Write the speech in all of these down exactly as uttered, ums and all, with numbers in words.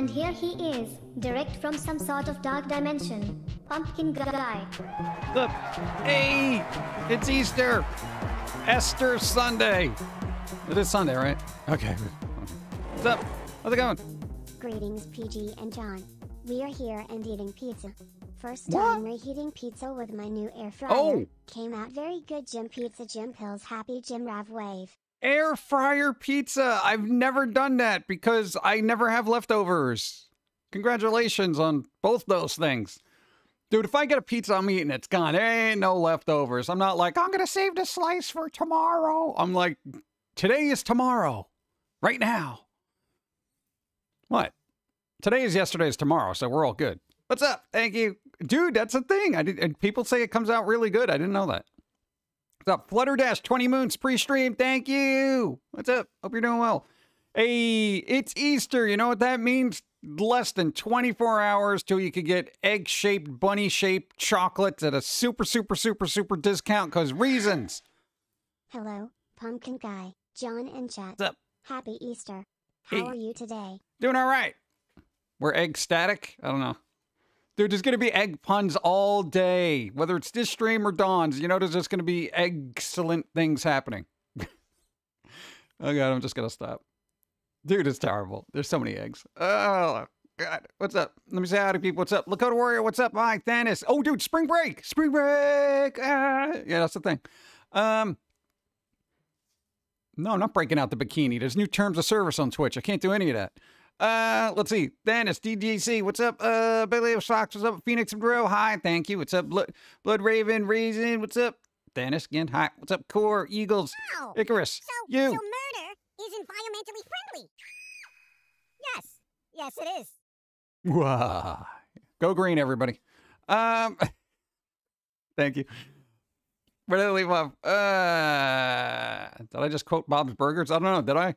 And here he is, direct from some sort of dark dimension. Pumpkin guy. Look, hey, it's Easter. Easter Sunday. It is Sunday, right? Okay. What's up? How's it going? Greetings, P G and John. We are here and eating pizza. First time what? Reheating pizza with my new air fryer. Oh. Came out very good, Jim Pizza, Jim Pills, Happy Jim Rav Wave. Air fryer pizza. I've never done that because I never have leftovers. Congratulations on both those things. Dude, if I get a pizza, I'm eating it. It's gone. There ain't no leftovers. I'm not like, I'm going to save this slice for tomorrow. I'm like, today is tomorrow. Right now. What? Today is yesterday's tomorrow, so we're all good. What's up? Thank you. Dude, that's a thing. I did, and people say it comes out really good. I didn't know that. What's up? Flutterdash, twenty moons, pre-stream. Thank you. What's up? Hope you're doing well. Hey, it's Easter. You know what that means? Less than twenty-four hours till you could get egg-shaped, bunny-shaped chocolates at a super, super, super, super discount because reasons. Hello, Pumpkin Guy, John and chat. What's up? Happy Easter. How hey. Are you today? Doing all right. We're egg-static? I don't know. Dude, there's going to be egg puns all day. Whether it's this stream or Dawn's, you notice there's going to be excellent things happening. Oh, God, I'm just going to stop. Dude, it's terrible. There's so many eggs. Oh, God. What's up? Let me say hi to people. What's up? Lakota Warrior, what's up? Hi, Thanos. Oh, dude, spring break. Spring break. Ah. Yeah, that's the thing. Um, no, I'm not breaking out the bikini. There's new terms of service on Twitch. I can't do any of that. Uh, let's see. Dennis, D G C, what's up? Uh, Bailey of Socks, what's up? Phoenix and Drill, hi, thank you. What's up? Blood, Blood Raven, Reason, what's up? Dennis again, hi. What's up? Core, Eagles, wow. Icarus, so, you. So murder is environmentally friendly. Yes. Yes, it is. Wow. Go green, everybody. Um, thank you. Where did I leave off? Uh, did I just quote Bob's Burgers? I don't know. Did I?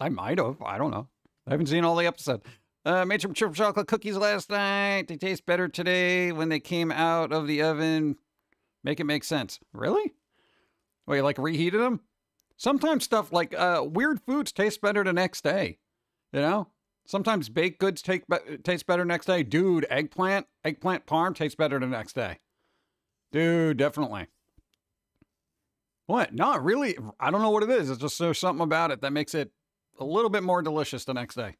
I might have. I don't know. I haven't seen all the episode. Uh, made some triple chocolate cookies last night. They taste better today when they came out of the oven. Make it make sense. Really? Wait, like reheated them? Sometimes stuff like uh, weird foods taste better the next day. You know? Sometimes baked goods take be taste better next day. Dude, eggplant, eggplant parm tastes better the next day. Dude, definitely. What? No, really? I don't know what it is. It's just there's something about it that makes it a little bit more delicious the next day.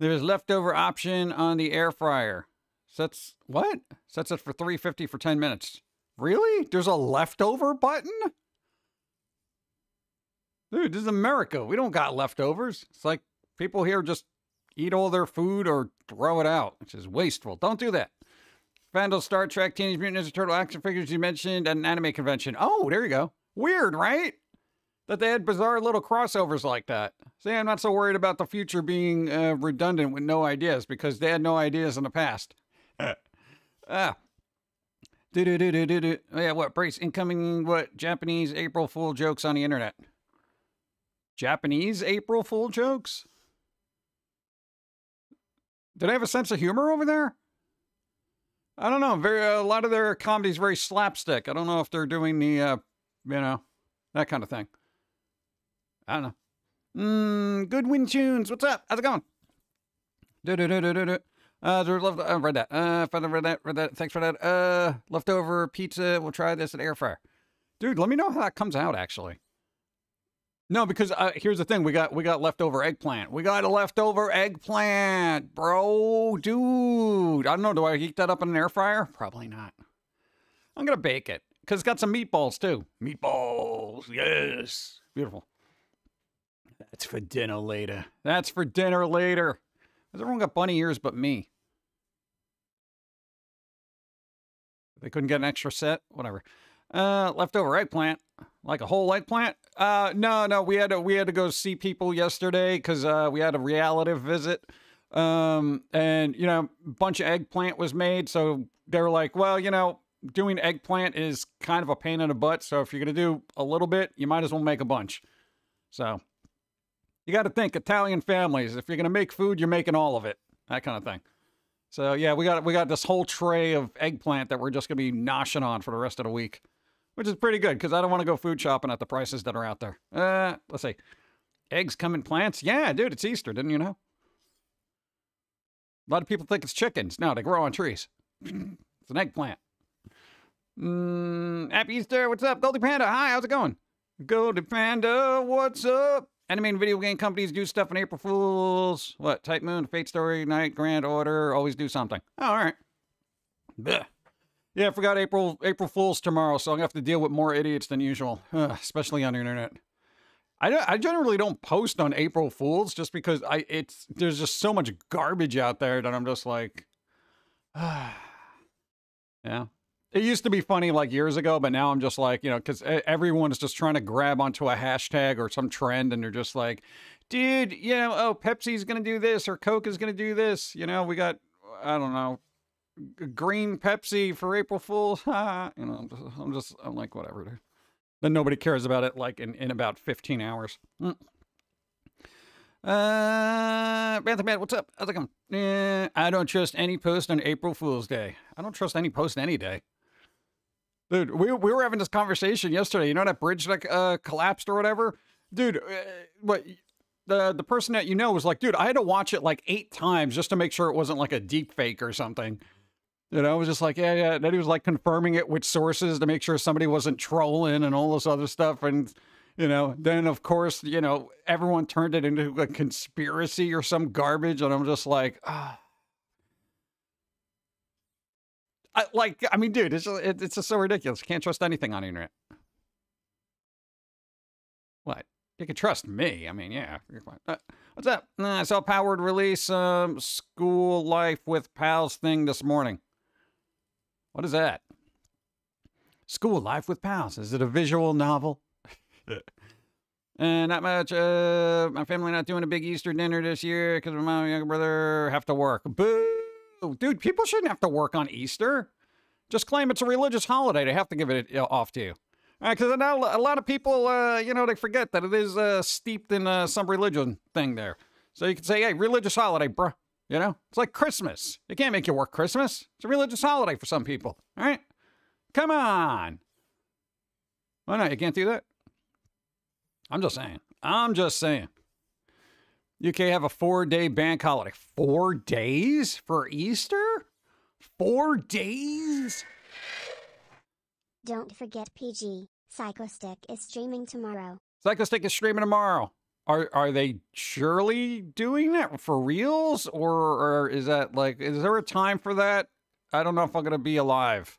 There's leftover option on the air fryer. Sets what? Sets it for three fifty for ten minutes. Really? There's a leftover button? Dude, this is America. We don't got leftovers. It's like people here just eat all their food or throw it out, which is wasteful. Don't do that. Vandal Star Trek, Teenage Mutant Ninja Turtle action figures you mentioned at an anime convention. Oh, there you go. Weird, right? That they had bizarre little crossovers like that. See, I'm not so worried about the future being uh, redundant with no ideas because they had no ideas in the past. ah. Do do do do do do. Oh, yeah, what? Brace incoming, what? Japanese April Fool jokes on the internet. Japanese April Fool jokes? Do they have a sense of humor over there? I don't know. Very, uh, a lot of their comedy is very slapstick. I don't know if they're doing the, uh, you know, that kind of thing. I don't know. Mmm, Goodwin Tunes. What's up? How's it going? Do do do do do do. Uh, love. I read that. Uh, I read that. Read that. Thanks for that. Uh, leftover pizza. We'll try this at air fryer. Dude, let me know how that comes out. Actually, no, because uh, here's the thing. We got we got leftover eggplant. We got a leftover eggplant, bro, dude. I don't know. Do I heat that up in an air fryer? Probably not. I'm gonna bake it because it's got some meatballs too. Meatballs. Yes. Beautiful. That's for dinner later. That's for dinner later. Has everyone got bunny ears but me? They couldn't get an extra set? Whatever. Uh, leftover eggplant. Like a whole eggplant? Uh, no, no. We had to, we had to go see people yesterday because uh, we had a reality visit. Um, and, you know, a bunch of eggplant was made. So they were like, well, you know, doing eggplant is kind of a pain in the butt. So if you're going to do a little bit, you might as well make a bunch. So you got to think Italian families. If you're going to make food, you're making all of it. That kind of thing. So yeah, we got we got this whole tray of eggplant that we're just going to be noshing on for the rest of the week, which is pretty good because I don't want to go food shopping at the prices that are out there. Uh, let's see. Eggs come in plants? Yeah, dude, it's Easter, didn't you know? A lot of people think it's chickens. No, they grow on trees. It's an eggplant. Mm, happy Easter, what's up? Goldie Panda, hi, how's it going? Goldie Panda, what's up? Anime and video game companies do stuff on April Fools. What? Type Moon, Fate Story Night Grand Order, always do something. Oh, all right. Blech. Yeah, I forgot April April Fools tomorrow, so I'm gonna have to deal with more idiots than usual, Ugh, especially on the internet. I don't, I generally don't post on April Fools just because I it's there's just so much garbage out there that I'm just like, ah, yeah. It used to be funny like years ago, but now I'm just like, you know, because everyone is just trying to grab onto a hashtag or some trend, and they're just like, dude, you know, oh, Pepsi's gonna do this or Coke is gonna do this. You know, we got, I don't know, green Pepsi for April Fools. you know, I'm just, I'm just, I'm like, whatever, dude. Then nobody cares about it like in, in about fifteen hours. Mm. Uh, Banthaman, what's up? How's it going? Eh, I don't trust any post on April Fool's Day. I don't trust any post any day. Dude, we, we were having this conversation yesterday. You know that bridge that uh, collapsed or whatever? Dude, uh, what, the, the person that you know was like, dude, I had to watch it like eight times just to make sure it wasn't like a deep fake or something. You know, I was just like, yeah, yeah. And then he was like confirming it with sources to make sure somebody wasn't trolling and all this other stuff. And, you know, then of course, you know, everyone turned it into a conspiracy or some garbage. And I'm just like, ah. I, like, I mean, dude, it's just, it, it's just so ridiculous. You can't trust anything on the internet. What? You can trust me. I mean, yeah. Uh, what's up? Uh, I saw Powered Release um, School Life with Pals thing this morning. What is that? School Life with Pals. Is it a visual novel? And uh, not much. Uh, my family not doing a big Easter dinner this year because my mom and younger brother have to work. Boo! Dude, people shouldn't have to work on Easter. Just claim it's a religious holiday. They have to give it off to you. Because uh, now a lot of people, uh, you know, they forget that it is uh, steeped in uh, some religion thing there. So you can say, hey, religious holiday, bruh. You know, it's like Christmas. They can't make you work Christmas. It's a religious holiday for some people. All right? Come on. Why not? You can't do that? I'm just saying. I'm just saying. U K have a four-day bank holiday. Four days for Easter? Four days? Don't forget P G. Psychostick is streaming tomorrow. Psychostick is streaming tomorrow. Are are they surely doing that for reals? Or, or is that like, is there a time for that? I don't know if I'm going to be alive.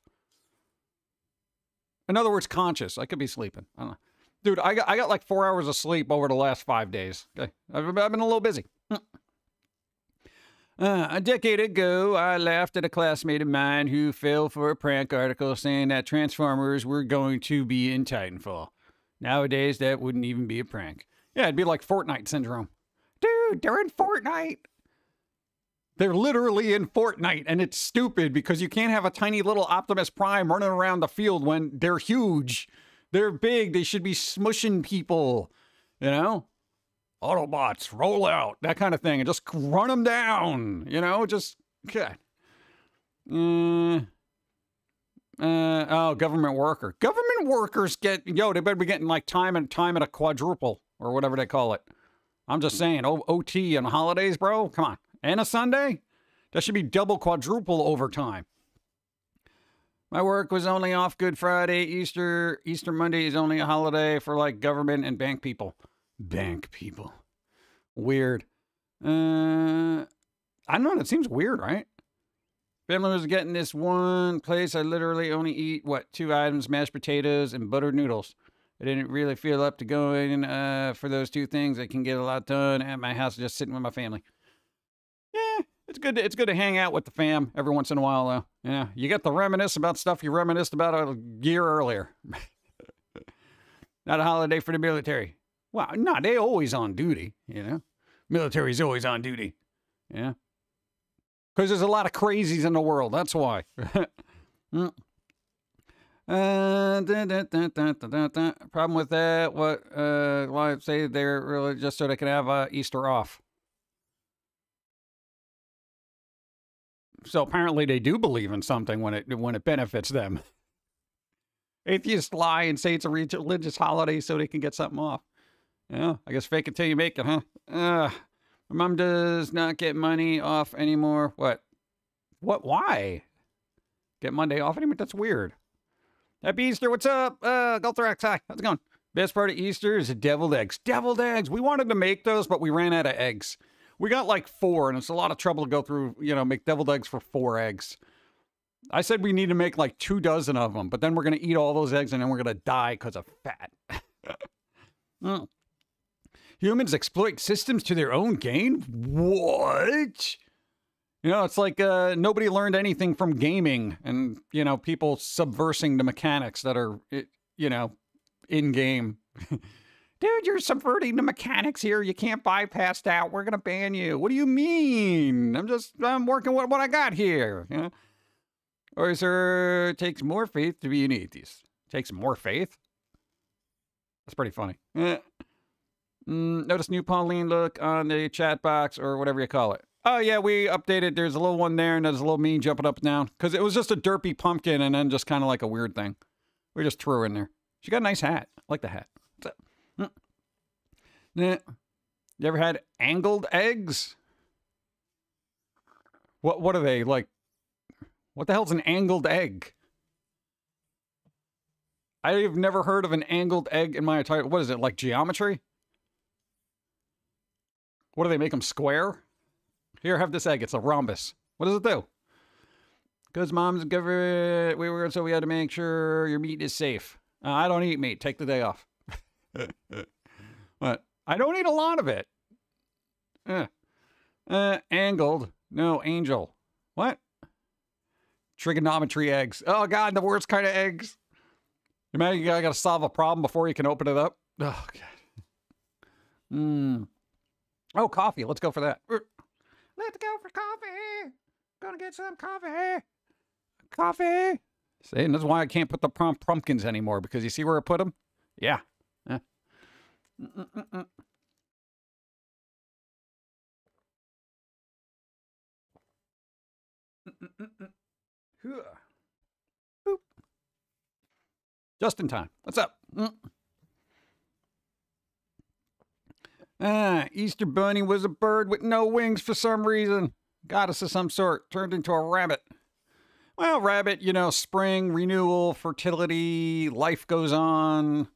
In other words, conscious. I could be sleeping. I don't know. Dude, I got, I got like four hours of sleep over the last five days. Okay. I've, I've been a little busy. uh, a decade ago, I laughed at a classmate of mine who fell for a prank article saying that Transformers were going to be in Titanfall. Nowadays, that wouldn't even be a prank. Yeah, it'd be like Fortnite syndrome. Dude, they're in Fortnite. They're literally in Fortnite, and it's stupid because you can't have a tiny little Optimus Prime running around the field when they're huge. They're big. They should be smushing people, you know? Autobots, roll out, that kind of thing. And just run them down, you know? Just, God. Uh, uh, oh, government worker. Government workers get, yo, they better be getting like time and time at a quadruple or whatever they call it. I'm just saying, o OT on holidays, bro. Come on. And a Sunday? That should be double, quadruple overtime. My work was only off Good Friday. Easter, Easter Monday is only a holiday for like government and bank people. Bank people. Weird. Uh, I don't know. That seems weird, right? Family was getting this one place. I literally only eat, what, two items, mashed potatoes and buttered noodles. I didn't really feel up to going uh, for those two things. I can get a lot done at my house just sitting with my family. Yeah. It's good to, it's good to hang out with the fam every once in a while, though. Yeah, you got to reminisce about stuff you reminisced about a year earlier. Not a holiday for the military. Well, no, nah, they always on duty, you know? Military's always on duty, yeah? Because there's a lot of crazies in the world, that's why. mm. Uh, da, da, da, da, da, da. Problem with that, what, uh, well, I'd say they're really just so they can have uh, Easter off. So apparently they do believe in something when it when it benefits them. Atheists lie and say it's a religious holiday so they can get something off. Yeah, I guess fake it till you make it, huh? Ugh. My mom does not get money off anymore. What? What? Why? Get Monday off anymore? That's weird. Happy Easter. What's up? Uh, Gulthrax. Hi. How's it going? Best part of Easter is deviled eggs. Deviled eggs. We wanted to make those, but we ran out of eggs. We got like four, and it's a lot of trouble to go through, you know, make deviled eggs for four eggs. I said we need to make like two dozen of them, but then we're going to eat all those eggs, and then we're going to die because of fat. Oh. Humans exploit systems to their own gain? What? You know, it's like uh, nobody learned anything from gaming and, you know, people subversing the mechanics that are, you know, in-game. Dude, you're subverting the mechanics here. You can't bypass that. We're going to ban you. What do you mean? I'm just, I'm working with what I got here. You know? Or is there, takes more faith to be an atheist? Takes more faith? That's pretty funny. Eh. Mm, notice new Pauline look on the chat box or whatever you call it. Oh, yeah, we updated. There's a little one there, and there's a little me jumping up and down. Because it was just a derpy pumpkin and then just kind of like a weird thing. We just threw her in there. She got a nice hat. I like the hat. What's up? You ever had angled eggs? What what are they like? What the hell's an angled egg? I've never heard of an angled egg in my entire. What is it like? Geometry? What do they make them square? Here, have this egg. It's a rhombus. What does it do? Because mom's government, we were so we had to make sure your meat is safe. Uh, I don't eat meat. Take the day off. What? I don't eat a lot of it. Uh, uh, angled. No, angel. What? Trigonometry eggs. Oh, God, the worst kind of eggs. Imagine you got to solve a problem before you can open it up. Oh, God. Mmm. Oh, coffee. Let's go for that. Let's go for coffee. Gonna get some coffee. Coffee. See, and that's why I can't put the prom pumpkins anymore, because you see where I put them? Yeah. Yeah. Mm-mm-mm. Mm-mm-mm. Boop. Just in time. What's up? Mm. Ah, Easter Bunny was a bird with no wings for some reason. Goddess of some sort. Turned into a rabbit. Well, rabbit, you know, spring, renewal, fertility, life goes on.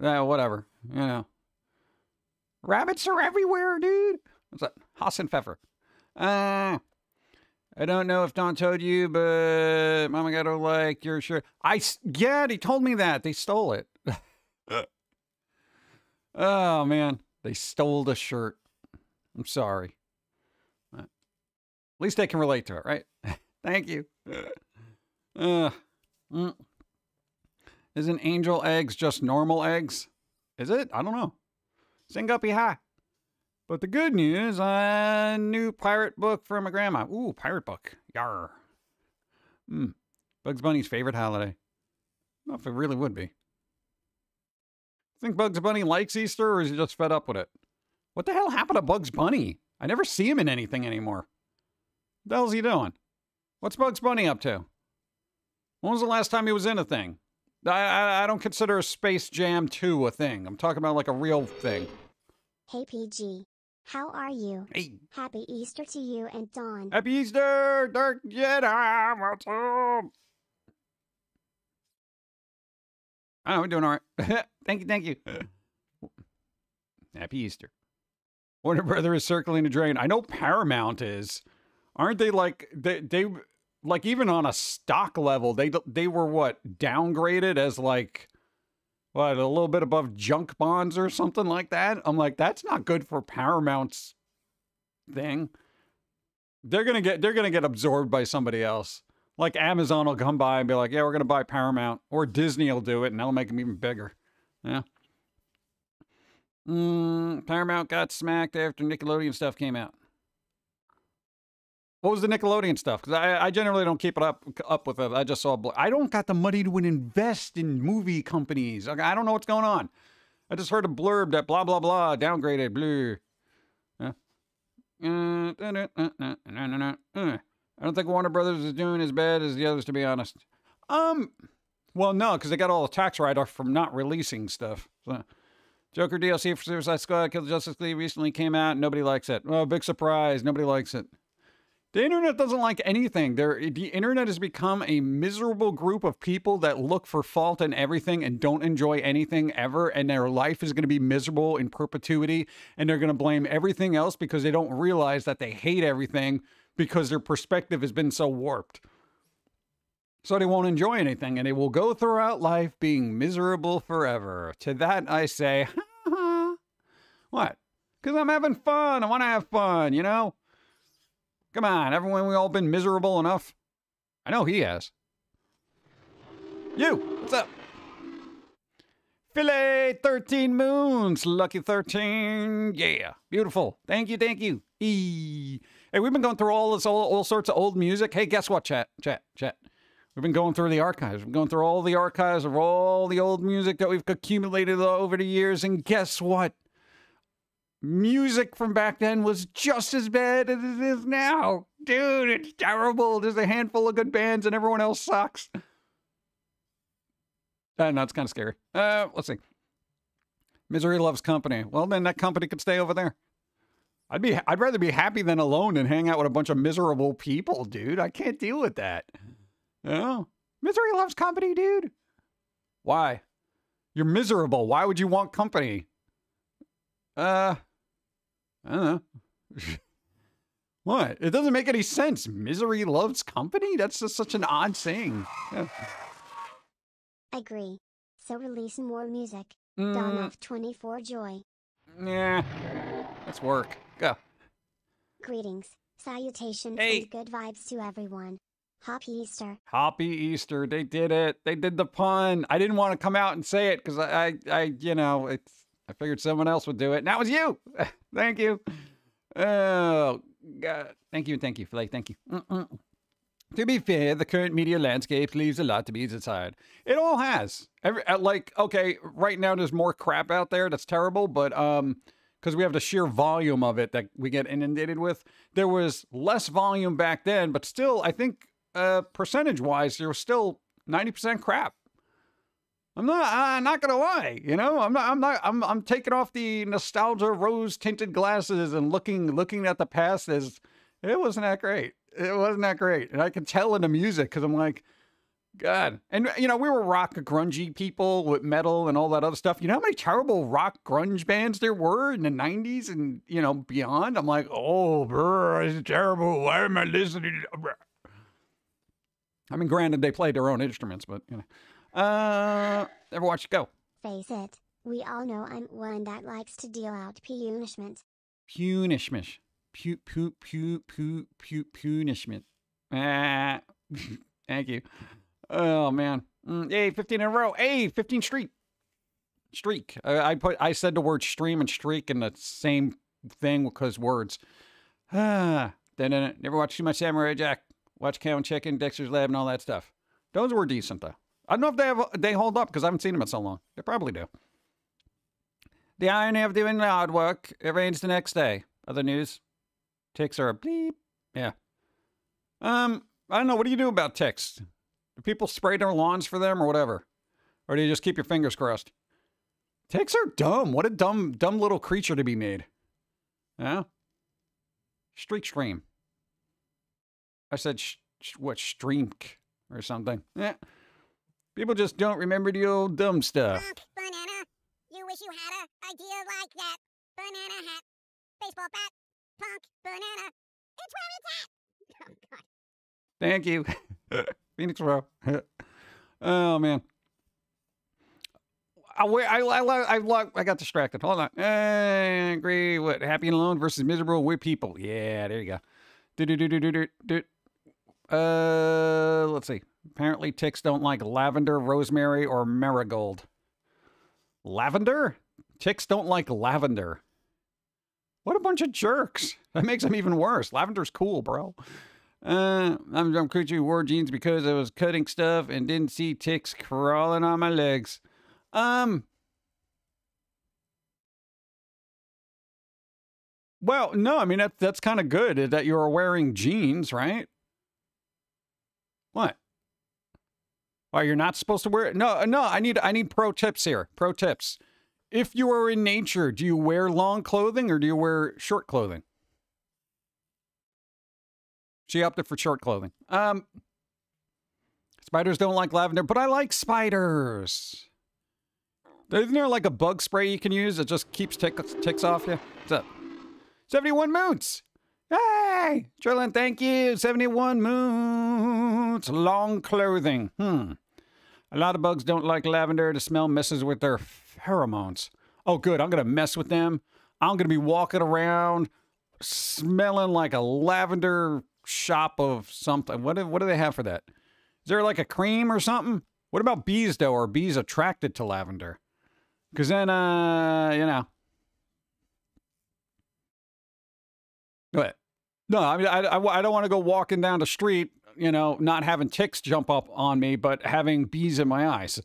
Uh, whatever, you know. Rabbits are everywhere, dude. What's that? Haas and Pfeffer. Uh, I don't know if Don told you, but Mama got to like your shirt. I, yeah, he told me that. They stole it. Oh, man. They stole the shirt. I'm sorry. At least they can relate to it, right? Thank you. Uh, mm. Isn't angel eggs just normal eggs? Is it? I don't know. Sing up, hi. But the good news, a new pirate book from my grandma. Ooh, pirate book. Yarr. Mm. Bugs Bunny's favorite holiday. I don't know if it really would be. Think Bugs Bunny likes Easter, or is he just fed up with it? What the hell happened to Bugs Bunny? I never see him in anything anymore. What the hell's he doing? What's Bugs Bunny up to? When was the last time he was in a thing? I, I, I don't consider Space Jam two a thing. I'm talking about like a real thing. Hey, P G. How are you? Hey. Happy Easter to you and Dawn. Happy Easter, Dark Jedi. What's up? I know, we're doing all right. Thank you, thank you. Happy Easter. Warner Brother is circling the drain. I know Paramount is. Aren't they like, they, they like even on a stock level, they they were what, downgraded as like, what, a little bit above junk bonds or something like that? I'm like, that's not good for Paramount's thing. They're going to get, they're going to get absorbed by somebody else. Like Amazon will come by and be like, yeah, we're going to buy Paramount. Or Disney will do it and that'll make them even bigger. Yeah. Mm, Paramount got smacked after Nickelodeon stuff came out. What was the Nickelodeon stuff? Because I, I generally don't keep it up up with it. I just saw. I don't got the money to invest in movie companies. I don't know what's going on. I just heard a blurb that blah blah blah downgraded. Blue. Yeah. I don't think Warner Brothers is doing as bad as the others, to be honest. Um, well, no, because they got all the tax write-off from not releasing stuff. So, Joker D L C for Suicide Squad, Kill the Justice League recently came out. Nobody likes it. Oh, big surprise. Nobody likes it. The internet doesn't like anything. There, the internet has become a miserable group of people that look for fault in everything and don't enjoy anything ever, and their life is going to be miserable in perpetuity, and they're going to blame everything else because they don't realize that they hate everything because their perspective has been so warped. So they won't enjoy anything, and they will go throughout life being miserable forever. To that I say, ha ha. What? Because I'm having fun. I want to have fun, you know? Come on, everyone, we all been miserable enough. I know he has. You, what's up? Filet thirteen moons, lucky thirteen. Yeah, beautiful. Thank you, thank you. Eee. Hey, we've been going through all this, all, all sorts of old music. Hey, guess what, chat, chat, chat. We've been going through the archives. We've been going through all the archives of all the old music that we've accumulated over the years, and guess what? Music from back then was just as bad as it is now. Dude, it's terrible. There's a handful of good bands and everyone else sucks. Uh, no, it's kind of scary. Uh, let's see. Misery loves company. Well, then that company could stay over there. I'd be, I'd rather be happy than alone and hang out with a bunch of miserable people, dude. I can't deal with that. Oh, misery loves company, dude. Why? You're miserable. Why would you want company? Uh... I don't know. What? It doesn't make any sense. Misery loves company? That's just such an odd saying. Yeah. Agree. So release more music. Mm. Dawn of twenty-four Joy. Yeah. Let's work. Go. Greetings, salutations, hey. And good vibes to everyone. Happy Easter. Happy Easter. They did it. They did the pun. I didn't want to come out and say it because I, I, I, you know, it's... I figured someone else would do it, and that was you. Thank you. Oh, God. Thank you, thank you, Flake, thank you. Mm-mm. To be fair, the current media landscape leaves a lot to be desired. It all has. Every, like, okay, right now there's more crap out there that's terrible, but um, because we have the sheer volume of it that we get inundated with, there was less volume back then, but still, I think uh, percentage-wise, there was still ninety percent crap. I'm not, I'm not gonna lie, you know, I'm not, I'm not, I'm, I'm taking off the nostalgia rose tinted glasses and looking, looking at the past as it wasn't that great. It wasn't that great. And I can tell in the music, cause I'm like, God. And you know, we were rock grungy people with metal and all that other stuff. You know how many terrible rock grunge bands there were in the nineties and, you know, beyond? I'm like, oh, brr, it's terrible. Why am I listening to brr? I mean, granted they played their own instruments, but you know. Uh, never watch it go. Face it, we all know I'm one that likes to deal out punishment. Punishment. Pu pu pu pu pu punishment. Ah, thank you. Oh man. Mm, hey, fifteen in a row. Hey, fifteen streak. Streak. I, I put. I said the word stream and streak in the same thing because words. Ah. Then never watch too much Samurai Jack. Watch Cow and Chicken, Dexter's Lab, and all that stuff. Those were decent though. I don't know if they have, they hold up because I haven't seen them in so long. They probably do. The irony of doing the hard work. It rains the next day. Other news. Ticks are a bleep. Yeah. Um, I don't know. What do you do about ticks? Do people spray their lawns for them or whatever? Or do you just keep your fingers crossed? Ticks are dumb. What a dumb, dumb little creature to be made. Yeah. Streak stream. I said, sh sh what, streak or something. Yeah. People just don't remember the old dumb stuff. Ugh, banana. You wish you had an idea like that. Banana hat. Baseball bat. Punk. Banana. It's where it's at. Oh, God. Thank you. Phoenix Row. Oh, man. I, I, I, I, I got distracted. Hold on. I agree with happy and alone versus miserable with people. Yeah, there you go. Do, do, do, do, do, do. Uh, let's see. Apparently ticks don't like lavender, rosemary, or marigold. Lavender? Ticks don't like lavender. What a bunch of jerks. That makes them even worse. Lavender's cool, bro. Uh, I'm a creature who wore jeans because I was cutting stuff and didn't see ticks crawling on my legs. Um. Well, no, I mean, that, that's kind of good that you're wearing jeans, right? What? Oh, you're not supposed to wear it? No, no, I need I need pro tips here. Pro tips. If you are in nature, do you wear long clothing or do you wear short clothing? She opted for short clothing. Um, spiders don't like lavender, but I like spiders. Isn't there like a bug spray you can use that just keeps tick ticks off you? What's up? seventy-one moons. Hey, Trillian, thank you. seventy-one moons. Long clothing. Hmm. A lot of bugs don't like lavender. The smell messes with their pheromones. Oh, good. I'm going to mess with them. I'm going to be walking around smelling like a lavender shop of something. What do, what do they have for that? Is there like a cream or something? What about bees, though? Are bees attracted to lavender? Because then, uh, you know. Go ahead. No, I mean, I, I, I don't want to go walking down the street, you know, not having ticks jump up on me, but having bees in my eyes.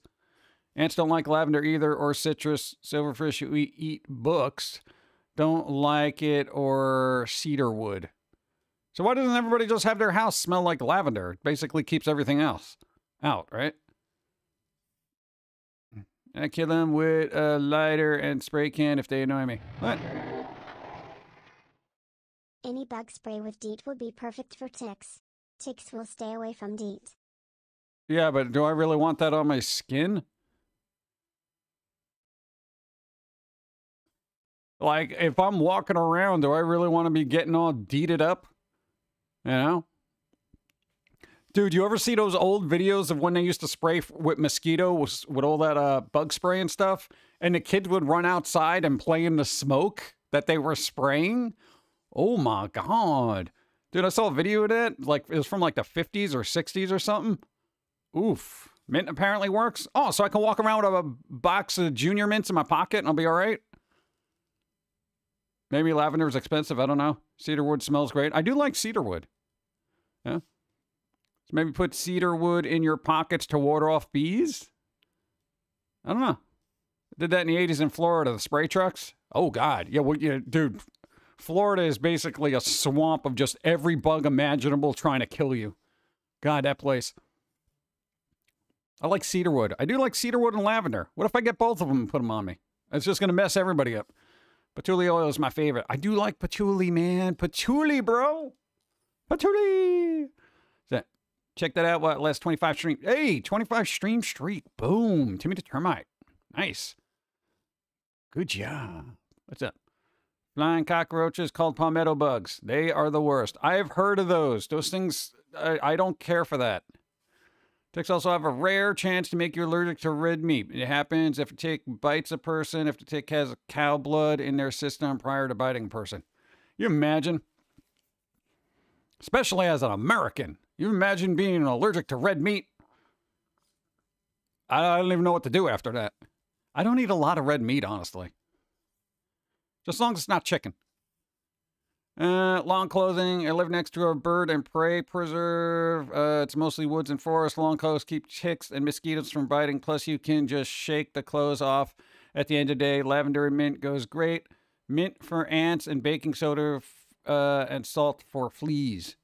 Ants don't like lavender either, or citrus. Silverfish who eat books don't like it, or cedar wood. So why doesn't everybody just have their house smell like lavender? It basically keeps everything else out, right? I kill them with a lighter and spray can if they annoy me. What? Any bug spray with DEET would be perfect for ticks. Ticks will stay away from DEET. Yeah, but do I really want that on my skin? Like, if I'm walking around, do I really want to be getting all DEETed up? You know? Dude, you ever see those old videos of when they used to spray with mosquito with, with all that uh, bug spray and stuff? And the kids would run outside and play in the smoke that they were spraying? Oh my God. Dude, I saw a video of that. Like, it was from like the fifties or sixties or something. Oof. Mint apparently works. Oh, so I can walk around with a box of Junior Mints in my pocket and I'll be all right? Maybe lavender is expensive. I don't know. Cedarwood smells great. I do like cedarwood. Yeah. Maybe put cedar wood in your pockets to ward off bees? I don't know. Did that in the eighties in Florida, the spray trucks? Oh, God. Yeah, well, yeah, dude, Florida is basically a swamp of just every bug imaginable trying to kill you. God, that place. I like cedar wood. I do like cedar wood and lavender. What if I get both of them and put them on me? It's just going to mess everybody up. Patchouli oil is my favorite. I do like patchouli, man. Patchouli, bro. Patchouli. Check that out. What, last twenty-five stream. Hey, twenty-five stream streak. Boom. Timmy the Termite. Nice. Good job. What's up? Flying cockroaches called palmetto bugs. They are the worst. I've heard of those. Those things, I, I don't care for that. Ticks also have a rare chance to make you allergic to red meat. It happens if a tick bites a person, if the tick has cow blood in their system prior to biting a person. You imagine? Especially as an American. You imagine being allergic to red meat? I don't even know what to do after that. I don't eat a lot of red meat, honestly. Just as long as it's not chicken. Uh, long clothing. I live next to a bird and prey preserve. Uh, it's mostly woods and forests. Long clothes keep ticks and mosquitoes from biting. Plus, you can just shake the clothes off at the end of the day. Lavender and mint goes great. Mint for ants and baking soda uh, and salt for fleas.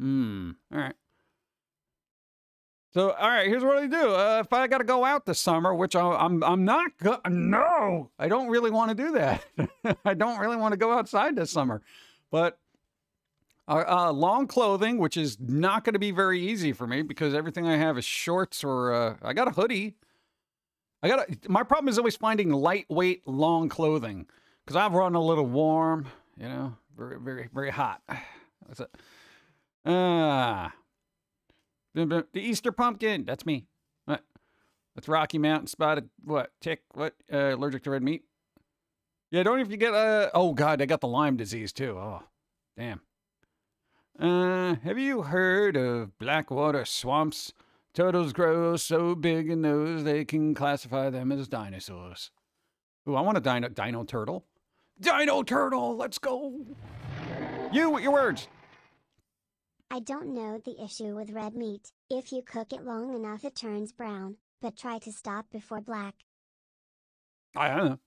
Hmm. All right. So, all right. Here's what I do. Uh, if I got to go out this summer, which I, I'm, I'm not. Go no, I don't really want to do that. I don't really want to go outside this summer. But uh, uh, long clothing, which is not going to be very easy for me because everything I have is shorts or uh, I got a hoodie. I got a, my problem is always finding lightweight long clothing because I've run a little warm. You know, very, very, very hot. That's it. Ah, the Easter pumpkin. That's me. What? That's Rocky Mountain spotted. What? Tick. What? Uh, allergic to red meat. Yeah. Don't even get, uh, oh God, they got the Lyme disease too. Oh, damn. Uh, have you heard of Blackwater swamps? Turtles grow so big in those, they can classify them as dinosaurs. Ooh, I want a dino, dino turtle. Dino turtle. Let's go. You with your words. I don't know the issue with red meat. If you cook it long enough it turns brown, but try to stop before black. I don't know.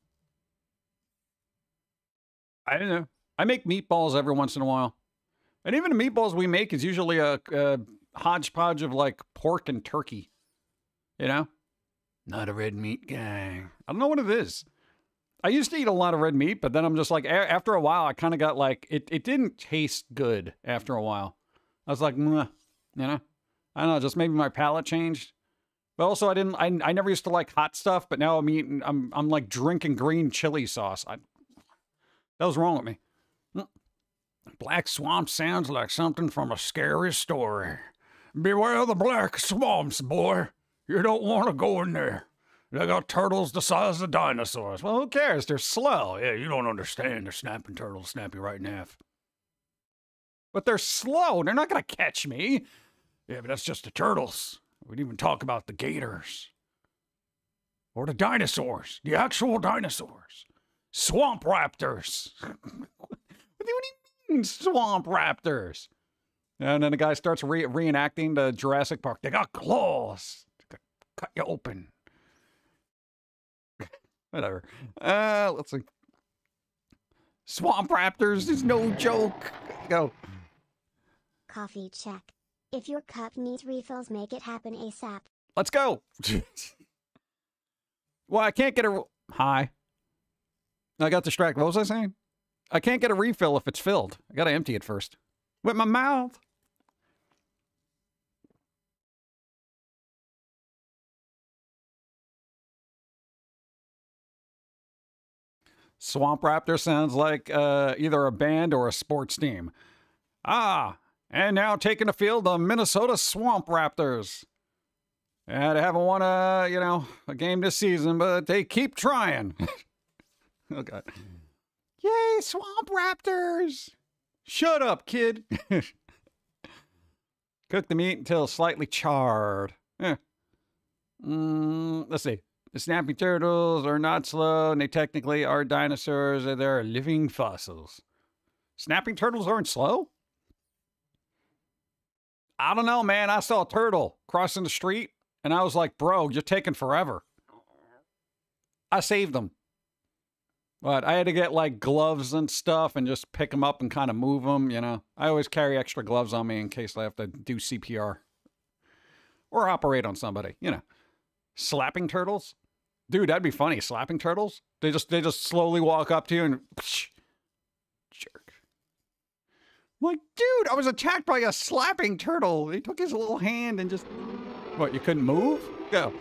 I don't know. I make meatballs every once in a while. And even the meatballs we make is usually a, a hodgepodge of like pork and turkey. You know? Not a red meat guy. I don't know what it is. I used to eat a lot of red meat, but then I'm just like, after a while, I kind of got like, it, it didn't taste good after a while. I was like, meh, you know, I don't know, just maybe my palate changed. But also I didn't, I, I never used to like hot stuff, but now I'm eating, I'm, I'm like drinking green chili sauce. I, that was wrong with me. Black swamp sounds like something from a scary story. Beware the black swamps, boy. You don't want to go in there. They got turtles the size of dinosaurs. Well, who cares? They're slow. Yeah, you don't understand. They're snapping turtles, snap you right in half. But they're slow. They're not going to catch me. Yeah, but that's just the turtles. We didn't even talk about the gators. Or the dinosaurs. The actual dinosaurs. Swamp raptors. What do you mean, swamp raptors? And then the guy starts re reenacting the Jurassic Park. They got claws. They cut you open. Whatever. Uh, let's see. Swamp raptors is no joke. Go. Coffee check. If your cup needs refills, make it happen ASAP. Let's go. Well, I can't get a... Hi. I got distracted. What was I saying? I can't get a refill if it's filled. I gotta empty it first. With my mouth. Swamp Raptor sounds like uh, either a band or a sports team. Ah, and now taking the field, the Minnesota Swamp Raptors. Yeah, they haven't won a, you know, a game this season, but they keep trying. Oh, God. Yay, Swamp Raptors. Shut up, kid. Cook the meat until slightly charred. Yeah. Mm, let's see. The snapping turtles are not slow, and they technically are dinosaurs, and they're living fossils. Snapping turtles aren't slow? I don't know, man. I saw a turtle crossing the street, and I was like, bro, you're taking forever. I saved them. But I had to get, like, gloves and stuff and just pick them up and kind of move them, you know. I always carry extra gloves on me in case I have to do C P R. Or operate on somebody, you know. Slapping turtles? Dude, that'd be funny. Slapping turtles? They just they just slowly walk up to you and... Psh, jerk. I'm like, dude, I was attacked by a slapping turtle. He took his little hand and just... What, you couldn't move? Go.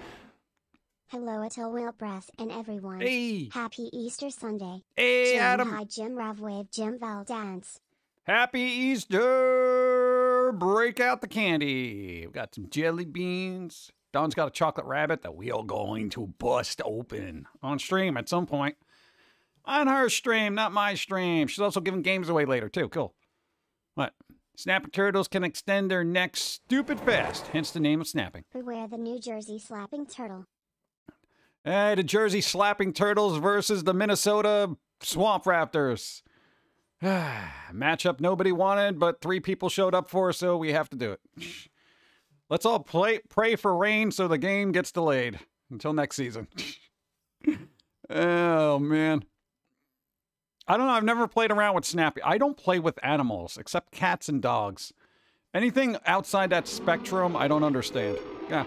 Hello at iLL WiLL PrEss and everyone. Hey. Happy Easter Sunday. Hey, Jim, Adam. Hi, Jim Ravwave, Jim Val Dance. Happy Easter! Break out the candy. We've got some jelly beans. Don's got a chocolate rabbit that we are going to bust open on stream at some point. On her stream, not my stream. She's also giving games away later, too. Cool. What? Snapping turtles can extend their necks stupid fast, hence the name of snapping. Beware the New Jersey slapping turtle. Hey, the Jersey slapping turtles versus the Minnesota swamp raptors. Matchup nobody wanted, but three people showed up for, so we have to do it. Let's all play, pray for rain so the game gets delayed. Until next season. Oh, man. I don't know. I've never played around with Snappy. I don't play with animals, except cats and dogs. Anything outside that spectrum, I don't understand. Yeah.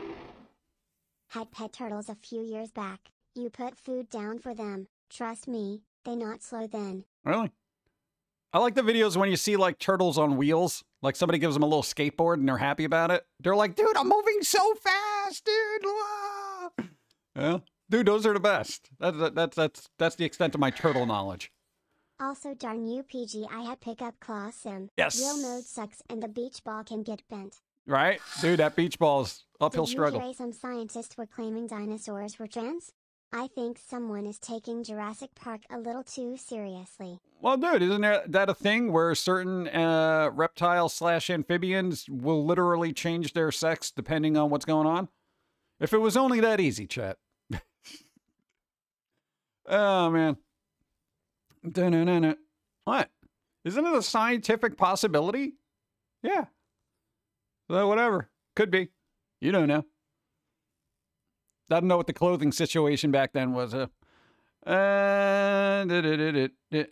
Had pet turtles a few years back. You put food down for them. Trust me, they not slow then. Really? I like the videos when you see like turtles on wheels. Like somebody gives them a little skateboard and they're happy about it. They're like, dude, I'm moving so fast, dude. Ah! Yeah. Dude, those are the best. That's, that's, that's, that's the extent of my turtle knowledge. Also, darn you, P G, I had pickup claw sim. Yes. Real mode sucks and the beach ball can get bent. Right? Dude, that beach ball's uphill struggle. Did you hear some scientists were claiming dinosaurs were trans? I think someone is taking Jurassic Park a little too seriously. Well, dude, isn't there, that a thing where certain uh, reptiles slash amphibians will literally change their sex depending on what's going on? If it was only that easy, chat. Oh, man. Dun-dun-dun-dun. What? Isn't it a scientific possibility? Yeah. So whatever. Could be. You don't know. I don't know what the clothing situation back then was. Uh, uh, da, da, da, da, da.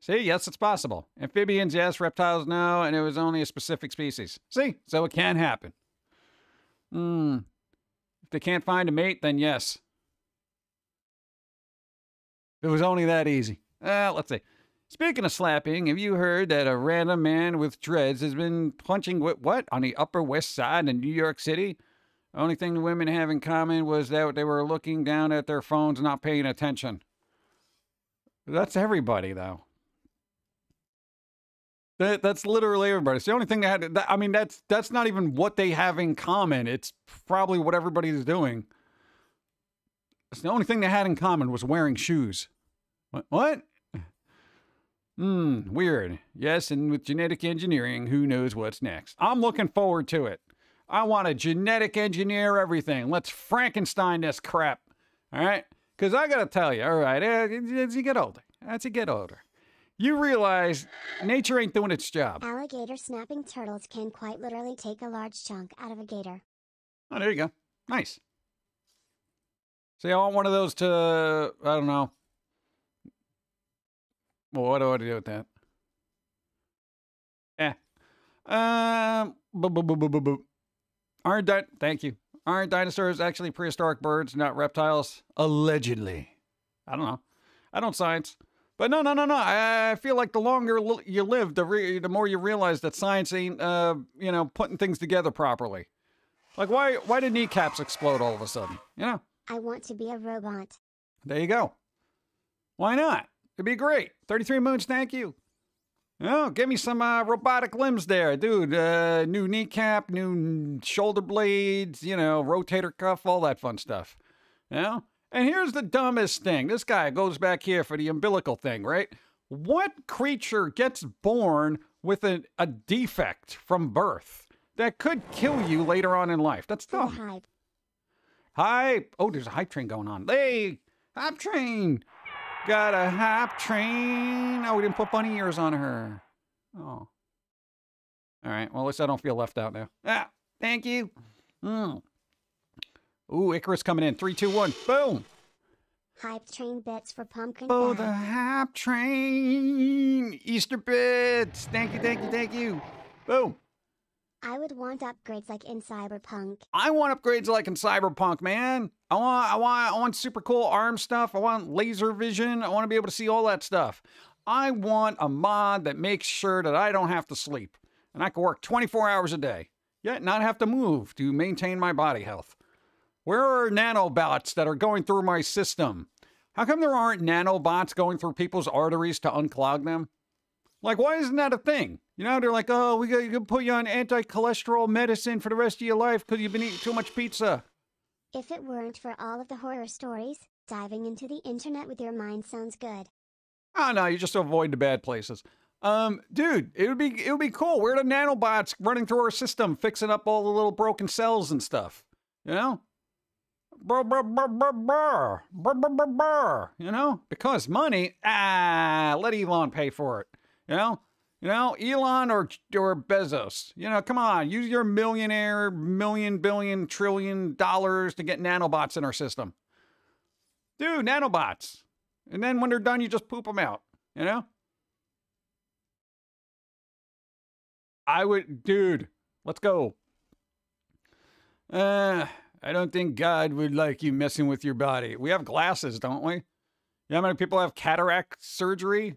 See, yes, it's possible. Amphibians, yes. Reptiles, no. And it was only a specific species. See? So it can happen. Mm. If they can't find a mate, then yes. If it was only that easy. Uh, let's see. Speaking of slapping, have you heard that a random man with dreads has been punching wh what on the Upper West Side in New York City? The only thing the women have in common was that they were looking down at their phones, not paying attention. That's everybody, though. That, that's literally everybody. It's the only thing they had. To, that, I mean, that's that's not even what they have in common. It's probably what everybody's doing. It's the only thing they had in common was wearing shoes. What? What? Hmm, weird. Yes, and with genetic engineering, who knows what's next? I'm looking forward to it. I want to genetic engineer everything. Let's Frankenstein this crap. All right? Because I got to tell you, all right, as you get older, as you get older, you realize nature ain't doing its job. Alligator snapping turtles can quite literally take a large chunk out of a gator. Oh, there you go. Nice. See, I want one of those to, I don't know. Well, what do I do with that? Eh. Um, boop, boop, boop, boop, boop, boop. Aren't that, thank you. Aren't dinosaurs actually prehistoric birds, not reptiles? Allegedly. I don't know. I don't science. But no, no, no, no. I feel like the longer you live, the, re the more you realize that science ain't, uh, you know, putting things together properly. Like, why, why did kneecaps explode all of a sudden? You know? I want to be a robot. There you go. Why not? It'd be great. thirty-three moons, thank you. Oh, give me some uh, robotic limbs there, dude. Uh, new kneecap, new shoulder blades, you know, rotator cuff, all that fun stuff. You know? And here's the dumbest thing. This guy goes back here for the umbilical thing, right? What creature gets born with a, a defect from birth that could kill you later on in life? That's dumb. Hype. Hype. Oh, there's a hype train going on. Hey, hype train. Got a hype train. Oh, we didn't put bunny ears on her. Oh. All right. Well, at least I don't feel left out now. Ah, thank you. Mm. Ooh, Icarus coming in. Three, two, one. Boom. Hype train bits for pumpkin. Oh, the hype train. Easter bits. Thank you, thank you, thank you. Boom. I would want upgrades like in Cyberpunk. I want upgrades like in Cyberpunk, man. I want, I want, I want super cool arm stuff. I want laser vision. I want to be able to see all that stuff. I want a mod that makes sure that I don't have to sleep and I can work twenty-four hours a day, yet not have to move to maintain my body health. Where are nanobots that are going through my system? How come there aren't nanobots going through people's arteries to unclog them? Like, why isn't that a thing? You know, they're like, oh, we can put you on anti-cholesterol medicine for the rest of your life because you've been eating too much pizza. If it weren't for all of the horror stories, diving into the internet with your mind sounds good. Oh, no, you just avoid the bad places. Um, dude, it would be, it would be cool. Where are the nanobots running through our system, fixing up all the little broken cells and stuff? You know? Brr, brr, brr, brr, brr, brr, brr, brr, brr. You know? Because money, ah, let Elon pay for it. You know, you know, Elon or or Bezos, you know, come on, use your millionaire, million, billion, trillion dollars to get nanobots in our system. Dude, nanobots. And then when they're done, you just poop them out, you know? I would, dude, let's go. Uh, I don't think God would like you messing with your body. We have glasses, don't we? You know how many people have cataract surgery?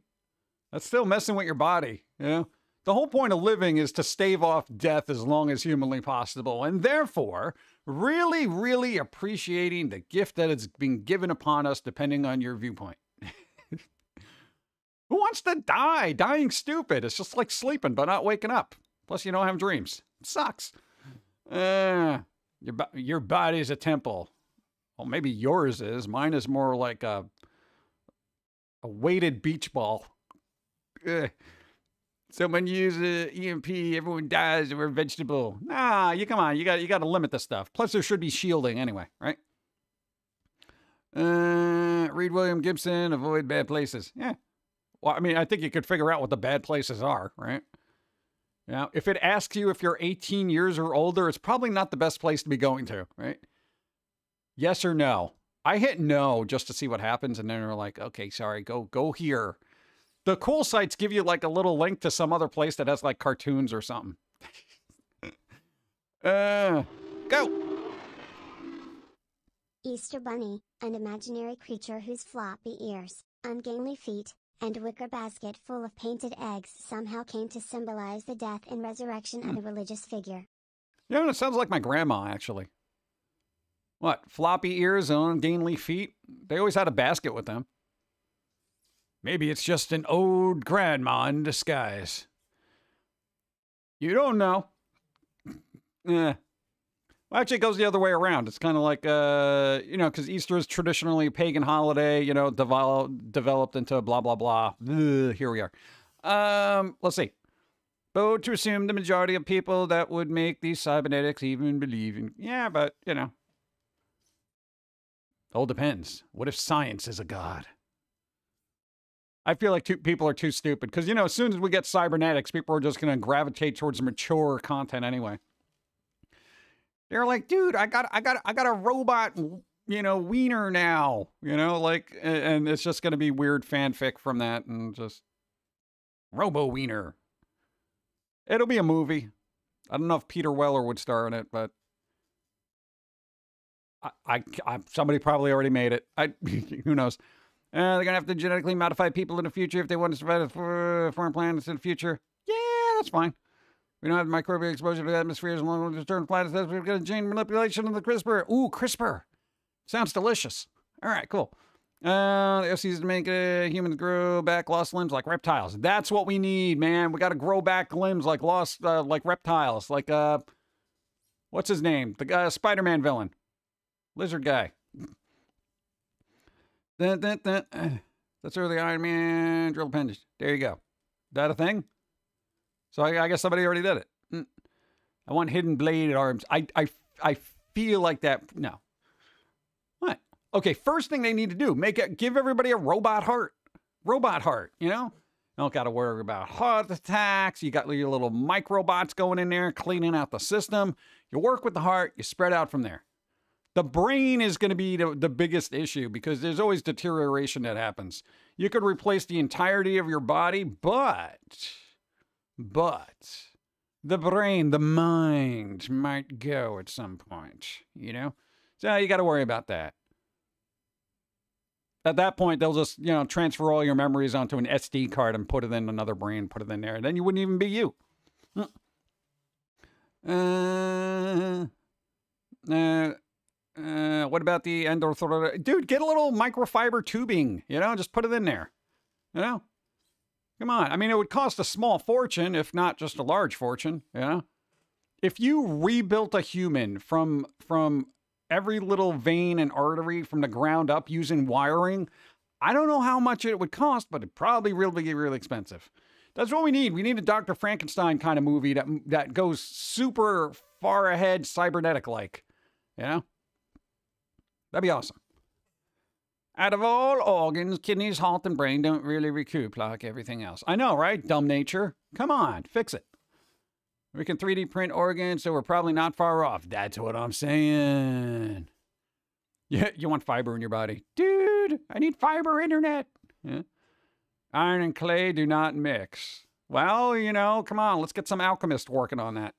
That's still messing with your body, you know? The whole point of living is to stave off death as long as humanly possible, and therefore, really, really appreciating the gift that has been given upon us, depending on your viewpoint. Who wants to die? Dying's stupid. It's just like sleeping, but not waking up. Plus, you don't have dreams. It sucks. Uh, your, your body's a temple. Well, maybe yours is. Mine is more like a, a weighted beach ball. Ugh. Someone uses uh, E M P, everyone dies, we're vegetable. Nah, you come on, you got you got to limit this stuff. Plus, there should be shielding anyway, right? Uh, read William Gibson, avoid bad places. Yeah, well, I mean, I think you could figure out what the bad places are, right? Now, if it asks you if you're eighteen years or older, it's probably not the best place to be going to, right? Yes or no? I hit no just to see what happens, and then they're like, okay, sorry, go go here. The cool sites give you like a little link to some other place that has like cartoons or something. uh, go. Easter Bunny, an imaginary creature whose floppy ears ungainly feet, and wicker basket full of painted eggs somehow came to symbolize the death and resurrection mm. of the religious figure. You know, it sounds like my grandma, actually. What? Floppy ears and ungainly feet? They always had a basket with them. Maybe it's just an old grandma in disguise. You don't know. Eh. Well, actually, it goes the other way around. It's kind of like, uh, you know, because Easter is traditionally a pagan holiday, you know, devel developed into blah, blah, blah. Ugh, here we are. Um, let's see. Bold to assume the majority of people that would make these cybernetics even believe in... Yeah, but, you know. All depends. What if science is a god? I feel like two, people are too stupid. Because, you know, as soon as we get cybernetics, people are just going to gravitate towards mature content anyway. They're like, dude, I got, I got, I got a robot, you know, wiener now, you know, like, and it's just gonna be weird fanfic from that, and just Robo Wiener. It'll be a movie. I don't know if Peter Weller would star in it, but I, I, I somebody probably already made it. I, who knows? Uh, they're gonna have to genetically modify people in the future if they want to survive foreign planets in the future. Yeah, that's fine. We don't have microbial exposure to atmospheres and long-term return flight. We've got a gene manipulation of the CRISPR. Ooh, CRISPR. Sounds delicious. All right, cool. Uh, the O Cs to make uh, humans grow back lost limbs like reptiles. That's what we need, man. We got to grow back limbs like lost, uh, like reptiles. Like, uh, what's his name? The uh, Spider-Man villain. Lizard guy. Dun, dun, dun. That's early Iron Man drill appendage. There you go. Is that a thing? So I, I guess somebody already did it. Mm. I want hidden bladed arms. I, I, I feel like that. No. What? Okay. First thing they need to do, make it, give everybody a robot heart, robot heart, you know, don't got to worry about heart attacks. You got your little microbots going in there, cleaning out the system. You work with the heart, you spread out from there. The brain is going to be the, the biggest issue because there's always deterioration that happens. You could replace the entirety of your body, but But the brain, the mind might go at some point, you know? So you got to worry about that. At that point, they'll just, you know, transfer all your memories onto an S D card and put it in another brain, put it in there. And then you wouldn't even be you. Uh, uh, uh, what about the endothelin? Dude, get a little microfiber tubing, you know? Just put it in there, you know? Come on. I mean, it would cost a small fortune, if not just a large fortune, you know? If you rebuilt a human from from every little vein and artery from the ground up using wiring, I don't know how much it would cost, but it'd probably really be really expensive. That's what we need. We need a Doctor Frankenstein kind of movie that, that goes super far ahead, cybernetic-like, you know? That'd be awesome. Out of all organs, kidneys, heart, and brain don't really recoup like everything else. I know, right? Dumb nature. Come on, fix it. We can three D print organs, so we're probably not far off. That's what I'm saying. Yeah, you want fiber in your body. Dude, I need fiber internet. Yeah. Iron and clay do not mix. Well, you know, come on. Let's get some alchemists working on that.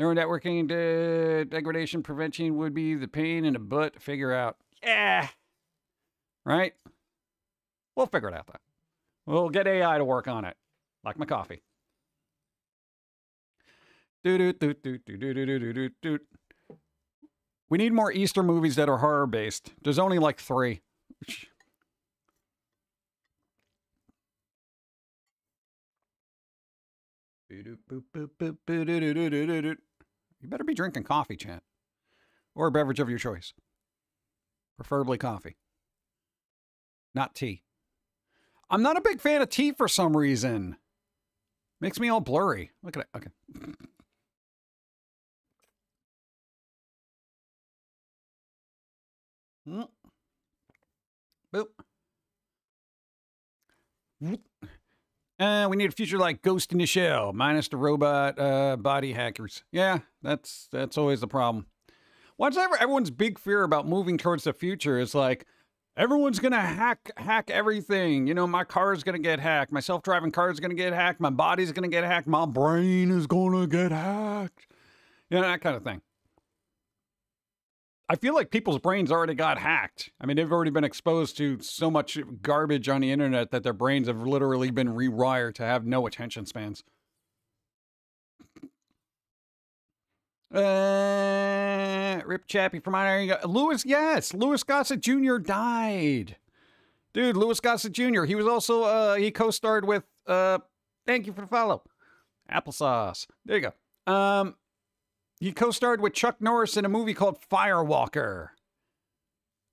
Neuronetworking de degradation prevention would be the pain in the butt to figure out. Yeah. Right? We'll figure it out, though. We'll get A I to work on it. Like my coffee. We need more Easter movies that are horror-based. There's only like three. You better be drinking coffee, chat. Or a beverage of your choice. Preferably coffee. Not tea. I'm not a big fan of tea for some reason. Makes me all blurry. Look at it. Okay. Boop. Uh, we need a future like Ghost in the Shell, minus the robot uh, body hackers. Yeah, that's that's always the problem. What's ever everyone's big fear about moving towards the future is like, everyone's going to hack, hack everything. You know, my car is going to get hacked. My self-driving car is going to get hacked. My body's going to get hacked. My brain is going to get hacked. You know, that kind of thing. I feel like people's brains already got hacked. I mean, they've already been exposed to so much garbage on the internet that their brains have literally been rewired to have no attention spans. Uh, Rip Chappie from Iron Lewis, yes, Lewis Gossett Junior died. Dude, Lewis Gossett Junior He was also, uh, he co-starred with, uh, thank you for the follow. Applesauce. There you go. Um, he co-starred with Chuck Norris in a movie called Firewalker.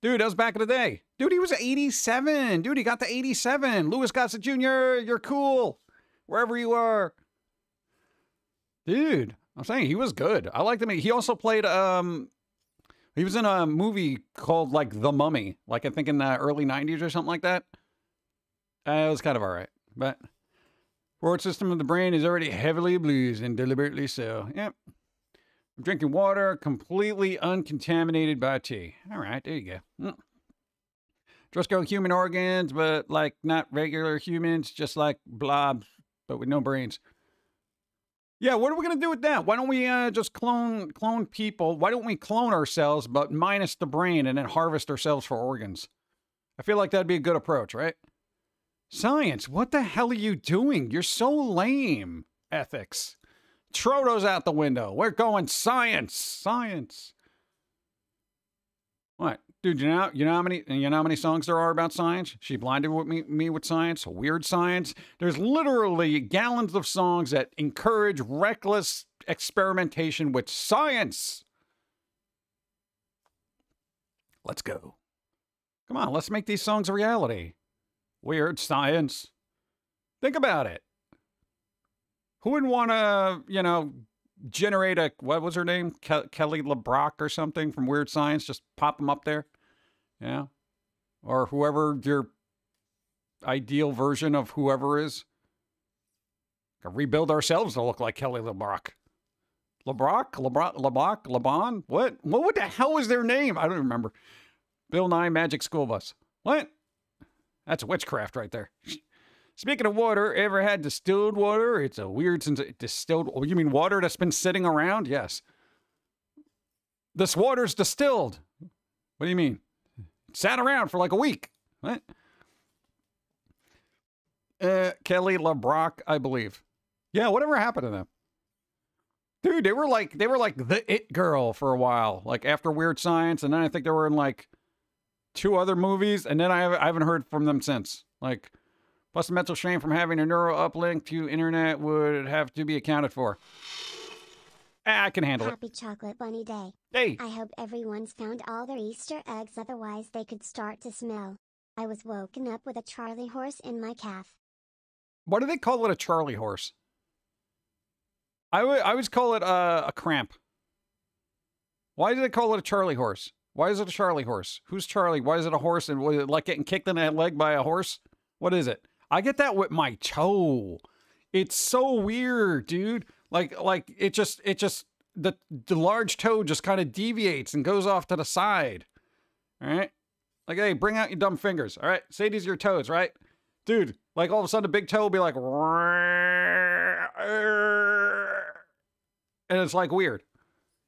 Dude, that was back in the day. Dude, he was eighty-seven. Dude, he got to eighty-seven. Lewis Gossett Junior, you're cool. Wherever you are. Dude. I'm saying he was good. I liked him. He also played, um, he was in a movie called like The Mummy, like I think in the early nineties or something like that. Uh, it was kind of all right, but reward system of the brain is already heavily abused and deliberately so. Yep. I'm drinking water, completely uncontaminated by tea. All right, there you go. Mm. Just go human organs, but like not regular humans, just like blobs, but with no brains. Yeah, what are we going to do with that? Why don't we uh, just clone clone people? Why don't we clone ourselves, but minus the brain, and then harvest ourselves for organs? I feel like that'd be a good approach, right? Science, what the hell are you doing? You're so lame. Ethics. Troto's out the window. We're going science. Science. What? Dude, you know, you know how many you know how many songs there are about science? She blinded with me, me with science, weird science. There's literally gallons of songs that encourage reckless experimentation with science. Let's go. Come on, let's make these songs a reality. Weird science. Think about it. Who wouldn't want to, you know, generate a, what was her name? Ke Kelly LeBrock or something from Weird Science. Just pop them up there. Yeah. Or whoever your ideal version of whoever is. Can rebuild ourselves to look like Kelly LeBrock. LeBrock? LeBrock? LeBrock? LeBron? What? What, what the hell was their name? I don't remember. Bill Nye Magic School Bus. What? That's witchcraft right there. Speaking of water, ever had distilled water? It's a weird sense. Distilled. Oh, you mean water that's been sitting around? Yes. This water's distilled. What do you mean? It sat around for like a week. What? Uh, Kelly LeBrock, I believe. Yeah, whatever happened to them? Dude, they were like they were like the it girl for a while. Like after Weird Science, and then I think they were in like two other movies, and then I I haven't heard from them since. Like. Plus, the mental strain from having a neural uplink to internet would have to be accounted for. Ah, I can handle Happy it. Happy Chocolate Bunny Day. Hey. I hope everyone's found all their Easter eggs, otherwise they could start to smell. I was woken up with a Charlie horse in my calf. What do they call it, a Charlie horse? I, I always call it uh, a cramp. Why do they call it a Charlie horse? Why is it a Charlie horse? Who's Charlie? Why is it a horse? And was it like getting kicked in the leg by a horse? What is it? I get that with my toe. It's so weird, dude. Like, like it just, it just, the, the large toe just kind of deviates and goes off to the side. All right. Like, hey, bring out your dumb fingers. All right. Say these are your toes, right? Dude, like all of a sudden the big toe will be like, and it's like weird.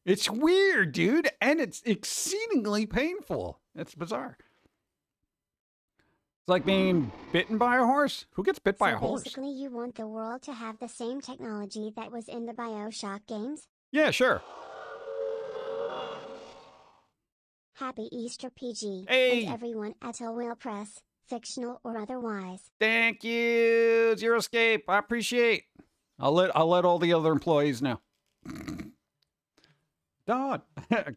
It's weird, dude. And it's exceedingly painful. It's bizarre. It's like being bitten by a horse. Who gets bit so by a horse? Basically, you want the world to have the same technology that was in the BioShock games? Yeah, sure. Happy Easter, P G. Hey! And everyone at iLL WiLL PrEss, fictional or otherwise. Thank you, Zero Escape. I appreciate. I'll let I'll let all the other employees know. Don. Okay.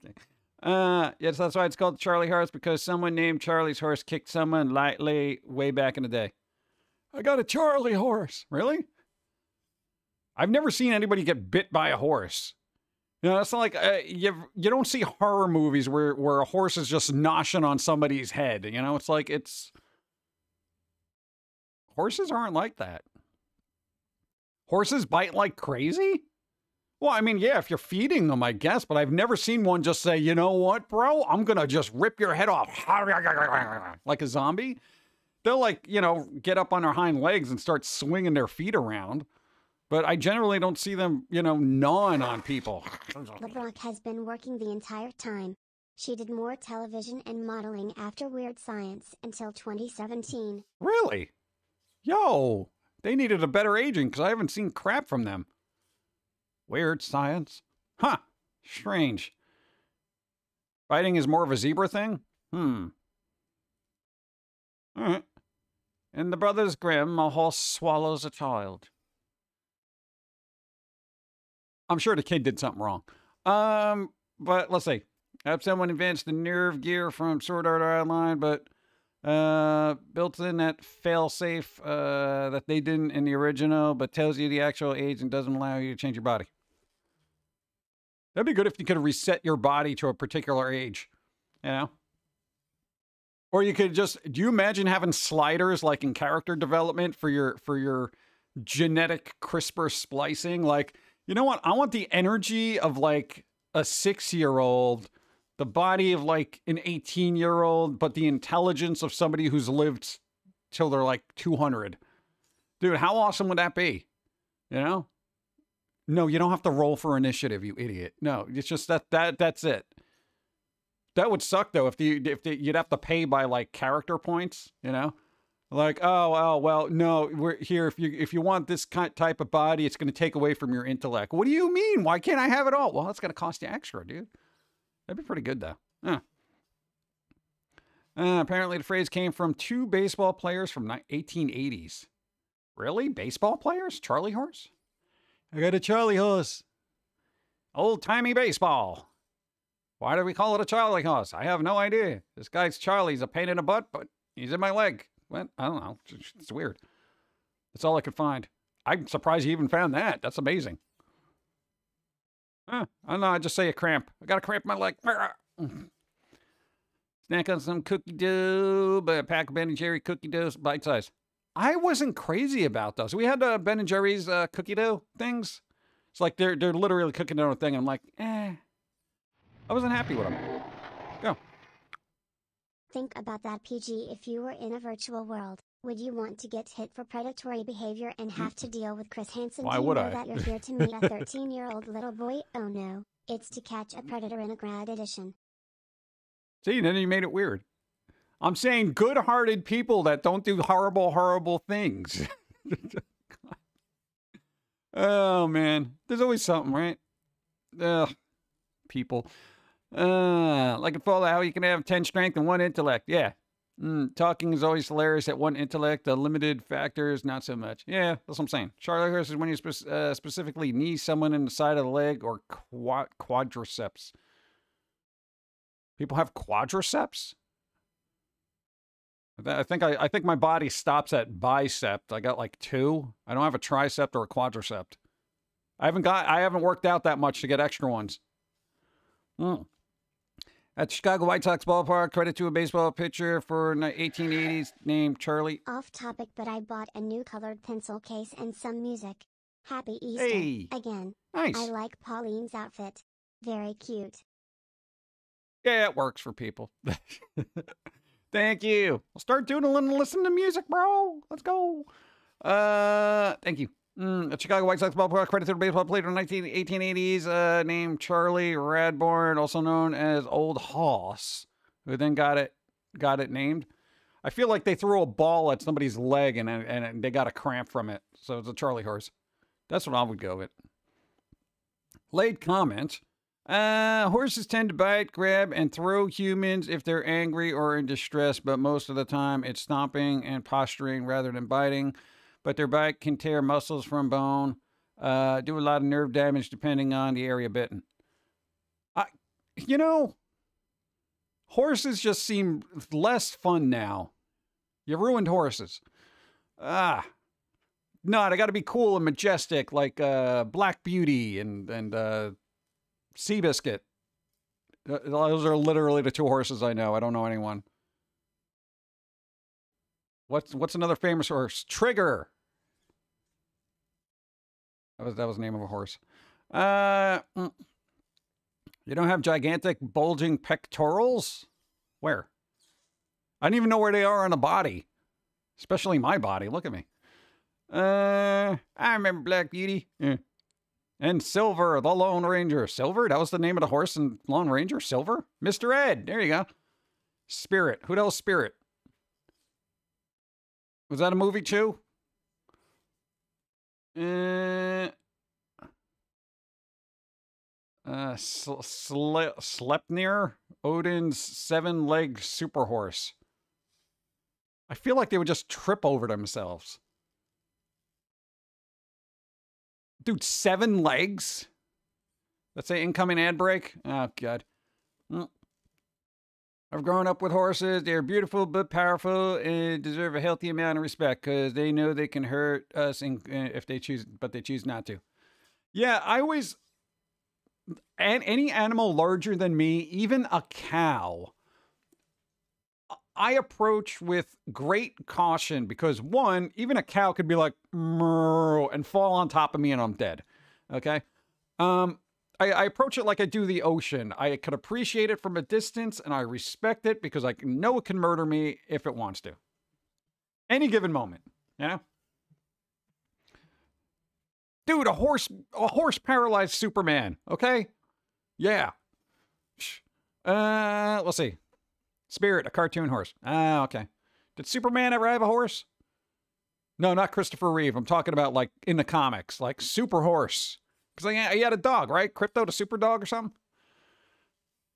Uh, yes, that's why it's called Charlie Horse, because someone named Charlie's horse kicked someone lightly way back in the day. I got a Charlie horse. Really? I've never seen anybody get bit by a horse. You know, that's not like, uh, you you don't see horror movies where, where a horse is just noshing on somebody's head. You know, it's like, it's... Horses aren't like that. Horses bite like crazy? Well, I mean, yeah, if you're feeding them, I guess, but I've never seen one just say, you know what, bro? I'm going to just rip your head off like a zombie. They'll, like, you know, get up on their hind legs and start swinging their feet around. But I generally don't see them, you know, gnawing on people. LeBrock has been working the entire time. She did more television and modeling after Weird Science until twenty seventeen. Really? Yo, they needed a better agent because I haven't seen crap from them. Weird Science? Huh, strange. Fighting is more of a zebra thing? Hmm. All right. In the Brothers Grimm, a horse swallows a child. I'm sure the kid did something wrong. Um, but let's see. I hope someone advanced the nerve gear from Sword Art Online, but uh, built in that fail-safe uh, that they didn't in the original, but tells you the actual age and doesn't allow you to change your body. That'd be good if you could reset your body to a particular age, you know? Or you could just, do you imagine having sliders like in character development for your, for your genetic CRISPR splicing? Like, you know what? I want the energy of like a six-year-old, the body of like an eighteen-year-old, but the intelligence of somebody who's lived till they're like two hundred. Dude, how awesome would that be? You know? No, you don't have to roll for initiative, you idiot. No, it's just that, that, that's it. That would suck though if the if the, you'd have to pay by like character points, you know, like oh oh well no we're here if you if you want this kind type of body it's going to take away from your intellect. What do you mean? Why can't I have it all? Well, that's going to cost you extra, dude. That'd be pretty good though. Huh. Uh, apparently, the phrase came from two baseball players from eighteen eighties. Really, baseball players? Charlie horse? I got a Charlie horse. Old timey baseball. Why do we call it a Charlie horse? I have no idea. This guy's Charlie's a pain in the butt, but he's in my leg. What? I don't know. It's weird. That's all I could find. I'm surprised you even found that. That's amazing. Huh. I don't know. I just say a cramp. I got a cramp in my leg. Snack on some cookie dough, but a pack of Ben and Jerry cookie doughs, bite size. I wasn't crazy about those. We had uh, Ben and Jerry's uh, cookie dough things. It's like they're they're literally cooking their own thing. I'm like, eh. I wasn't happy with them. Go. Think about that, P G. If you were in a virtual world, would you want to get hit for predatory behavior and have to deal with Chris Hansen? Why would I? Do you know that you're here to meet a thirteen-year-old little boy? Oh no, it's to catch a predator in a grad edition. See, then you made it weird. I'm saying good-hearted people that don't do horrible, horrible things. Oh man, there's always something, right? Ugh, people. Uh, like in Fallout, how you can have ten strength and one intellect. Yeah. Mm, talking is always hilarious at one intellect. The limited factors, not so much. Yeah, that's what I'm saying. Charlie horse is when you spe uh, specifically knee someone in the side of the leg or quad quadriceps. People have quadriceps? I think I, I think my body stops at bicep. I got like two. I don't have a tricep or a quadricep. I haven't got. I haven't worked out that much to get extra ones. Mm. At Chicago White Sox ballpark, credit to a baseball pitcher for eighteen eighties named Charlie. Off topic, but I bought a new colored pencil case and some music. Happy Easter. Hey. Again. Nice. I like Pauline's outfit. Very cute. Yeah, it works for people. Thank you. I'll start doodling and listen to music, bro. Let's go. Uh, thank you. Mm, a Chicago White Sox ballpark, credited to a baseball player in the eighteen eighties uh, named Charlie Radbourne, also known as Old Hoss, who then got it got it named. I feel like they threw a ball at somebody's leg and, and they got a cramp from it, so it's a Charlie horse. That's what I would go with. Late comment. Uh, horses tend to bite, grab, and throw humans if they're angry or in distress, but most of the time it's stomping and posturing rather than biting. But their bite can tear muscles from bone, uh, do a lot of nerve damage depending on the area bitten. I, you know, horses just seem less fun now. You ruined horses. Ah, no, they got to be cool and majestic, like uh, Black Beauty and and uh, Seabiscuit. Those are literally the two horses I know. I don't know anyone. What's what's another famous horse? Trigger. That was that was the name of a horse. Uh, you don't have gigantic bulging pectorals? Where? I don't even know where they are on a body, especially my body. Look at me. Uh, I remember Black Beauty. Yeah. And Silver, the Lone Ranger. Silver? That was the name of the horse in Lone Ranger? Silver? Mister Ed. There you go. Spirit. Who the hell's Spirit? Was that a movie, too? Uh, uh, sl sle Sleipnir? Odin's seven-legged super horse. I feel like they would just trip over themselves. Dude, seven legs? Let's say incoming ad break. Oh, God. Mm. I've grown up with horses. They're beautiful but powerful and deserve a healthy amount of respect because they know they can hurt us in, uh, if they choose, but they choose not to. Yeah, I always... And any animal larger than me, even a cow, I approach with great caution because, one, even a cow could be like, and fall on top of me and I'm dead. Okay? Um, I, I approach it like I do the ocean. I could appreciate it from a distance and I respect it because I know it can murder me if it wants to. Any given moment, you know? Dude, a horse, a horse paralyzed Superman. Okay? Yeah. Uh, let's see. Spirit, a cartoon horse. Ah, okay. Did Superman ever have a horse? No, not Christopher Reeve. I'm talking about, like, in the comics. Like, Super Horse. Because he had a dog, right? Crypto the Super Dog or something?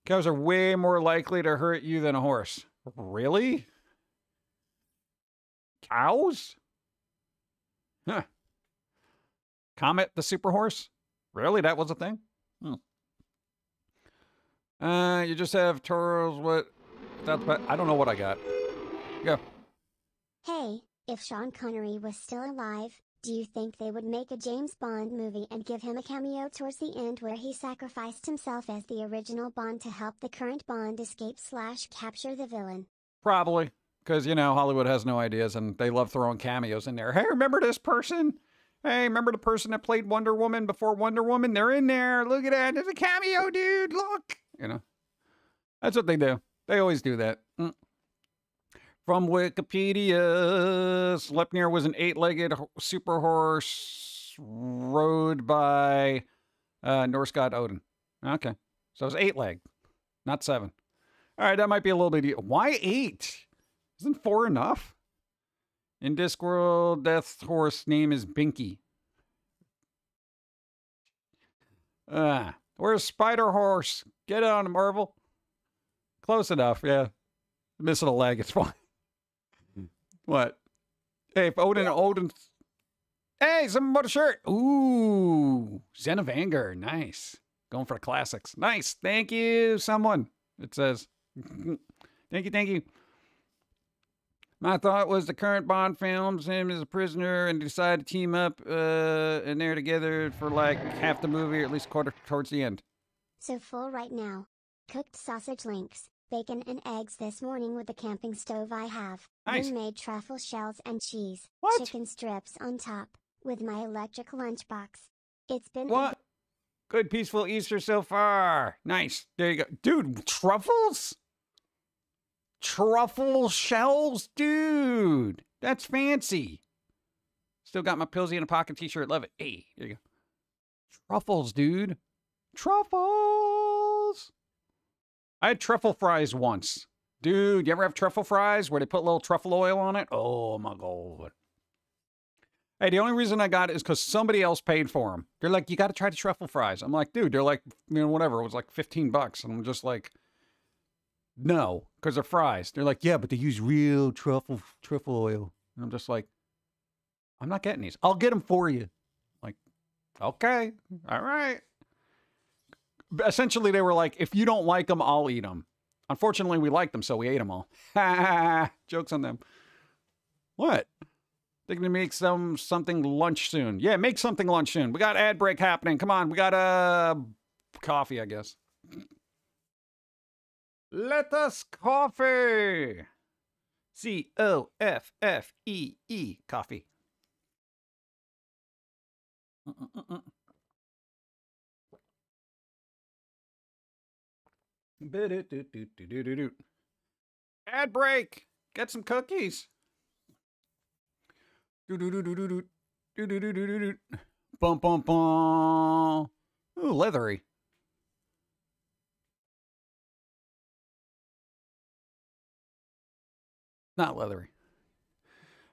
Cows are way more likely to hurt you than a horse. Really? Cows? Huh. Comet the Super Horse? Really? That was a thing? Hmm. Uh, you just have turtles with... That's, but I don't know what I got. Go. Hey, if Sean Connery was still alive, do you think they would make a James Bond movie and give him a cameo towards the end where he sacrificed himself as the original Bond to help the current Bond escape slash capture the villain? Probably. Because, you know, Hollywood has no ideas and they love throwing cameos in there. Hey, remember this person? Hey, remember the person that played Wonder Woman before Wonder Woman? They're in there. Look at that. There's a cameo, dude. Look. You know, that's what they do. They always do that. Mm. From Wikipedia, Sleipnir was an eight-legged super horse rode by uh, Norse god Odin. Okay. So it was eight-legged, not seven. All right, that might be a little bit... Why eight? Isn't four enough? In Discworld, Death's horse name is Binky. Ah, uh, where's Spider Horse? Get on, Marvel. Close enough, yeah. Missing a leg, it's fine. What? Hey, if Odin, Odin... Hey, something about a shirt. Ooh, Zen of Anger, nice. Going for the classics. Nice, thank you, someone, it says. Thank you, thank you. My thought was the current Bond films, him as a prisoner, and decide to team up, uh, and they're together for like half the movie, or at least quarter towards the end. So full right now. Cooked sausage links. Bacon and eggs this morning with the camping stove I have. Nice. Homemade truffle shells and cheese. What? Chicken strips on top with my electric lunchbox. It's been what? Good peaceful Easter so far. Nice. There you go. Dude, truffles? Truffle shells? Dude, that's fancy. Still got my Pilsy in a pocket t-shirt. Love it. Hey, there you go. Truffles, dude. Truffles. I had truffle fries once. Dude, you ever have truffle fries where they put a little truffle oil on it? Oh, my God. Hey, the only reason I got it is because somebody else paid for them. They're like, you got to try the truffle fries. I'm like, dude, they're like, you know, whatever. It was like fifteen bucks. And I'm just like, no, because they're fries. They're like, yeah, but they use real truffle truffle oil. And I'm just like, I'm not getting these. I'll get them for you. Like, okay. All right. Essentially, they were like, if you don't like them, I'll eat them. Unfortunately, we liked them, so we ate them all. Jokes on them. What? They're going to make some something lunch soon. Yeah, make something lunch soon. We got ad break happening. Come on, we got a uh, coffee, I guess. Let us coffee. C O F F E E, coffee. Mm-mm-mm. Ad break. Get some cookies. Bum, bum, bum. Ooh, leathery. Not leathery.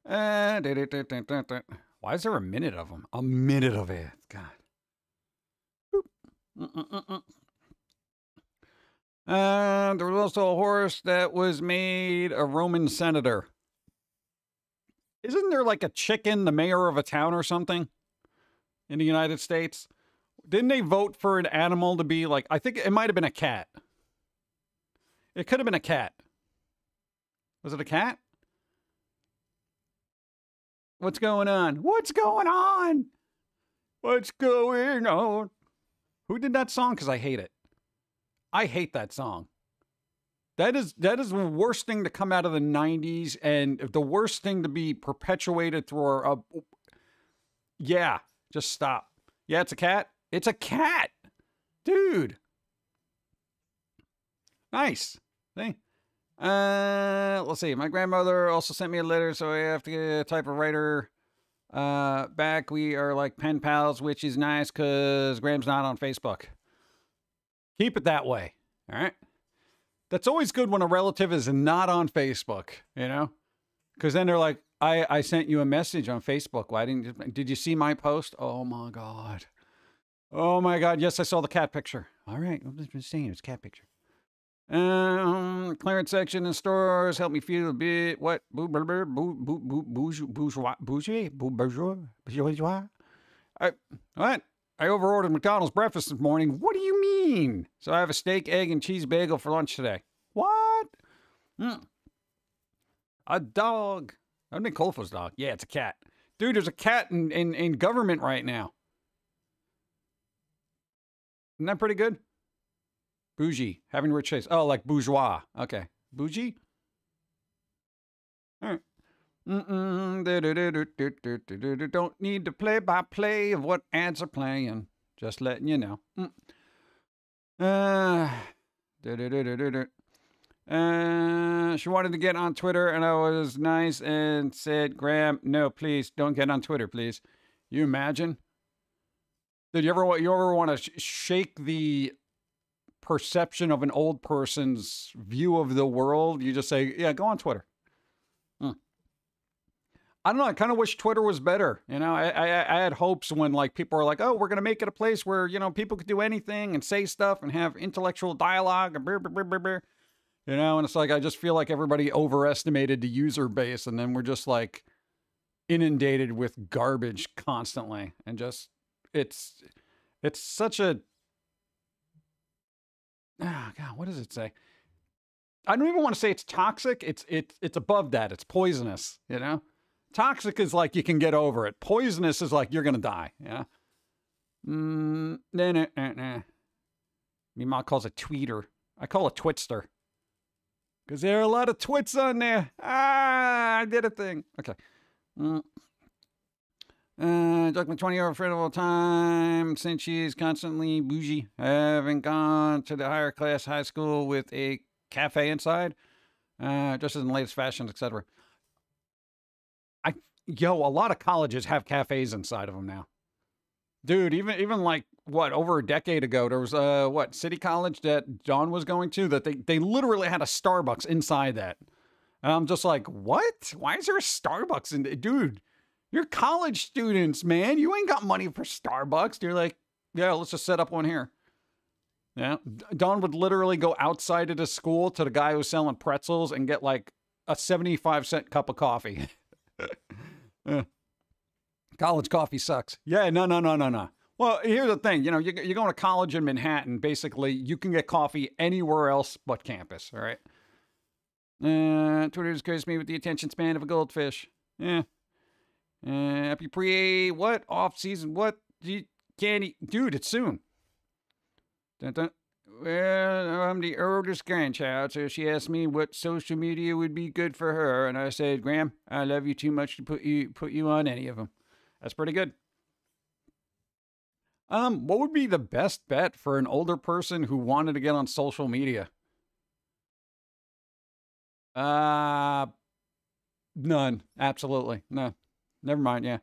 Uh, da, da, da, da, da, da. Why is there a minute of them? A minute of it. God. Boop. Mm -mm -mm. Uh, there was also a horse that was made a Roman senator. Isn't there like a chicken, the mayor of a town or something in the United States? Didn't they vote for an animal to be like, I think it might have been a cat. It could have been a cat. Was it a cat? What's going on? What's going on? What's going on? Who did that song? Because I hate it. I hate that song. That is, that is the worst thing to come out of the nineties and the worst thing to be perpetuated through our... Uh, yeah, just stop. Yeah, it's a cat. It's a cat. Dude. Nice. Thank you. Uh, let's see. My grandmother also sent me a letter, so I have to get a type of writer, uh, back. We are like pen pals, which is nice because Graham's not on Facebook. Keep it that way. All right. That's always good when a relative is not on Facebook, you know, because then they're like, I, I sent you a message on Facebook. Why didn't you, did you see my post? Oh my God. Oh my God. Yes. I saw the cat picture. All right. I'm just saying it was a cat picture. Um, clearance section in stores. Help me feel a bit. What? Bourgeois? Bourgeois? Bourgeois? I, what? I overordered McDonald's breakfast this morning. What do you mean? So I have a steak, egg, and cheese bagel for lunch today. What? Mm. A dog. I don't think Colfo's dog. Yeah, it's a cat. Dude, there's a cat in, in, in government right now. Isn't that pretty good? Bougie, having rich taste. Oh, like bourgeois. Okay. Bougie? All right. Mm-mm. Don't need to play by play of what ads are playing. Just letting you know. Mm. Uh, uh, she wanted to get on Twitter, and I was nice and said, Graham, no, please, don't get on Twitter, please. You imagine? Did you ever, you ever want to sh shake the... perception of an old person's view of the world? You just say, yeah, go on Twitter. Mm. I don't know. I kind of wish Twitter was better. You know, I, I, I had hopes when like people are like, oh, we're going to make it a place where, you know, people could do anything and say stuff and have intellectual dialogue and blah, blah, blah, blah, blah. You know, and it's like, I just feel like everybody overestimated the user base. And then we're just like inundated with garbage constantly. And just, it's, it's such a, oh, God, what does it say? I don't even want to say it's toxic. It's, it's, it's above that. It's poisonous, you know? Toxic is like you can get over it. Poisonous is like you're going to die, you know? Mm, nah, nah, nah, nah. Me mom calls it tweeter. I call it twitster. Because there are a lot of twits on there. Ah, I did a thing. Okay. Mm. Uh, Document twenty over friend of all time since she's constantly bougie. Having gone to the higher class high school with a cafe inside, uh, just as in the latest fashion, et cetera. I, yo, a lot of colleges have cafes inside of them now, dude. Even even like what over a decade ago, there was uh what City College that Dawn was going to that they they literally had a Starbucks inside that. And I'm just like, what? Why is there a Starbucks in, dude? You're college students, man. You ain't got money for Starbucks. They're like, yeah, let's just set up one here. Yeah. Don would literally go outside of the school to the guy who was selling pretzels and get like a seventy-five cent cup of coffee. uh, college coffee sucks. Yeah, no, no, no, no, no. Well, here's the thing. You know, you're, you're going to college in Manhattan. Basically, you can get coffee anywhere else but campus. All right. Uh, Twitter discouraged me with the attention span of a goldfish. Yeah. Uh, happy pre what off season? What you candy, dude? It's soon. Dun, dun. Well, I'm the oldest grandchild, so she asked me what social media would be good for her, and I said, "Graham, I love you too much to put you put you on any of them." That's pretty good. Um, what would be the best bet for an older person who wanted to get on social media? Uh, none. Absolutely none. Never mind, yeah.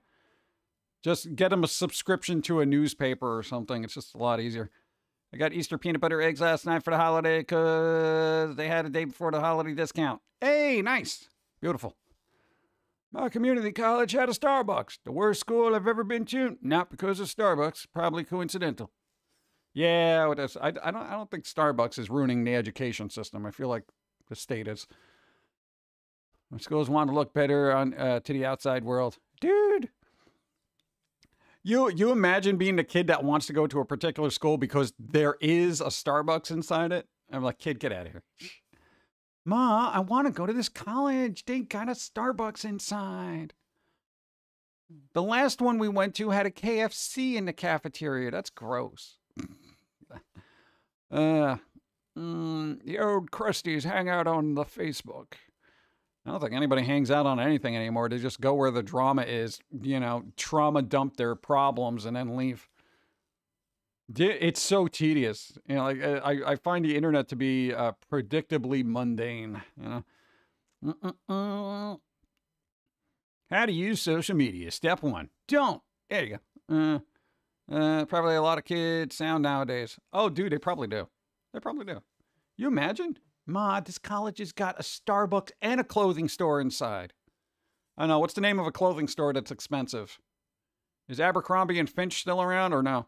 Just get them a subscription to a newspaper or something. It's just a lot easier. I got Easter peanut butter eggs last night for the holiday because they had a day before the holiday discount. Hey, nice. Beautiful. My community college had a Starbucks. The worst school I've ever been to. Not because of Starbucks. Probably coincidental. Yeah, it is. I, I, don't, I don't think Starbucks is ruining the education system. I feel like the state is. My schools want to look better on uh, to the outside world. Dude. You, you imagine being the kid that wants to go to a particular school because there is a Starbucks inside it? I'm like, kid, get out of here. Ma, I want to go to this college. They got a Starbucks inside. The last one we went to had a K F C in the cafeteria. That's gross. uh, mm, the old crusties hang out on the Facebook. I don't think anybody hangs out on anything anymore. They just go where the drama is, you know, trauma dump their problems and then leave. It's so tedious. You know, like I, I find the internet to be uh, predictably mundane. You know, Mm-mm-mm. How to use social media? Step one: don't. There you go. Uh, uh, probably a lot of kids sound nowadays. Oh, dude, they probably do. They probably do. You imagine? Ma, this college has got a Starbucks and a clothing store inside. I know. What's the name of a clothing store that's expensive? Is Abercrombie and Finch still around or no?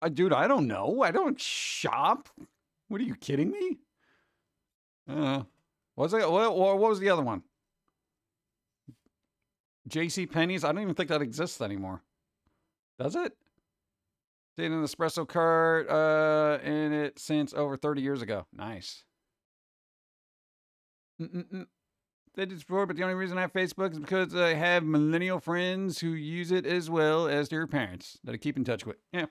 Uh, dude, I don't know. I don't shop. What are you kidding me? Uh, was it? What, what was the other one? J C Penney's. I don't even think that exists anymore. Does it? Stayed in an espresso cart uh, in it since over thirty years ago. Nice. Mm-mm-mm. They did before, but the only reason I have Facebook is because I have millennial friends who use it as well as their parents that I keep in touch with. Yeah.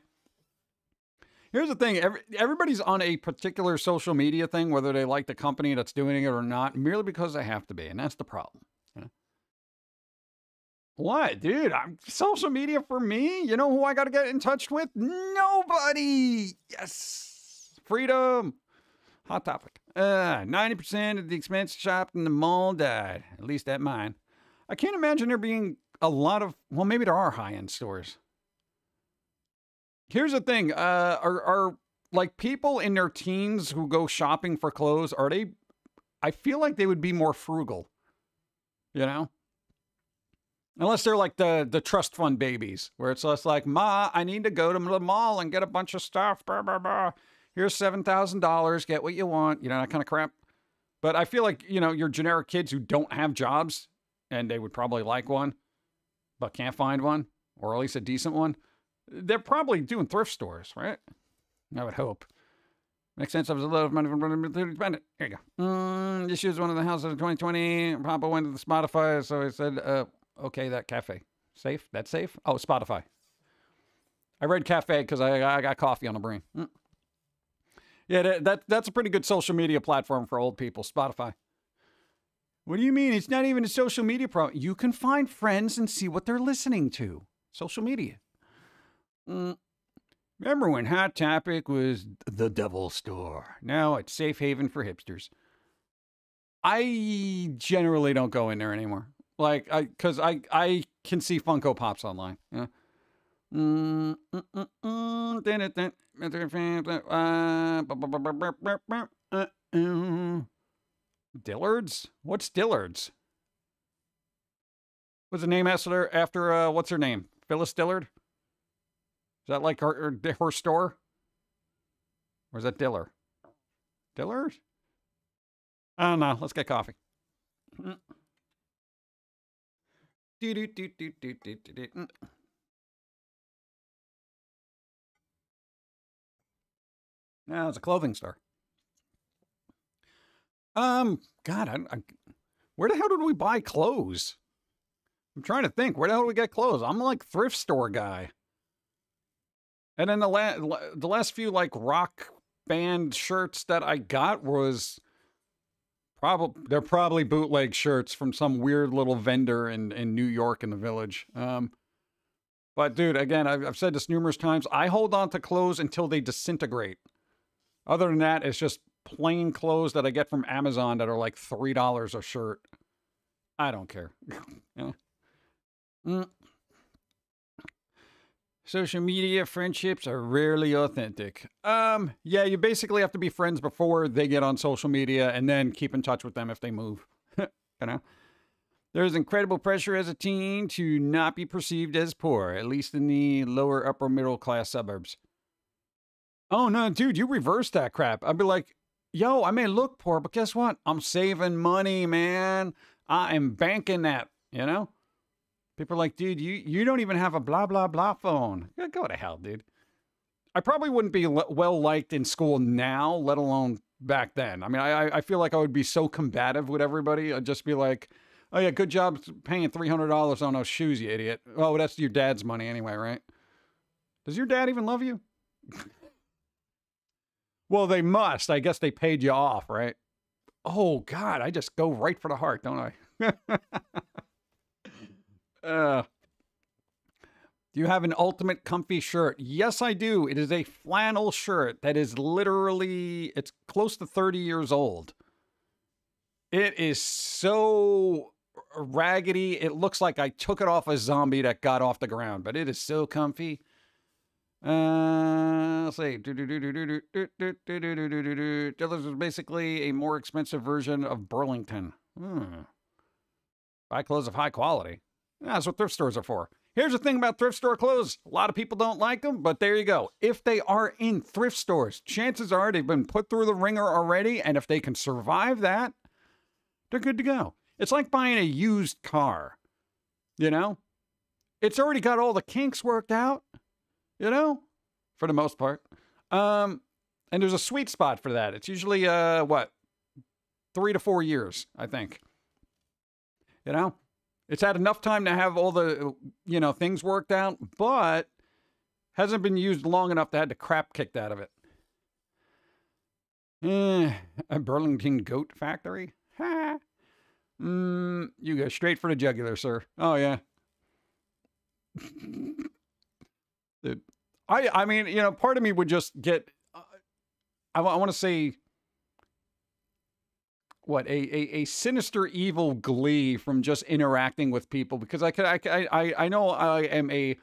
Here's the thing. Every, everybody's on a particular social media thing, whether they like the company that's doing it or not, merely because they have to be, and that's the problem. You know? What, dude? I'm social media for me. You know who I got to get in touch with? Nobody. Yes, freedom. Hot topic. Uh, ninety percent of the expensive shop in the mall died. At least at mine. I can't imagine there being a lot of. Well, maybe there are high-end stores. Here's the thing. Uh, are are like people in their teens who go shopping for clothes? Are they? I feel like they would be more frugal. You know. Unless they're like the, the trust fund babies, where it's less like, Ma, I need to go to the mall and get a bunch of stuff. Blah, blah, blah. Here's seven thousand dollars. Get what you want. You know, that kind of crap. But I feel like, you know, your generic kids who don't have jobs, and they would probably like one, but can't find one, or at least a decent one, they're probably doing thrift stores, right? I would hope. Makes sense. I was a lot of money from spend it. Here you go. Mm, this year's one of the houses in twenty twenty. Papa went to the Spotify, so he said, uh... okay, that cafe. Safe? That's safe? Oh, Spotify. I read cafe because I, I got coffee on the brain. Mm. Yeah, that, that that's a pretty good social media platform for old people, Spotify. What do you mean? It's not even a social media problem. You can find friends and see what they're listening to. Social media. Mm. Remember when Hot Topic was the devil store? Now it's safe haven for hipsters. I generally don't go in there anymore. Like, I, cause I, I can see Funko Pops online. Yeah. Mm, mm, mm, mm. Uh, mm. Dillard's? What's Dillard's? What's the name after, after uh, what's her name? Phyllis Dillard? Is that like her, her, her store? Or is that Diller? Dillard? I don't know. Let's get coffee. Mm. Now it's a clothing store. Um, God, I, I, where the hell did we buy clothes? I'm trying to think. Where the hell did we get clothes? I'm like thrift store guy. And then the last, the last few like rock band shirts that I got was. Probably, they're probably bootleg shirts from some weird little vendor in, in New York in the village. Um, but, dude, again, I've, I've said this numerous times. I hold on to clothes until they disintegrate. Other than that, it's just plain clothes that I get from Amazon that are like three dollars a shirt. I don't care. You know? Mm. Social media friendships are rarely authentic. Um, yeah, you basically have to be friends before they get on social media and then keep in touch with them if they move. You know? There's incredible pressure as a teen to not be perceived as poor, at least in the lower upper middle class suburbs. Oh no, dude, you reversed that crap. I'd be like, yo, I may look poor, but guess what? I'm saving money, man. I am banking that, you know? People are like, dude, you, you don't even have a blah, blah, blah phone. Go to hell, dude. I probably wouldn't be well-liked in school now, let alone back then. I mean, I, I feel like I would be so combative with everybody. I'd just be like, oh, yeah, good job paying three hundred dollars on those shoes, you idiot. Oh, that's your dad's money anyway, right? Does your dad even love you? Well, they must. I guess they paid you off, right? Oh, God, I just go right for the heart, don't I? Uh, do you have an ultimate comfy shirt? Yes, I do. It is a flannel shirt that is literally, it's close to thirty years old. It is so raggedy. It looks like I took it off a zombie that got off the ground, but it is so comfy. Uh, let's see. This is basically a more expensive version of Burlington. Hmm. Buy clothes of high quality. That's what thrift stores are for. Here's the thing about thrift store clothes. A lot of people don't like them, but there you go. If they are in thrift stores, chances are they've been put through the ringer already, and if they can survive that, they're good to go. It's like buying a used car, you know? It's already got all the kinks worked out, you know, for the most part. Um, and there's a sweet spot for that. It's usually, uh, what, three to four years, I think, you know? It's had enough time to have all the, you know, things worked out, but hasn't been used long enough to have the crap kicked out of it. Eh, a Burlington goat factory? Ha! Mm, you go straight for the jugular, sir. Oh, yeah. Dude, I, I mean, you know, part of me would just get, uh, I, I want to say... What a, a a sinister evil glee from just interacting with people, because I could I I I know I am a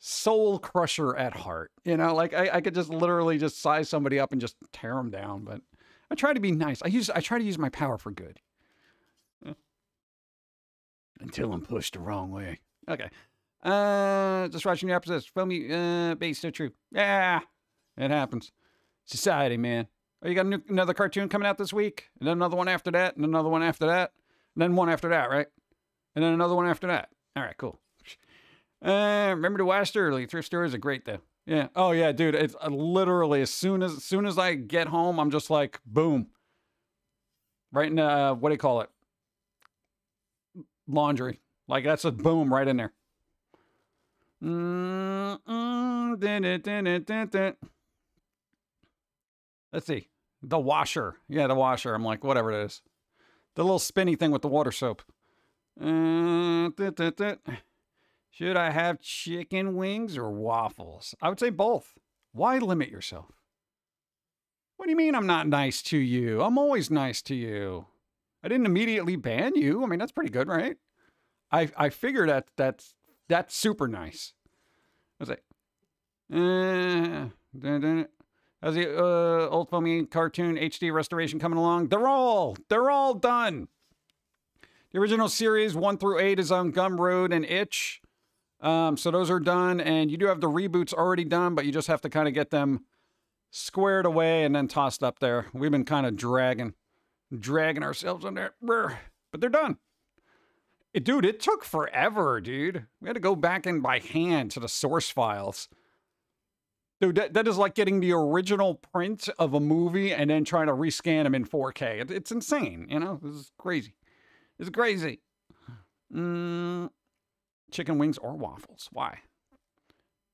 soul crusher at heart, you know, like I, I could just literally just size somebody up and just tear them down, but I try to be nice. I use I try to use my power for good until I'm pushed the wrong way. Okay, uh, just watching the episodes. Foamy, uh, base so true. Yeah, it happens. Society, man. Oh, you got a new, another cartoon coming out this week? And then another one after that, and another one after that, and then one after that, right? And then another one after that. All right, cool. Uh, remember to watch early. Thrift stores are great, though. Yeah. Oh, yeah, dude. It's uh, literally as soon as, as soon as I get home, I'm just like, boom. Right in, uh, what do you call it? Laundry. Like, that's a boom right in there. Mm-mm, dun, dun, dun, dun, dun. Let's see. The washer. Yeah, the washer. I'm like, whatever it is. The little spinny thing with the water soap. Uh, th th th. Should I have chicken wings or waffles? I would say both. Why limit yourself? What do you mean I'm not nice to you? I'm always nice to you. I didn't immediately ban you. I mean, that's pretty good, right? I, I figure that that's, that's super nice. I was like, uh, dun, dun. How's the uh, old Foamy cartoon H D restoration coming along? They're all, they're all done. The original series one through eight is on Gumroad and Itch. Um, so those are done. And you do have the reboots already done, but you just have to kind of get them squared away and then tossed up there. We've been kind of dragging, dragging ourselves on there. But they're done. It, dude, it took forever, dude. We had to go back in by hand to the source files. Dude, that, that is like getting the original print of a movie and then trying to rescan them in four K. It, it's insane, you know? This is crazy. It's crazy. Mm, chicken wings or waffles. Why?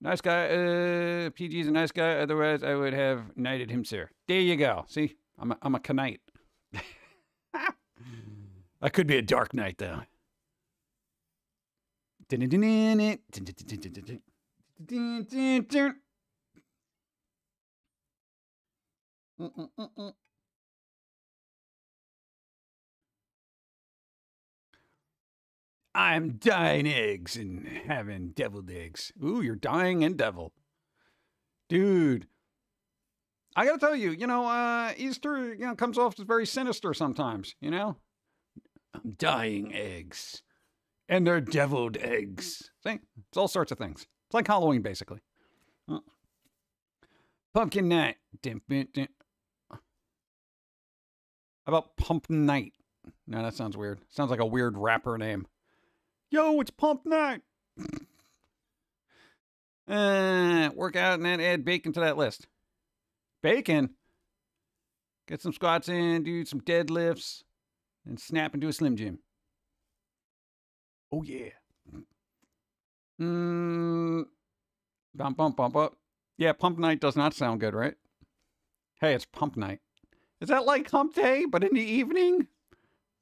Nice guy. Uh, P G's a nice guy. Otherwise, I would have knighted him, sir. There you go. See? I'm a, I'm a knight. I could be a dark knight, though. Mm -mm -mm -mm. I'm dying eggs and having deviled eggs. Ooh, you're dying and devil. Dude. I gotta tell you, you know, uh, Easter, you know, comes off as very sinister sometimes, you know? I'm dying eggs. And they're deviled eggs. See? It's all sorts of things. It's like Halloween, basically. Uh, pumpkin night. How about Pump Night? No, that sounds weird. Sounds like a weird rapper name. Yo, it's Pump Night! uh, work out and then add bacon to that list. Bacon? Get some squats in, do some deadlifts, and snap into a Slim Jim. Oh, yeah. Mmm. Bump, bump, bump up. Yeah, Pump Night does not sound good, right? Hey, it's Pump Night. Is that like Hump Day, but in the evening?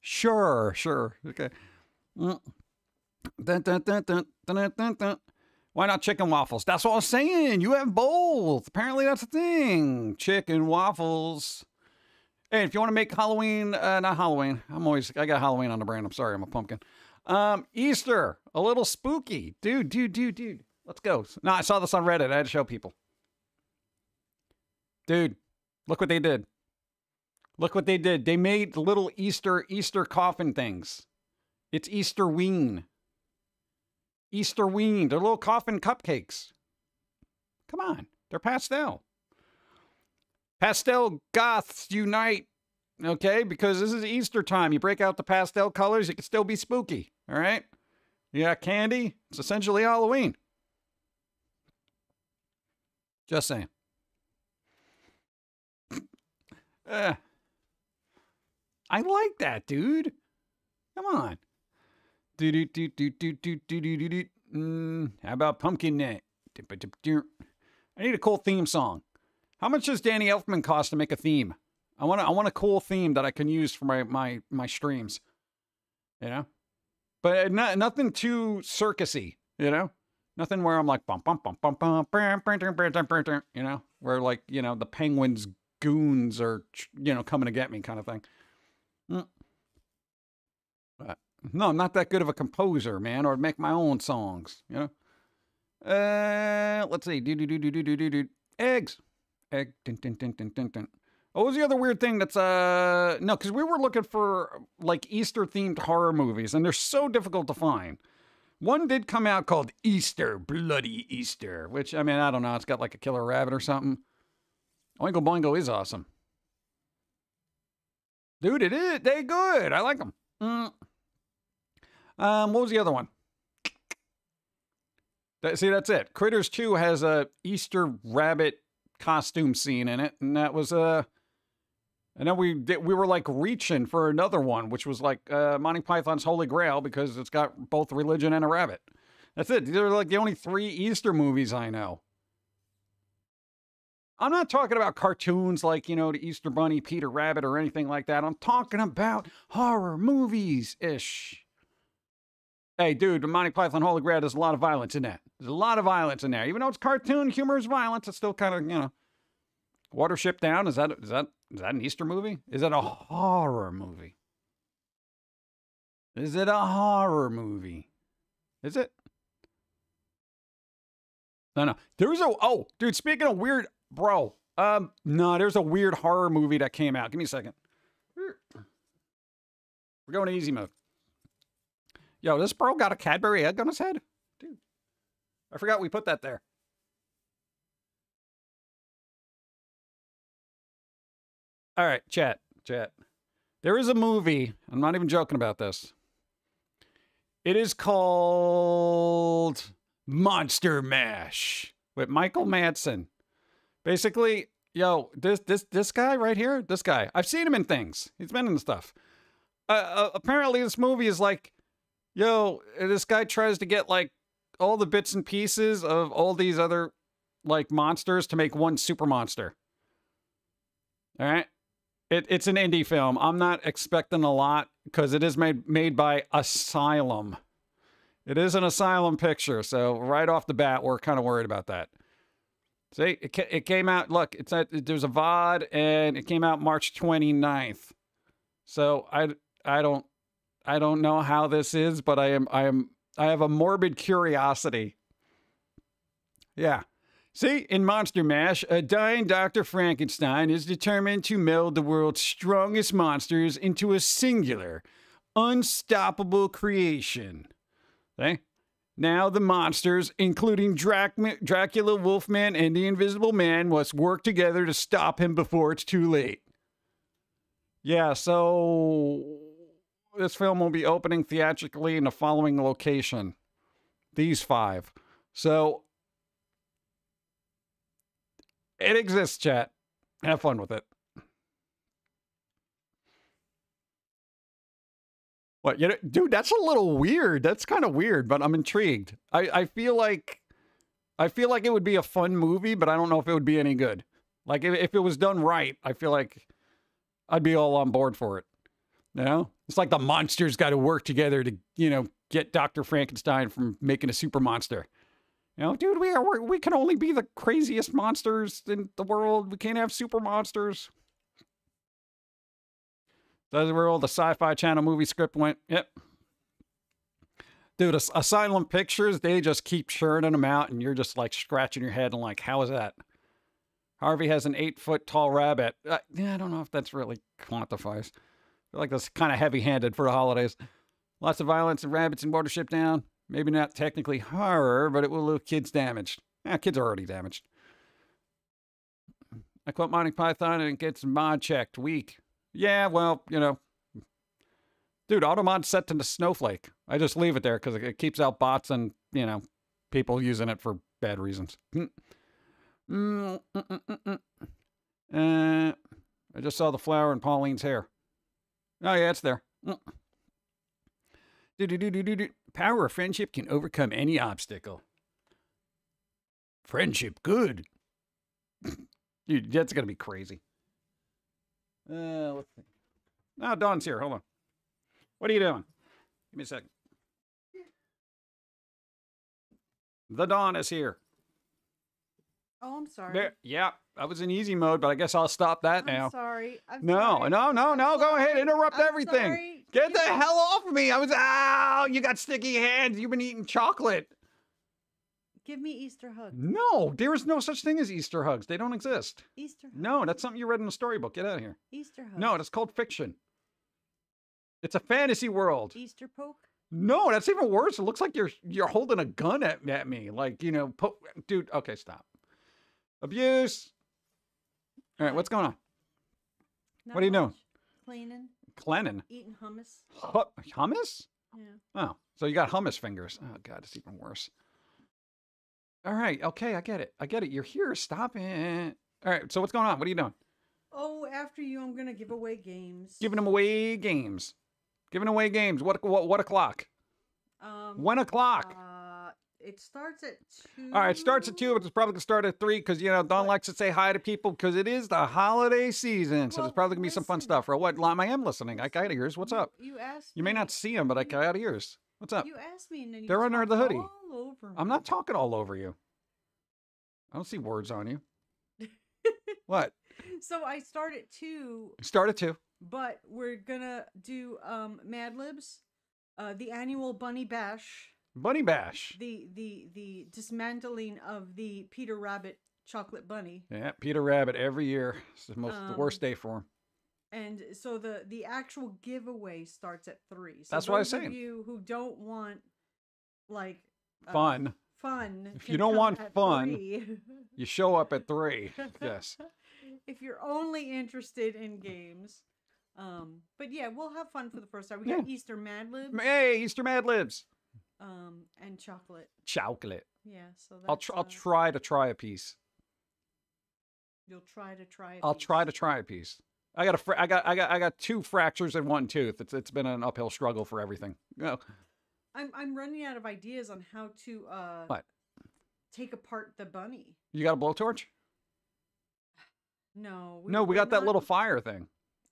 Sure, sure. Okay. Mm. Dun, dun, dun, dun, dun, dun, dun. Why not chicken waffles? That's what I'm saying. You have both. Apparently that's a thing. Chicken waffles. Hey, if you want to make Halloween, uh, not Halloween. I'm always, I got Halloween on the brand. I'm sorry. I'm a pumpkin. Um, Easter, a little spooky. Dude, dude, dude, dude. Let's go. No, I saw this on Reddit. I had to show people. Dude, look what they did. Look what they did. They made little Easter, Easter coffin things. It's Easterween. Easter ween. They're little coffin cupcakes. Come on. They're pastel. Pastel goths unite. Okay? Because this is Easter time. You break out the pastel colors, it can still be spooky. All right? You got candy. It's essentially Halloween. Just saying. uh, I like that, dude. Come on. Do do do do do do do do do. Mm, how about Pumpkin Night? I need a cool theme song. How much does Danny Elfman cost to make a theme? I want I want a cool theme that I can use for my my my streams. You know, but not nothing too circusy. You know, nothing where I'm like bum bum bum bum bum bum bum. You know, where like you know the Penguin's goons are you know coming to get me kind of thing. Mm. No, I'm not that good of a composer, man, or make my own songs, you know? Uh, let's see. Do, do, do, do, do, do, do, do. Eggs. Egg. Dun, dun, dun, dun, dun, dun. Oh, what was the other weird thing that's, uh, no, because we were looking for, like, Easter-themed horror movies, and they're so difficult to find. One did come out called Easter, Bloody Easter, which, I mean, I don't know. It's got, like, a killer rabbit or something. Oingo Boingo is awesome. Dude, it is. They're good. I like them. Mm. Um, what was the other one? That, see, that's it. Critters two has a Easter rabbit costume scene in it, and that was a. Uh, and then we we were like reaching for another one, which was like uh, Monty Python's Holy Grail because it's got both religion and a rabbit. That's it. These are like the only three Easter movies I know. I'm not talking about cartoons like, you know, the Easter Bunny, Peter Rabbit, or anything like that. I'm talking about horror movies ish. Hey, dude, the Monty Python Holy Grail, there's a lot of violence in that. There's a lot of violence in there. Even though it's cartoon humor is violence, it's still kind of, you know. Watership Down, is that, is that, is that an Easter movie? Is that a horror movie? Is it a horror movie? Is it? No, no. There was a, oh, dude, speaking of weird, bro. Um, no, there's a weird horror movie that came out. Give me a second. We're going to easy mode. Yo, this bro got a Cadbury egg on his head? Dude, I forgot we put that there. All right, chat, chat. There is a movie. I'm not even joking about this. It is called Monster Mash with Michael Madsen. Basically, yo, this this this guy right here, this guy. I've seen him in things. He's been in stuff. Uh, uh, apparently, this movie is like, yo, this guy tries to get, like, all the bits and pieces of all these other, like, monsters to make one super monster. All right? It, it's an indie film. I'm not expecting a lot because it is made, made by Asylum. It is an Asylum picture, so right off the bat, we're kind of worried about that. See, it, it came out, look, it's a, there's a V O D, and it came out March twenty-ninth. So I, I don't... I don't know how this is, but I am, I am, I have a morbid curiosity. Yeah. See, in Monster Mash, a dying Doctor Frankenstein is determined to meld the world's strongest monsters into a singular, unstoppable creation. Okay? Now the monsters, including Drac- Dracula, Wolfman, and the Invisible Man, must work together to stop him before it's too late. Yeah, so this film will be opening theatrically in the following location. These five. So it exists, chat. Have fun with it. What, you know, dude, that's a little weird. That's kind of weird, but I'm intrigued. I, I feel like I feel like it would be a fun movie, but I don't know if it would be any good. Like, if, if it was done right, I feel like I'd be all on board for it. You know? It's like the monsters got to work together to, you know, get Doctor Frankenstein from making a super monster. You know, dude, we are, we can only be the craziest monsters in the world. We can't have super monsters. That's where all the Sci-Fi Channel movie script went. Yep. Dude, Asylum Pictures, they just keep churning them out, and you're just, like, scratching your head and like, how is that? Harvey has an eight-foot tall rabbit. Uh, yeah, I don't know if that's really quantifies. I feel like that's kind of heavy-handed for the holidays. Lots of violence and rabbits in Watership Down. Maybe not technically horror, but it will leave kids damaged. Yeah, kids are already damaged. I quote Monty Python and it gets mod checked. Weak. Yeah, well, you know. Dude, Automod's set to the snowflake. I just leave it there because it keeps out bots and, you know, people using it for bad reasons. Mm. Mm, mm, mm, mm, mm. Uh, I just saw the flower in Pauline's hair. Oh, yeah, it's there. Mm. Do, do, do, do, do, do. Power of friendship can overcome any obstacle. Friendship, good. Dude, that's going to be crazy. Uh, let's see. Oh, Dawn's here. Hold on. What are you doing? Give me a second. The Dawn is here. Oh, I'm sorry. There, yeah, I was in easy mode, but I guess I'll stop that now. I'm sorry. I'm no, sorry. no, no, no. I'm go sorry. ahead. Interrupt I'm everything. Sorry. Get the hell off of me. I was, ow, you got sticky hands. You've been eating chocolate. Give me Easter hugs. No, there is no such thing as Easter hugs. They don't exist. Easter hugs. No, that's something you read in a storybook. Get out of here. Easter hugs. No, that's called fiction. It's a fantasy world. Easter poke? No, that's even worse. It looks like you're you're holding a gun at, at me. Like, you know, po dude, okay, stop. Abuse. All right, what's going on? Not what are you much. doing? Cleaning. Cleaning. Eating hummus. H hummus? Yeah. Oh, so you got hummus fingers. Oh, God, it's even worse. All right, okay, I get it. I get it. You're here. Stop it. All right, so what's going on? What are you doing? Oh, after you, I'm going to give away games. Giving them away games. Giving away games. What, what, what o'clock? Um, one o'clock. Uh, It starts at two. All right, it starts at two, but it's probably going to start at three because, you know, Dawn what? likes to say hi to people because it is the holiday season. So well, there's probably going to be some fun stuff. Or what? Lom, I am listening. I got out of yours. What's up? You asked You may me. not see him, but I got out of yours. What's up? You asked me. And then you They're under the hoodie. All over I'm not talking all over you. I don't see words on you. What? So I start at two. Start at two. But we're going to do um, Mad Libs, uh, the annual Bunny Bash. Bunny Bash. The the the dismantling of the Peter Rabbit chocolate bunny. Yeah, Peter Rabbit every year. It's the most um, the worst day for him. And so the the actual giveaway starts at three. So that's what I was saying. You who don't want like uh, fun, fun. If you don't want fun, you show up at three. Yes. If you're only interested in games. Um, but yeah, we'll have fun for the first time. We got yeah. Easter Mad Libs. Hey, Easter Mad Libs. Um, and chocolate. Chocolate. Yeah, so that's... I'll, tr I'll try to try a piece. You'll try to try a piece. I'll try to try a piece. I got a fr I got I got I got two fractures and one tooth. It's it's been an uphill struggle for everything. Oh. I'm I'm running out of ideas on how to uh what? take apart the bunny. You got a blowtorch? No. We, no, we got that not... little fire thing.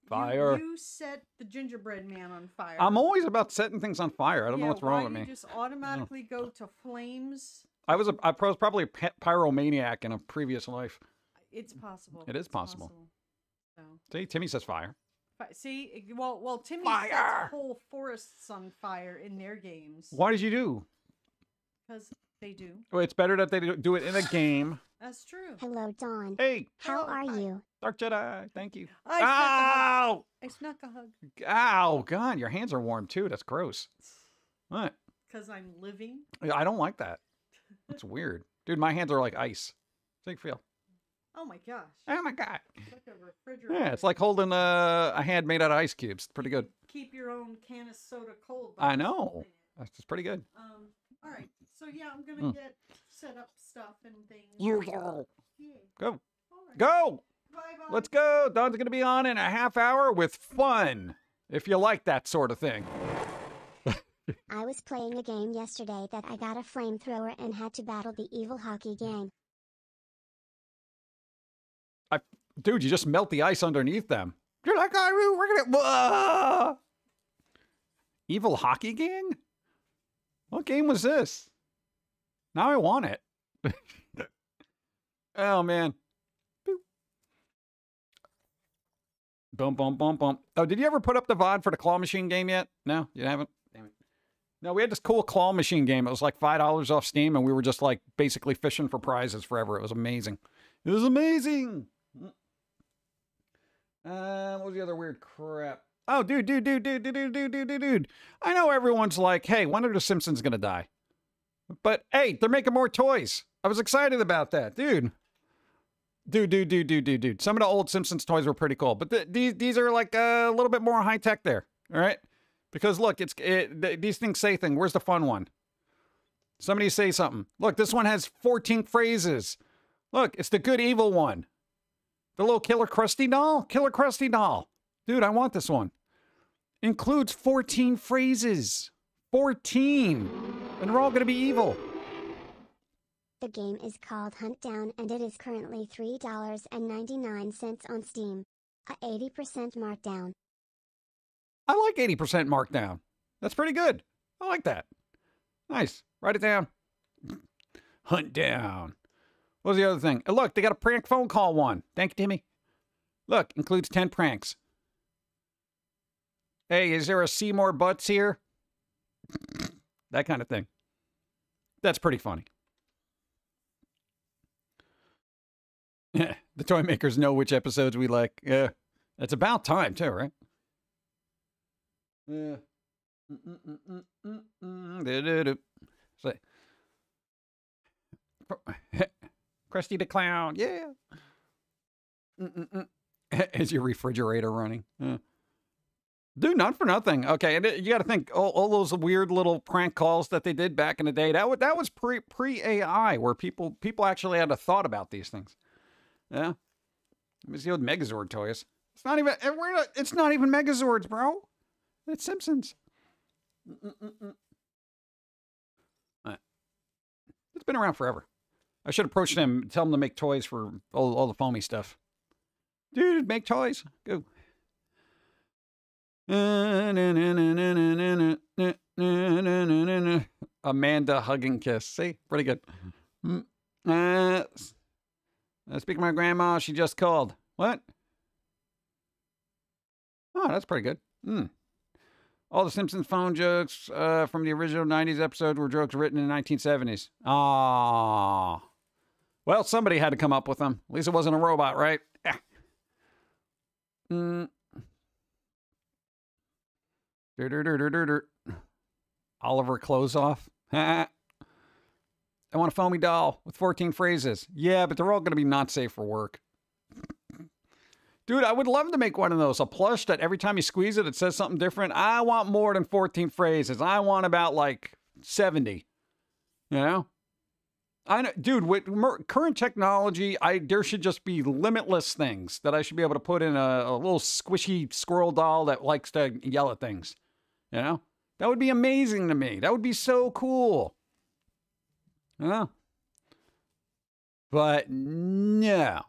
Fire. You, you set the gingerbread man on fire. I'm always about setting things on fire. I don't yeah, know what's wrong with me. You just automatically go to flames. I was a, I was probably a pyromaniac in a previous life. It's possible. It is it's possible. possible. So. See, Timmy says fire. See, well, well, Timmy sets whole forests on fire in their games. Why did you do? Because they do. Well, it's better that they do it in a game. That's true. Hello, Dawn. Hey. How are you? Dark Jedi, thank you. I Ow! Snuck a hug. I snuck a hug. Ow, God, your hands are warm, too. That's gross. What? Because I'm living. I don't like that. That's weird. Dude, my hands are like ice. Take feel. Oh, my gosh. Oh, my God. It's like a refrigerator. Yeah, it's like holding a, a hand made out of ice cubes. It's pretty good. Keep your own can of soda cold. I know. That's pretty good. Um. All right. So, yeah, I'm going to mm. get set up stuff and things. You go. Yeah. Go. All right. Go. Bye-bye. Let's go. Dawn's going to be on in a half hour with fun, if you like that sort of thing. I was playing a game yesterday that I got a flamethrower and had to battle the evil hockey gang. I, dude, you just melt the ice underneath them. You're like, oh, we're gonna... Uh, evil hockey gang? What game was this? Now I want it. Oh, man. Boop. Bum, bum, bum, bum. Oh, did you ever put up the V O D for the claw machine game yet? No, you haven't? Damn it. No, we had this cool claw machine game. It was like five dollars off Steam, and we were just like basically fishing for prizes forever. It was amazing. It was amazing. Uh, what was the other weird crap? Oh, dude, dude, dude, dude, dude, dude, dude, dude, dude. I know everyone's like, hey, when are the Simpsons going to die? But, hey, they're making more toys. I was excited about that, dude. Dude, dude, dude, dude, dude, dude. Some of the old Simpsons toys were pretty cool. But th these, these are like uh, a little bit more high-tech there, all right? Because, look, it's it, th these things say things. Where's the fun one? Somebody say something. Look, this one has fourteen phrases. Look, it's the good evil one. The little Killer Krusty doll? Killer Krusty doll. Dude, I want this one. Includes fourteen phrases. fourteen. And they're all going to be evil. The game is called Hunt Down, and it is currently three ninety-nine on Steam. A eighty percent markdown. I like eighty percent markdown. That's pretty good. I like that. Nice. Write it down. Hunt Down. What was the other thing? Oh, look, they got a prank phone call one. Thank you, Timmy. Look, includes ten pranks. Hey, is there a Seymour Butts here? That kind of thing. That's pretty funny. The toy makers know which episodes we like. Yeah, that's about time too, right? Yeah. Krusty the Clown, yeah. Mm-mm-mm. Is your refrigerator running? Yeah. Dude, not for nothing. Okay, and you got to think all, all those weird little prank calls that they did back in the day. That that was pre pre A I, where people people actually had a thought about these things. Yeah, it was the old Megazord toys. It's not even we're not, it's not even Megazords, bro. It's Simpsons. Mm-mm-mm. Right. It's been around forever. I should approach them, tell them to make toys for all, all the foamy stuff. Dude, make toys. Go. Amanda hug and kiss. See? Pretty good. Uh, speak of my grandma, she just called. What? Oh, that's pretty good. Mm. All the Simpsons phone jokes uh, from the original nineties episode were jokes written in the nineteen seventies. Aww. Well, somebody had to come up with them. At least it wasn't a robot, right? Yeah. Mm. Dur, dur, dur, dur, dur, dur. Oliver clothes off. I want a foamy doll with fourteen phrases. Yeah, but they're all going to be not safe for work. Dude, I would love to make one of those. A plush that every time you squeeze it, it says something different. I want more than fourteen phrases. I want about like seventy. You know? I know, dude, with current technology, I there should just be limitless things that I should be able to put in a, a little squishy squirrel doll that likes to yell at things. You know, that would be amazing to me. That would be so cool. You know, but no.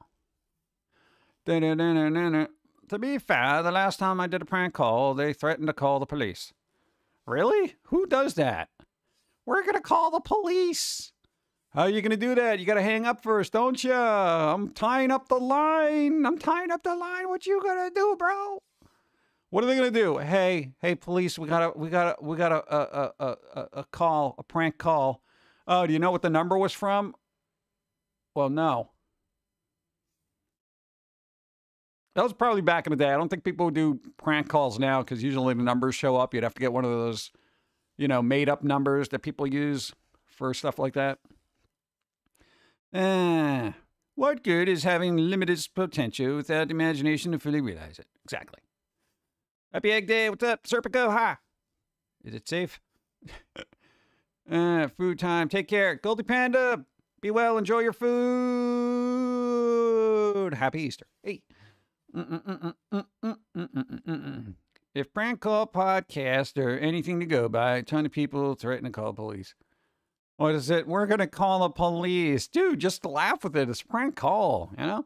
Da -da -da -da -da -da. To be fair, the last time I did a prank call, they threatened to call the police. Really? Who does that? We're gonna call the police. How are you going to do that? You got to hang up first, don't you? I'm tying up the line. I'm tying up the line. What you going to do, bro? What are they gonna do? Hey, hey, police! We got a, we got a, we got a, a, a, a, a call, a prank call. Oh, do you know what the number was from? Well, no. That was probably back in the day. I don't think people do prank calls now because usually the numbers show up. You'd have to get one of those, you know, made-up numbers that people use for stuff like that. Eh. What good is having limited potential without imagination to fully realize it? Exactly. Happy Egg Day. What's up? Serpico. Hi. Is it safe? uh, food time. Take care. Goldie Panda. Be well. Enjoy your food. Happy Easter. Hey. If prank call podcast or anything to go by, a ton of people threaten to call police. What is it? We're going to call the police. Dude, just laugh with it. It's a prank call, you know?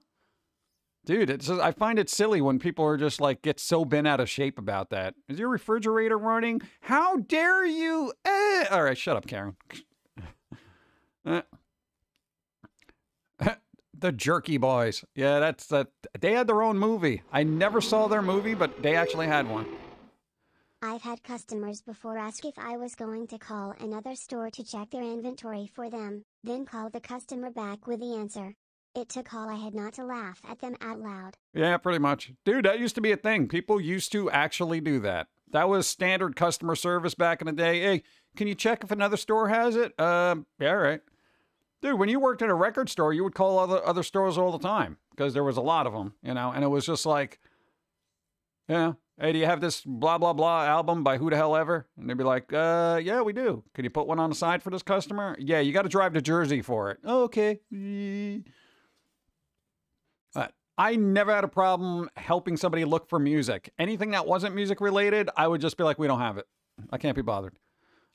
Dude, it's just, I find it silly when people are just like, get so bent out of shape about that. Is your refrigerator running? How dare you? Eh. All right, shut up, Karen. uh. The Jerky Boys. Yeah, that's that. They had their own movie. I never saw their movie, but they actually had one. I've had customers before ask if I was going to call another store to check their inventory for them, then call the customer back with the answer. It took all I had not to laugh at them out loud. Yeah, pretty much. Dude, that used to be a thing. People used to actually do that. That was standard customer service back in the day. Hey, can you check if another store has it? Um, yeah, all right. Dude, when you worked at a record store, you would call other, other stores all the time because there was a lot of them, you know, and it was just like, yeah. Hey, do you have this blah, blah, blah album by who the hell ever? And they'd be like, uh, yeah, we do. Can you put one on the side for this customer? Yeah, you got to drive to Jersey for it. Oh, okay. But I never had a problem helping somebody look for music. Anything that wasn't music related, I would just be like, we don't have it. I can't be bothered.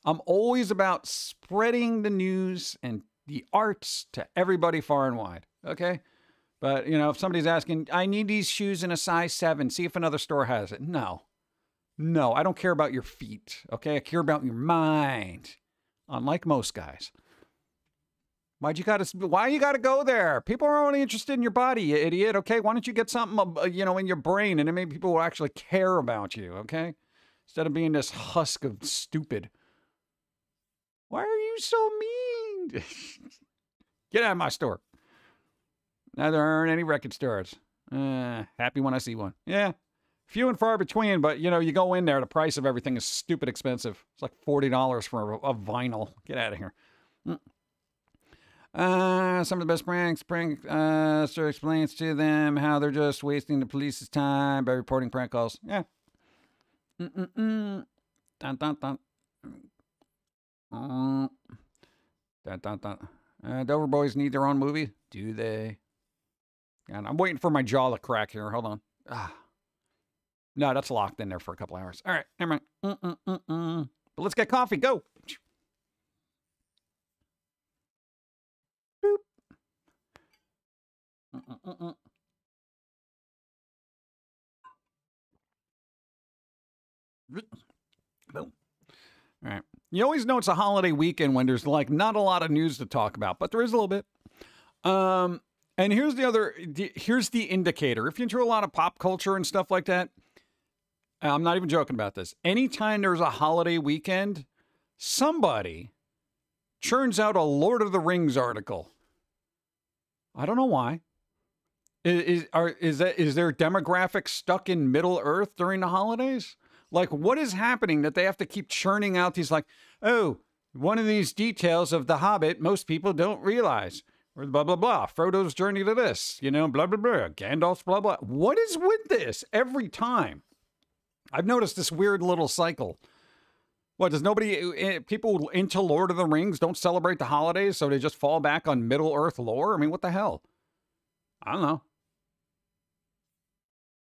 I'm always about spreading the news and the arts to everybody far and wide. Okay. But, you know, if somebody's asking, I need these shoes in a size seven, see if another store has it. No. No, I don't care about your feet, okay? I care about your mind, unlike most guys. Why'd you gotta, why you gotta go there? People are only interested in your body, you idiot, okay? Why don't you get something, you know, in your brain, and then maybe people will actually care about you, okay? Instead of being this husk of stupid. Why are you so mean? Get out of my store. Now there aren't any record stores. Uh, happy when I see one. Yeah, few and far between, but, you know, you go in there, the price of everything is stupid expensive. It's like forty dollars for a, a vinyl. Get out of here. Mm. Uh, some of the best pranks, prank, uh, sir explains to them how they're just wasting the police's time by reporting prank calls. Yeah. Mm-mm-mm. Dun, dun, dun. Uh, dun, dun, dun. Uh, Dover Boys need their own movie? Do they? And I'm waiting for my jaw to crack here. Hold on. Ah. No, that's locked in there for a couple hours. All right, never mind. Mm -mm -mm -mm. But let's get coffee. Go. Boop. Mm -mm -mm -mm. Boom. All right. You always know it's a holiday weekend when there's like not a lot of news to talk about, but there is a little bit. Um, and here's the other, here's the indicator. If you're into a lot of pop culture and stuff like that, I'm not even joking about this. Anytime there's a holiday weekend, somebody churns out a Lord of the Rings article. I don't know why. Is, is, are, is, that, is there demographic stuck in Middle Earth during the holidays? Like, what is happening that they have to keep churning out these like, oh, one of these details of The Hobbit most people don't realize. Or blah, blah, blah. Frodo's journey to this, you know, blah, blah, blah. Gandalf's blah, blah. What is with this every time? I've noticed this weird little cycle. What, does nobody, people into Lord of the Rings don't celebrate the holidays, so they just fall back on Middle Earth lore? I mean, what the hell? I don't know.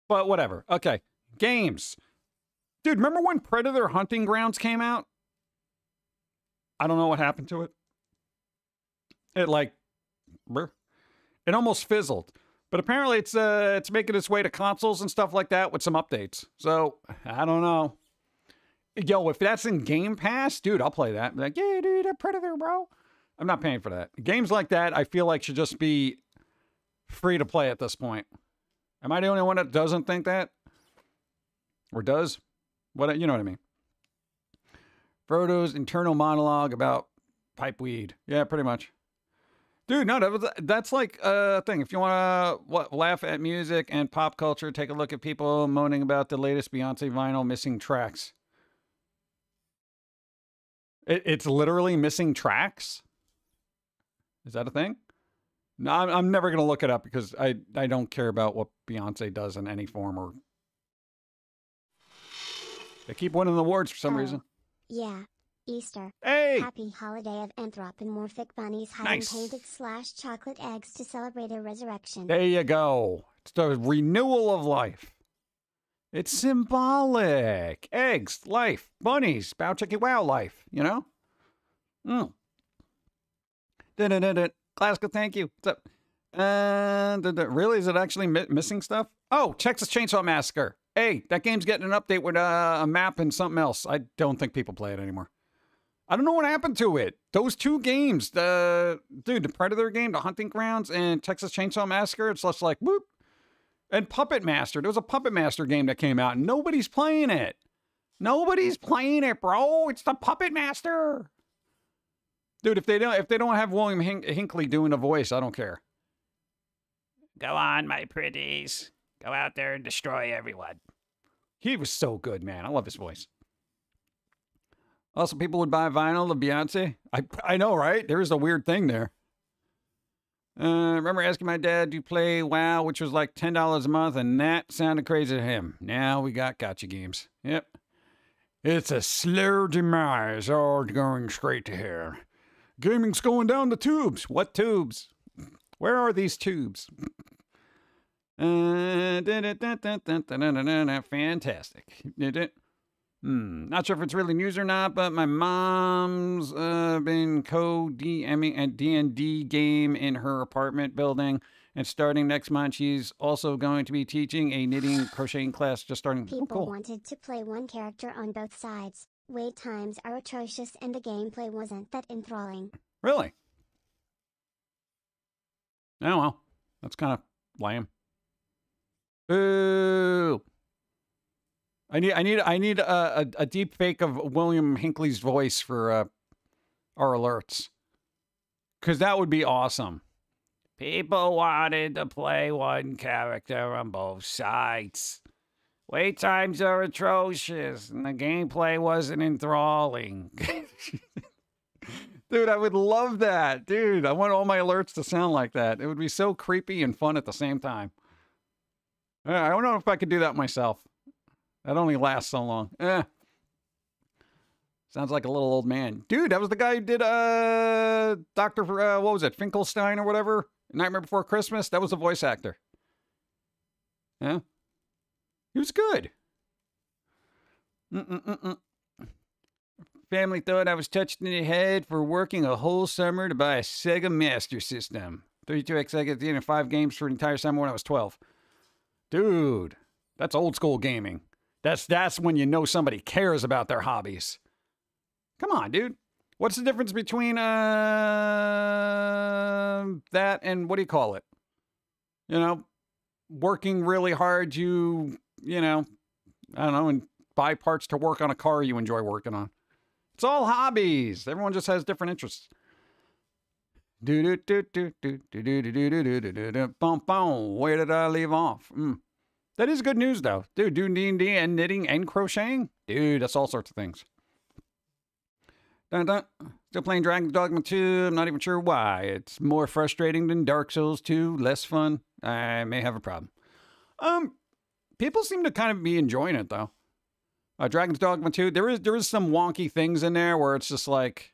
But whatever. Okay. Games. Dude, remember when Predator Hunting Grounds came out? I don't know what happened to it. It like... It almost fizzled, but apparently it's uh it's making its way to consoles and stuff like that with some updates. So I don't know. Yo, if that's in Game Pass, dude, I'll play that. I'm like, yeah, dude, a Predator, bro. I'm not paying for that. Games like that, I feel like should just be free to play at this point. Am I the only one that doesn't think that? Or does. What, you know what I mean. Frodo's internal monologue about pipe weed. Yeah, pretty much. Dude, no, that was, that's like a thing. If you want to laugh at music and pop culture, take a look at people moaning about the latest Beyonce vinyl missing tracks. It, it's literally missing tracks? Is that a thing? No, I'm, I'm never going to look it up because I, I don't care about what Beyonce does in any form. Or they keep winning awards for some oh, reason. Yeah. Easter. Hey! Happy holiday of anthropomorphic bunnies hiding nice. painted slash chocolate eggs to celebrate a resurrection. There you go. It's the renewal of life. It's symbolic. Eggs, life, bunnies, bow chicky wow life, you know? Mm. Da-da-da-da. Glasgow, thank you. What's up? Uh, da -da. Really? Is it actually mi missing stuff? Oh, Texas Chainsaw Massacre. Hey, that game's getting an update with uh, a map and something else. I don't think people play it anymore. I don't know what happened to it. Those two games, the dude, the Predator game, the Hunting Grounds, and Texas Chainsaw Massacre, it's just like, whoop. And Puppet Master. There was a Puppet Master game that came out, and nobody's playing it. Nobody's playing it, bro. It's the Puppet Master. Dude, if they don't if they don't have William Hink Hinckley doing a voice, I don't care. Go on, my pretties. Go out there and destroy everyone. He was so good, man. I love his voice. Also, people would buy vinyl of Beyonce. I I know, right? There is a weird thing there. Uh, I remember asking my dad, do you play WoW, which was like ten dollars a month, and that sounded crazy to him. Now we got gotcha games. Yep. It's a slow demise, all going straight to hell. Gaming's going down the tubes. What tubes? Where are these tubes? Uh, da -da -da -da -da -da -da -da -da. Fantastic. Hmm. Not sure if it's really news or not, but my mom's uh, been co-DMing a D and D game in her apartment building. And starting next month, she's also going to be teaching a knitting crocheting class just starting. People oh, cool. wanted to play one character on both sides. Wait times are atrocious and the gameplay wasn't that enthralling. Really? Oh, well. That's kind of lame. Boo! I need, I need, I need a, a, a deep fake of William Hinckley's voice for uh, our alerts, because that would be awesome. People wanted to play one character on both sides. Wait times are atrocious, and the gameplay wasn't enthralling. Dude, I would love that. Dude, I want all my alerts to sound like that. It would be so creepy and fun at the same time. I don't know if I could do that myself. That only lasts so long. Eh. Sounds like a little old man. Dude, that was the guy who did uh, Doctor, uh, what was it, Finkelstein or whatever? Nightmare Before Christmas? That was the voice actor. Yeah. He was good. Mm-mm-mm-mm. Family thought I was touched in the head for working a whole summer to buy a Sega Master System. thirty-two X X at the end of five games for an entire summer when I was twelve. Dude, that's old school gaming. That's that's when you know somebody cares about their hobbies. Come on, dude. What's the difference between uh, that and what do you call it? You know, working really hard, you, you know, I don't know, and buy parts to work on a car you enjoy working on. It's all hobbies. Everyone just has different interests. Do do do do do do do do do do do do. Bum bum. Where did I leave off? Mm. That is good news, though. Dude, doing D and D and knitting and crocheting? Dude, that's all sorts of things. Dun, dun. Still playing Dragon's Dogma two. I'm not even sure why. It's more frustrating than Dark Souls two. Less fun. I may have a problem. Um, people seem to kind of be enjoying it, though. Uh, Dragon's Dogma two, there is, there is some wonky things in there where it's just like,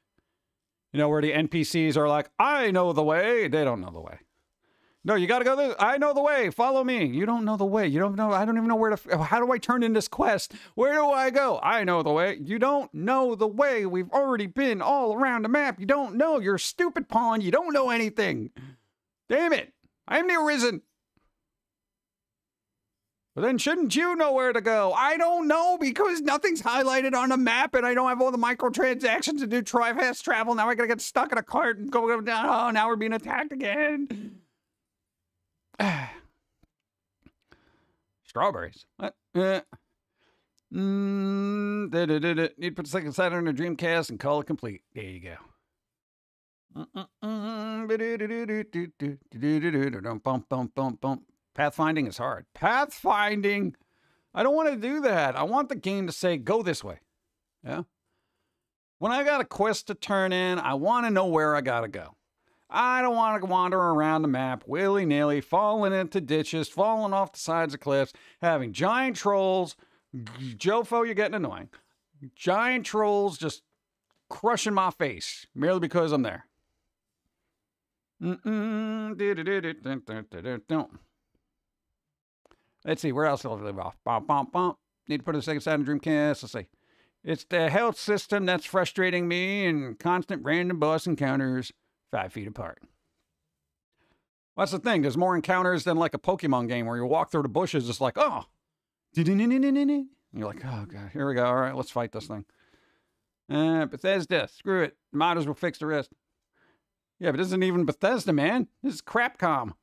you know, where the N P Cs are like, I know the way. They don't know the way. No, you gotta go this. I know the way. Follow me. You don't know the way. You don't know. I don't even know where to. How do I turn in this quest? Where do I go? I know the way. You don't know the way. We've already been all around the map. You don't know. You're a stupid pawn. You don't know anything. Damn it. I'm the Arisen. But then shouldn't you know where to go? I don't know because nothing's highlighted on a map and I don't have all the microtransactions to do try fast travel. Now I gotta get stuck in a cart and go down. Oh, now we're being attacked again. Strawberries. What? Uh, Mm, da, da, da, da. Need to put the second side on a Dreamcast and call it complete. There you go. Pathfinding is hard. Pathfinding? I don't want to do that. I want the game to say, go this way. Yeah? When I got a quest to turn in, I want to know where I got to go. I don't want to wander around the map willy-nilly, falling into ditches, falling off the sides of cliffs, having giant trolls. Jofo, you're getting annoying. Giant trolls just crushing my face merely because I'm there. Mm-mm. Let's see, where else will I live off? Bom, bom, bom. Need to put a second side in Dreamcast. Let's see. It's the health system that's frustrating me and constant random boss encounters five feet apart. Well, that's the thing. There's more encounters than like a Pokemon game where you walk through the bushes. It's like, oh. And you're like, oh, God, here we go. All right, let's fight this thing. Uh, Bethesda, screw it. Modders will fix the rest. Yeah, but this isn't even Bethesda, man. This is Crapcom.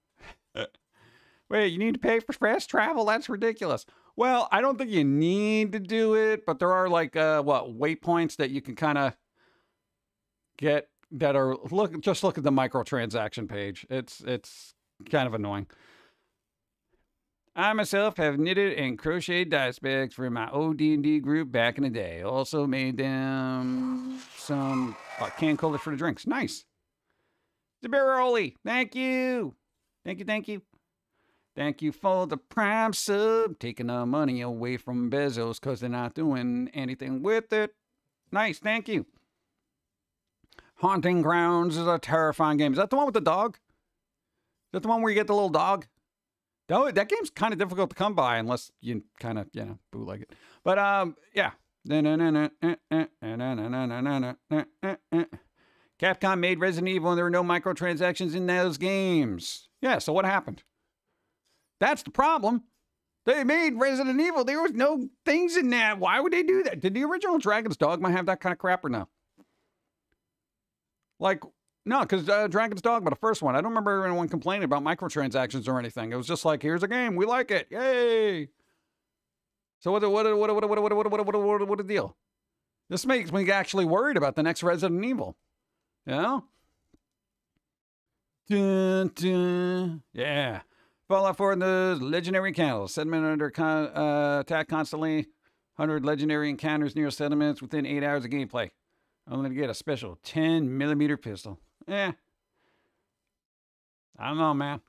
Wait, you need to pay for fast travel? That's ridiculous. Well, I don't think you need to do it, but there are like, uh, what, waypoints that you can kind of get that are, look, just look at the microtransaction page. It's, it's kind of annoying. I myself have knitted and crocheted dice bags for my old D and D group back in the day. Also made them some uh, canned cola for the drinks. Nice. Zabiroli, thank you. Thank you, thank you. Thank you for the prime sub. Taking the money away from Bezos because they're not doing anything with it. Nice, thank you. Haunting Grounds is a terrifying game. Is that the one with the dog? Is that the one where you get the little dog? That, that game's kind of difficult to come by unless you kind of, you know, bootleg it. But, um, yeah. Capcom made Resident Evil and there were no microtransactions in those games. Yeah, so what happened? That's the problem. They made Resident Evil. There was no things in that. Why would they do that? Did the original Dragon's Dogma have that kind of crap or no? Like... No, because uh, Dragon's Dogma, the first one, I don't remember anyone complaining about microtransactions or anything. It was just like, here's a game, we like it, yay! So what? What? What? What? What? What? What? What? What? What? What? The deal? This makes me actually worried about the next Resident Evil. You know? Dun, dun. Yeah. Fallout four and the legendary candles, sediment under con uh, attack constantly. Hundred legendary encounters near sediments within eight hours of gameplay. I'm gonna get a special ten millimeter pistol. Yeah. I don't know, man.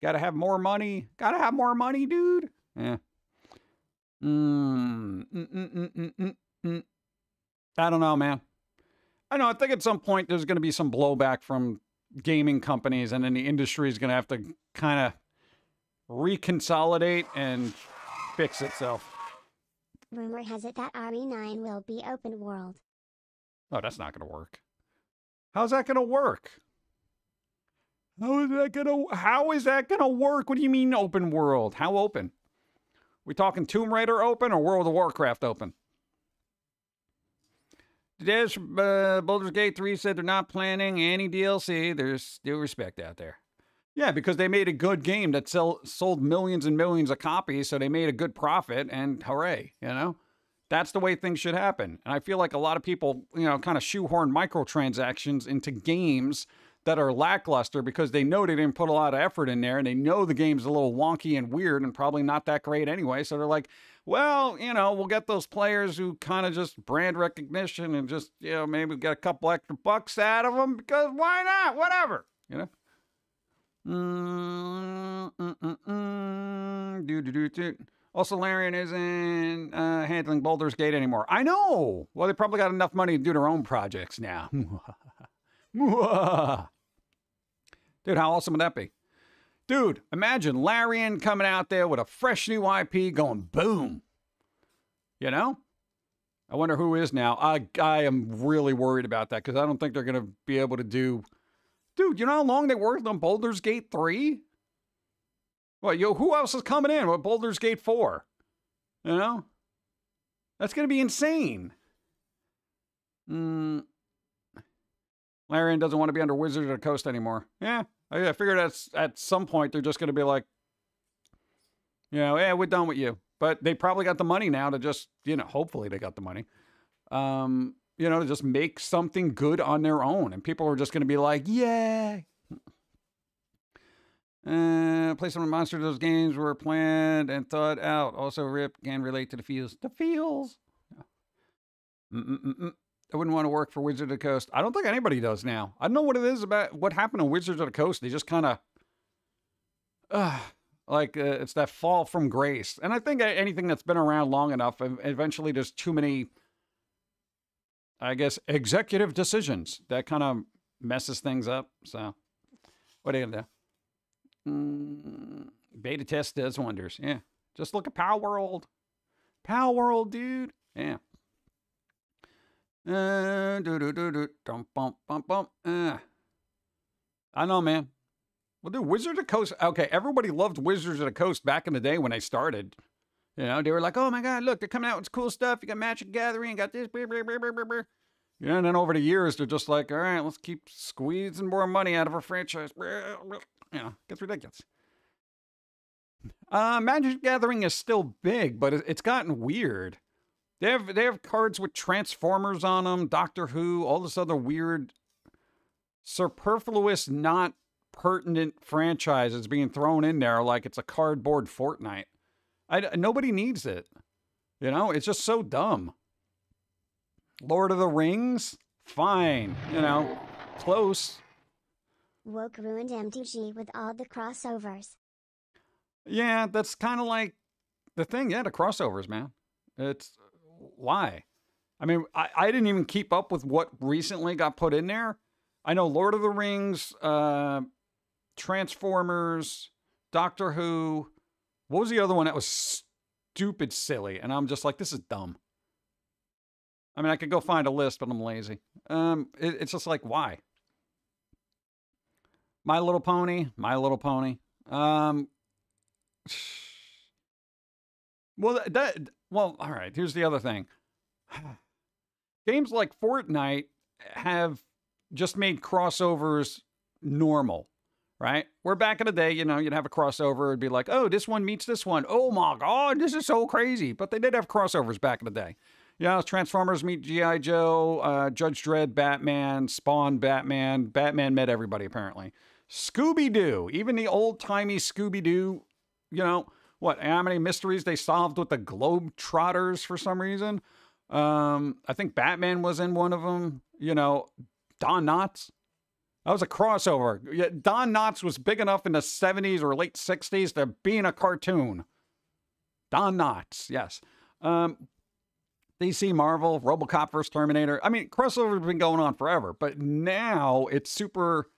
Gotta have more money. Gotta have more money, dude. Yeah. Mm. Mm, mm, mm, mm, mm, mm. I don't know, man. I know. I think at some point there's going to be some blowback from gaming companies, and then the industry is going to have to kind of reconsolidate and fix itself. Rumor has it that R E nine will be open world. Oh, that's not going to work. How's that gonna work? How is that gonna how is that gonna work? What do you mean open world? How open? We talking Tomb Raider open or World of Warcraft open? Today's uh, Baldur's Gate three said they're not planning any D L C. There's still respect out there. Yeah, because they made a good game that sell, sold millions and millions of copies, so they made a good profit, and hooray, you know? That's the way things should happen. And I feel like a lot of people, you know, kind of shoehorn microtransactions into games that are lackluster because they know they didn't put a lot of effort in there and they know the game's a little wonky and weird and probably not that great anyway. So they're like, well, you know, we'll get those players who kind of just brand recognition and just, you know, maybe get a couple extra bucks out of them because why not? Whatever, you know? Mm, mm, mm, mm, do, do, do, do. Also, Larian isn't uh, handling Baldur's Gate anymore. I know! Well, they probably got enough money to do their own projects now. Dude, how awesome would that be? Dude, imagine Larian coming out there with a fresh new I P going boom. You know? I wonder who is now. I, I am really worried about that because I don't think they're going to be able to do... Dude, you know how long they worked on Baldur's Gate three? Well, yo, who else is coming in with Baldur's Gate four? You know? That's going to be insane. Mm. Larian doesn't want to be under Wizards of the Coast anymore. Yeah, I, I figure that's at some point they're just going to be like, you know, yeah, we're done with you. But they probably got the money now to just, you know, hopefully they got the money, um, you know, to just make something good on their own. And people are just going to be like, yeah. Uh, play some of the monster. Those games were planned and thought out. Also, RIP can relate to the feels. The feels. Mm -mm -mm -mm. I wouldn't want to work for Wizards of the Coast. I don't think anybody does now. I don't know what it is about what happened to Wizards of the Coast. They just kind of, uh, like, uh, it's that fall from grace. And I think anything that's been around long enough, eventually there's too many, I guess, executive decisions that kind of messes things up. So, what are you going to do? Mm, beta test does wonders. Yeah. Just look at Pal World. Pal World, dude. Yeah. Uh, do, do, do, do. Dum, bum, bum, bum. Uh. I know, man. Well, dude, Wizards of the Coast. Okay, everybody loved Wizards of the Coast back in the day when they started. You know, they were like, oh my God, look, they're coming out with cool stuff. You got Magic Gathering, got this. Blah, blah, blah, blah, blah. Yeah, and then over the years, they're just like, all right, let's keep squeezing more money out of our franchise. Yeah, you know, gets ridiculous. Uh, Magic Gathering is still big, but it's gotten weird. They have, they have cards with Transformers on them, Doctor Who, all this other weird, superfluous, not pertinent franchises being thrown in there like it's a cardboard Fortnite. I, nobody needs it. You know, it's just so dumb. Lord of the Rings? Fine. You know, close. Woke ruined M T G with all the crossovers. Yeah, that's kind of like the thing. Yeah, the crossovers, man. It's... Why? I mean, I, I didn't even keep up with what recently got put in there. I know Lord of the Rings, uh, Transformers, Doctor Who. What was the other one that was stupid silly? And I'm just like, this is dumb. I mean, I could go find a list, but I'm lazy. Um, it, it's just like, why? My Little Pony, My Little Pony. Um, well, that... Well, all right, here's the other thing. Games like Fortnite have just made crossovers normal, right? Where back in the day, you know, you'd have a crossover. It'd be like, oh, this one meets this one. Oh, my God, this is so crazy. But they did have crossovers back in the day. Yeah, Transformers meet G I Joe, uh, Judge Dredd, Batman, Spawn, Batman. Batman met everybody, apparently. Scooby-Doo, even the old-timey Scooby-Doo, you know, what, how many mysteries they solved with the Globetrotters for some reason? Um, I think Batman was in one of them. You know, Don Knotts. That was a crossover. Yeah, Don Knotts was big enough in the seventies or late sixties to be in a cartoon. Don Knotts, yes. Um, D C, Marvel, RoboCop versus Terminator. I mean, crossovers have been going on forever, but now it's super...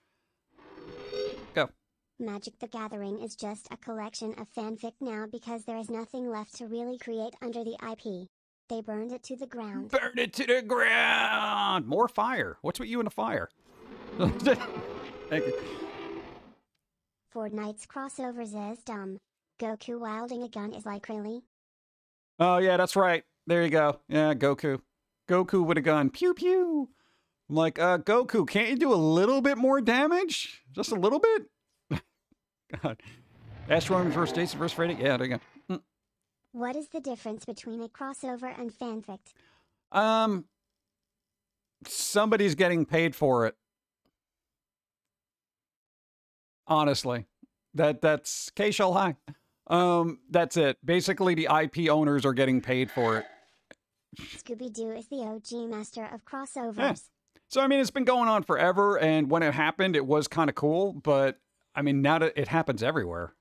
Magic the Gathering is just a collection of fanfic now because there is nothing left to really create under the I P. They burned it to the ground. Burn it to the ground! More fire. What's with you in the fire? Thank you. Fortnite's crossovers is dumb. Goku wielding a gun is like, really? Oh, yeah, that's right. There you go. Yeah, Goku. Goku with a gun. Pew, pew. I'm like, uh, Goku, can't you do a little bit more damage? Just a little bit? God. Astronomers versus Jason versus Freddy. Yeah, there you go. Mm. What is the difference between a crossover and fanfic? Um, somebody's getting paid for it. Honestly, that that's K-Shell High. Um, that's it. Basically, the I P owners are getting paid for it. Scooby-Doo is the O G master of crossovers. Yeah. So, I mean, it's been going on forever, and when it happened, it was kind of cool, but... I mean, now that it happens everywhere.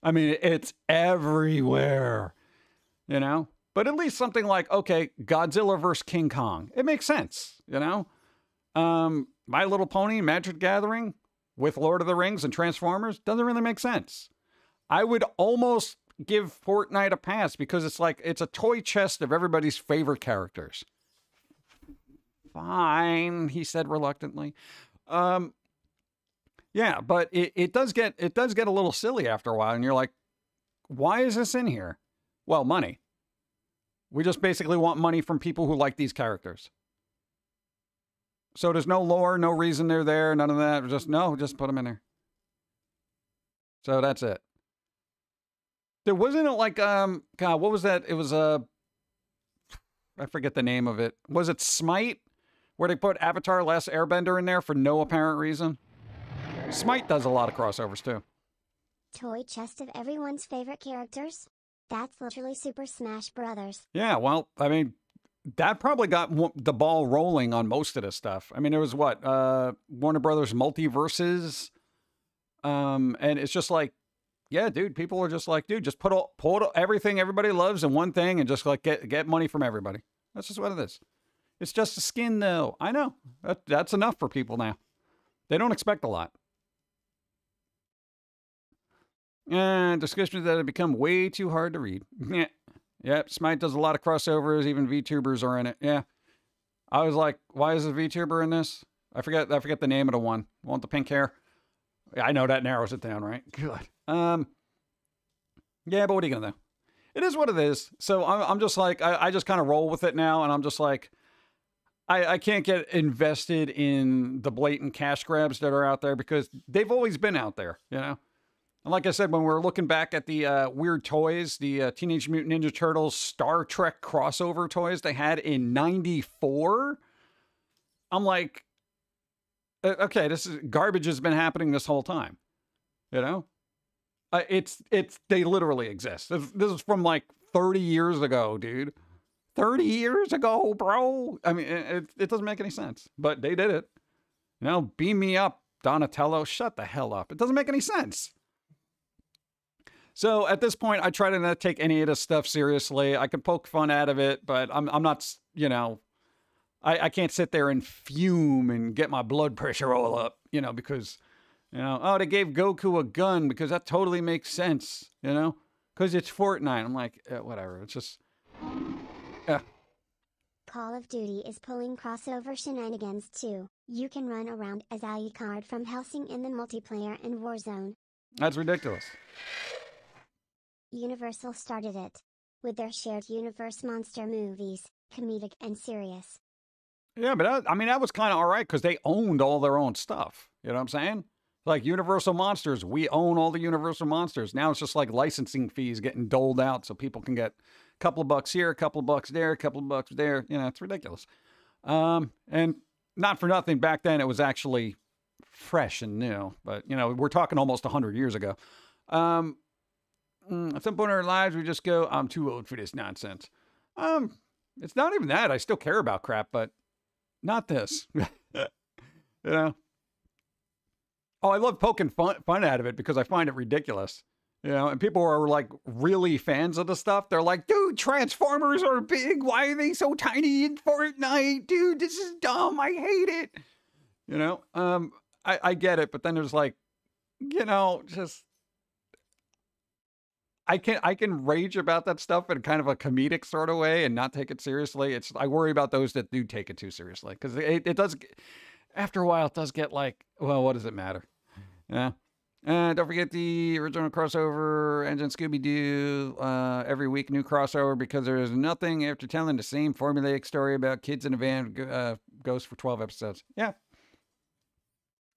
I mean, it's everywhere, you know? But at least something like, okay, Godzilla versus King Kong. It makes sense, you know? Um, My Little Pony, Magic Gathering, with Lord of the Rings and Transformers, doesn't really make sense. I would almost give Fortnite a pass because it's like, it's a toy chest of everybody's favorite characters. Fine, he said reluctantly. Um... Yeah, but it, it does get it does get a little silly after a while, and you're like, why is this in here? Well, money. We just basically want money from people who like these characters. So there's no lore, no reason they're there, none of that. Just, no, just put them in there. So that's it. There wasn't like um God, what was that? It was a uh, I forget the name of it. Was it Smite? Where they put Avatar Last Airbender in there for no apparent reason? Smite does a lot of crossovers too. Toy chest of everyone's favorite characters? That's literally Super Smash Brothers. Yeah, well, I mean, that probably got the ball rolling on most of this stuff. I mean, there was what? Uh, Warner Brothers Multiverses. Um, and it's just like, yeah, dude, people are just like, dude, just put all, put all, everything everybody loves in one thing and just like get, get money from everybody. That's just what it is. It's just a skin, though. I know. That, that's enough for people now. They don't expect a lot. And descriptions that have become way too hard to read. Yeah. Yep, Smite does a lot of crossovers. Even VTubers are in it. Yeah. I was like, why is a VTuber in this? I forget I forget the name of the one. Want the pink hair? Yeah, I know that narrows it down, right? Good. Um, yeah, but what are you going to do? It is what it is. So I'm, I'm just like, I, I just kind of roll with it now. And I'm just like, I, I can't get invested in the blatant cash grabs that are out there because they've always been out there, you know? And like I said, when we were looking back at the uh, weird toys, the uh, Teenage Mutant Ninja Turtles Star Trek crossover toys they had in ninety-four, I'm like, okay, this is garbage has been happening this whole time, you know? Uh, it's, it's, they literally exist. This, this is from like thirty years ago, dude. thirty years ago, bro. I mean, it, it doesn't make any sense, but they did it. You know, beam me up, Donatello. Shut the hell up. It doesn't make any sense. So at this point, I try to not take any of this stuff seriously. I can poke fun out of it, but I'm, I'm not, you know, I, I can't sit there and fume and get my blood pressure all up, you know, because, you know, oh, they gave Goku a gun because that totally makes sense, you know, because it's Fortnite. I'm like, eh, whatever. It's just, yeah. Call of Duty is pulling crossover shenanigans too. You can run around as Alucard from Hellsing in the multiplayer in Warzone. That's ridiculous. Universal started it with their shared universe monster movies, comedic and serious. Yeah, but that, I mean, that was kind of all right because they owned all their own stuff. You know what I'm saying? Like Universal Monsters, we own all the Universal Monsters. Now it's just like licensing fees getting doled out so people can get a couple of bucks here, a couple of bucks there, a couple of bucks there. You know, it's ridiculous. Um, and not for nothing, back then it was actually fresh and new. But, you know, we're talking almost one hundred years ago. Um, at some point in our lives, we just go, I'm too old for this nonsense. Um, it's not even that. I still care about crap, but not this. You know? Oh, I love poking fun, fun out of it because I find it ridiculous. You know, and people are like really fans of the stuff. They're like, dude, Transformers are big. Why are they so tiny in Fortnite? Dude, this is dumb. I hate it. You know, um, I, I get it. But then there's like, you know, just I can I can rage about that stuff in kind of a comedic sort of way and not take it seriously. It's I worry about those that do take it too seriously because it, it does. After a while, it does get like, well, what does it matter? Yeah. Uh, don't forget the original crossover engine Scooby-Doo. Uh, every week, new crossover because there is nothing after telling the same formulaic story about kids in a van uh, goes for twelve episodes. Yeah.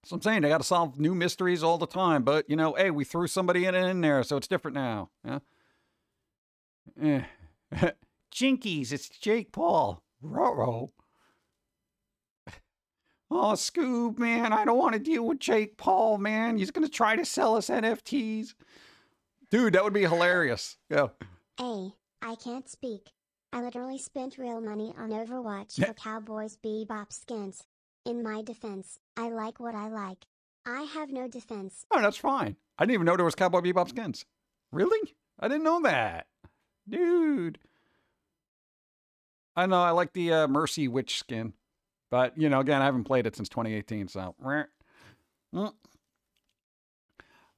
So I'm saying they got to solve new mysteries all the time. But, you know, hey, we threw somebody in, in there, so it's different now. Yeah. Jinkies, it's Jake Paul. Ruh-roh. Oh, Scoob, man, I don't want to deal with Jake Paul, man. He's going to try to sell us N F Ts. Dude, that would be hilarious. Yeah. Hey, I can't speak. I literally spent real money on Overwatch for Cowboys Bebop skins. In my defense, I like what I like. I have no defense. Oh, that's fine. I didn't even know there was Cowboy Bebop skins. Really? I didn't know that. Dude. I know, I like the uh, Mercy Witch skin. But, you know, again, I haven't played it since twenty eighteen, so.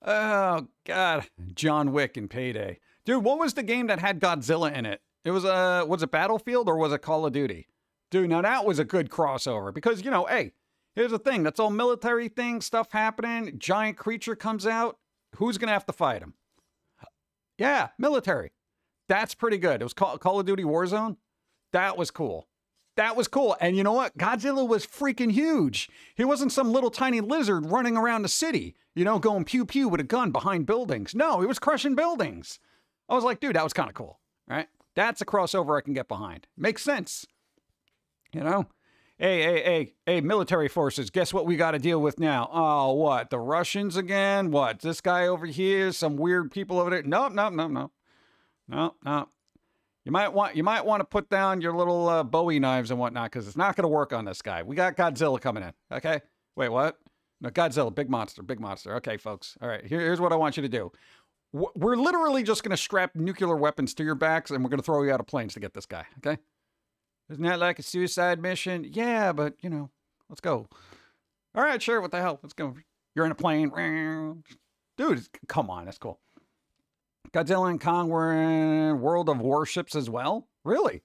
Oh, God. John Wick and Payday. Dude, what was the game that had Godzilla in it? It was, uh, was it Battlefield or was it Call of Duty? Dude, now that was a good crossover. Because, you know, hey, here's the thing. That's all military thing, stuff happening. Giant creature comes out. Who's going to have to fight him? Yeah, military. That's pretty good. It was Call, Call of Duty Warzone. That was cool. That was cool. And you know what? Godzilla was freaking huge. He wasn't some little tiny lizard running around the city, you know, going pew pew with a gun behind buildings. No, he was crushing buildings. I was like, dude, that was kind of cool, right? That's a crossover I can get behind. Makes sense, you know? Hey, hey, hey, hey, military forces, guess what we got to deal with now? Oh, what, the Russians again? What, this guy over here, some weird people over there? Nope, nope, nope, nope. Nope, nope. You might want, you might want to put down your little uh, Bowie knives and whatnot, because it's not going to work on this guy. We got Godzilla coming in, okay? Wait, what? No, Godzilla, big monster, big monster. Okay, folks, all right, here, here's what I want you to do. We're literally just going to strap nuclear weapons to your backs, and we're going to throw you out of planes to get this guy, okay? Isn't that like a suicide mission? Yeah, but, you know, let's go. All right, sure, what the hell? Let's go. You're in a plane. Dude, come on, that's cool. Godzilla and Kong were in World of Warships as well? Really?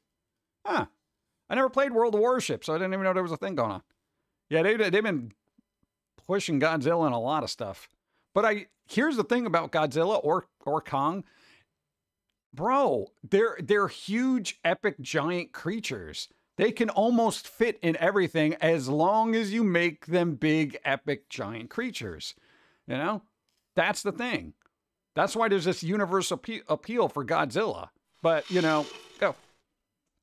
Huh. I never played World of Warships, so I didn't even know there was a thing going on. Yeah, they, they've been pushing Godzilla in a lot of stuff. But I here's the thing about Godzilla or or Kong. Bro, they're they're huge, epic, giant creatures. They can almost fit in everything as long as you make them big, epic, giant creatures. You know? That's the thing. That's why there's this universal appeal for Godzilla. But, you know, go.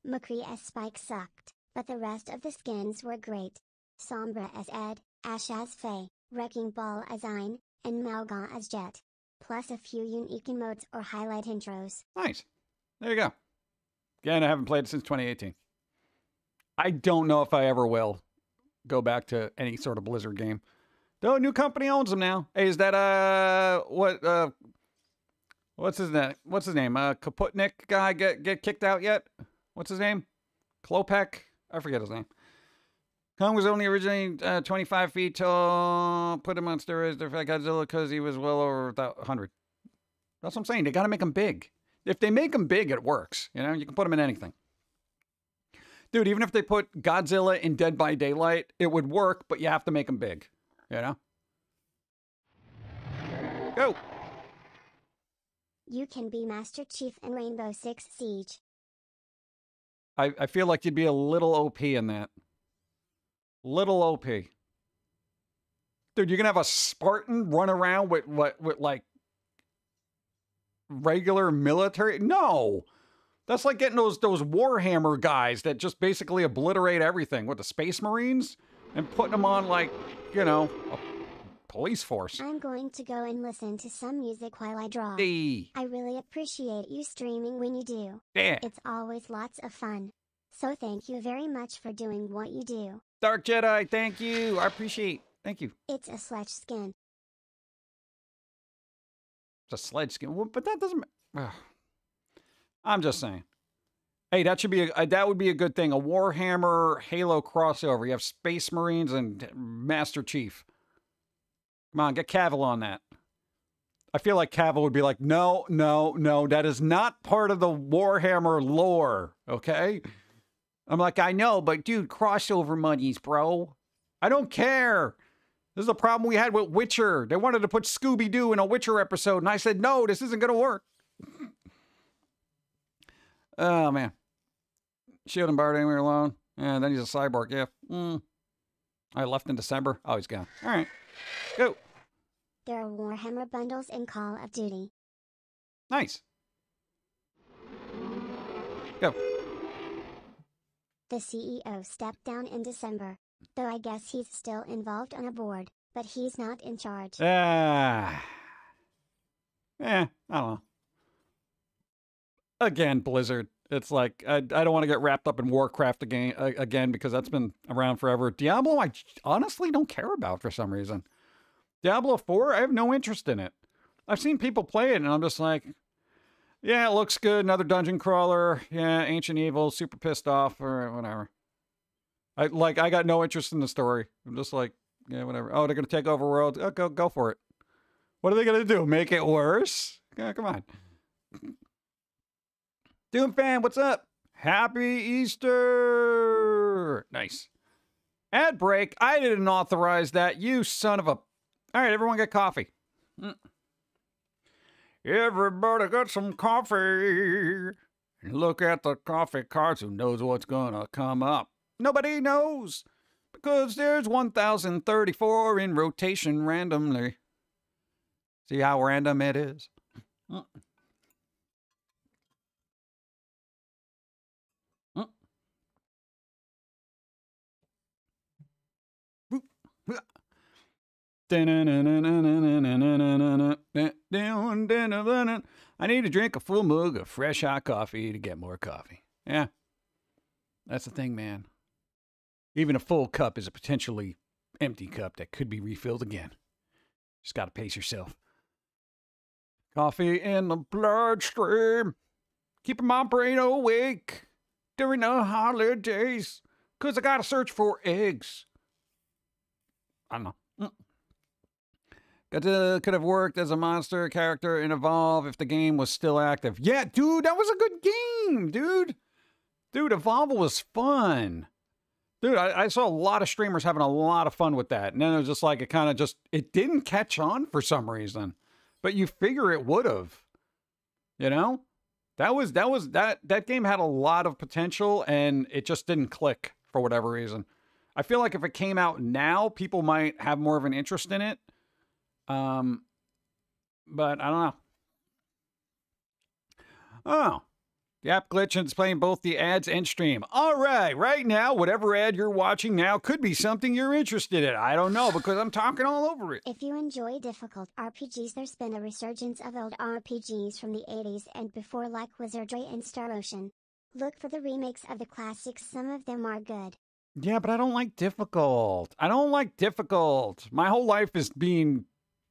McCree as Spike sucked, but the rest of the skins were great. Sombra as Ed, Ash as Faye, Wrecking Ball as Ayn, and Malga as Jet, plus a few unique emotes or highlight intros. Nice. There you go. Again, I haven't played it since twenty eighteen. I don't know if I ever will go back to any sort of Blizzard game. Though a new company owns them now. Hey, is that, uh, what, uh, what's his name? What's his name? Uh, Kaputnik guy get, get kicked out yet? What's his name? Klopek? I forget his name. Kong was only originally uh, twenty-five feet tall. Put him on steroids to fight Godzilla because he was well over one hundred. That's what I'm saying. They got to make him big. If they make him big, it works. You know, you can put him in anything. Dude, even if they put Godzilla in Dead by Daylight, it would work, but you have to make him big. You know? Go! You can be Master Chief in Rainbow Six Siege. I, I feel like you'd be a little O P in that. Little O P. Dude, you're going to have a Spartan run around with, with, with like, regular military? No! That's like getting those, those Warhammer guys that just basically obliterate everything with the Space Marines and putting them on, like, you know, a police force. I'm going to go and listen to some music while I draw. Hey. I really appreciate you streaming when you do. Yeah. It's always lots of fun. So thank you very much for doing what you do. Dark Jedi, thank you. I appreciate. Thank you. It's a sledge skin. It's a sledge skin, well, but that doesn't. Ugh. I'm just saying. Hey, that should be a, that would be a good thing. A Warhammer Halo crossover. You have Space Marines and Master Chief. Come on, get Cavill on that. I feel like Cavill would be like, no, no, no. That is not part of the Warhammer lore. Okay. I'm like, I know, but dude, crossover monies, bro. I don't care. This is the problem we had with Witcher. They wanted to put Scooby-Doo in a Witcher episode, and I said, no, this isn't going to work. Oh, man. Shield and Bard anywhere alone. And then he's a cyborg, yeah. Mm. I left in December. Oh, he's gone. All right. Go. There are Warhammer bundles in Call of Duty. Nice. Go. The C E O stepped down in December, though I guess he's still involved on a board, but he's not in charge. Ah. Eh, I don't know. Again, Blizzard. It's like, I, I don't want to get wrapped up in Warcraft again, again because that's been around forever. Diablo, I honestly don't care about for some reason. Diablo four, I have no interest in it. I've seen people play it, and I'm just like... Yeah, it looks good. Another dungeon crawler. Yeah, Ancient Evil. Super pissed off or whatever. I like. I got no interest in the story. I'm just like, yeah, whatever. Oh, they're gonna take over worlds. Oh, go, go for it. What are they gonna do? Make it worse? Yeah, come on. Doom fan, what's up? Happy Easter. Nice. Ad break. I didn't authorize that. You son of a. All right, everyone, get coffee. Mm. Everybody got some coffee. Look at the coffee cards. Who knows what's gonna come up? Nobody knows. Because there's one thousand thirty-four in rotation randomly. See how random it is? I need to drink a full mug of fresh hot coffee to get more coffee. Yeah. That's the thing, man. Even a full cup is a potentially empty cup that could be refilled again. Just gotta pace yourself. Coffee in the bloodstream. Keeping my brain awake during the holidays. Because I gotta search for eggs. I don't know. Got to, could have worked as a monster character in Evolve if the game was still active. Yeah, dude, that was a good game, dude. Dude, Evolve was fun. Dude, I, I saw a lot of streamers having a lot of fun with that. And then it was just like, it kind of just, it didn't catch on for some reason. But you figure it would have. You know? That was, that was, that, that game had a lot of potential and it just didn't click for whatever reason. I feel like if it came out now, people might have more of an interest in it. Um, but I don't know. Oh, the app glitch is playing both the ads and stream. All right, right now, whatever ad you're watching now could be something you're interested in. I don't know because I'm talking all over it. If you enjoy difficult R P Gs, there's been a resurgence of old R P Gs from the eighties and before, like Wizardry and Star Ocean. Look for the remakes of the classics. Some of them are good. Yeah, but I don't like difficult. I don't like difficult. My whole life is being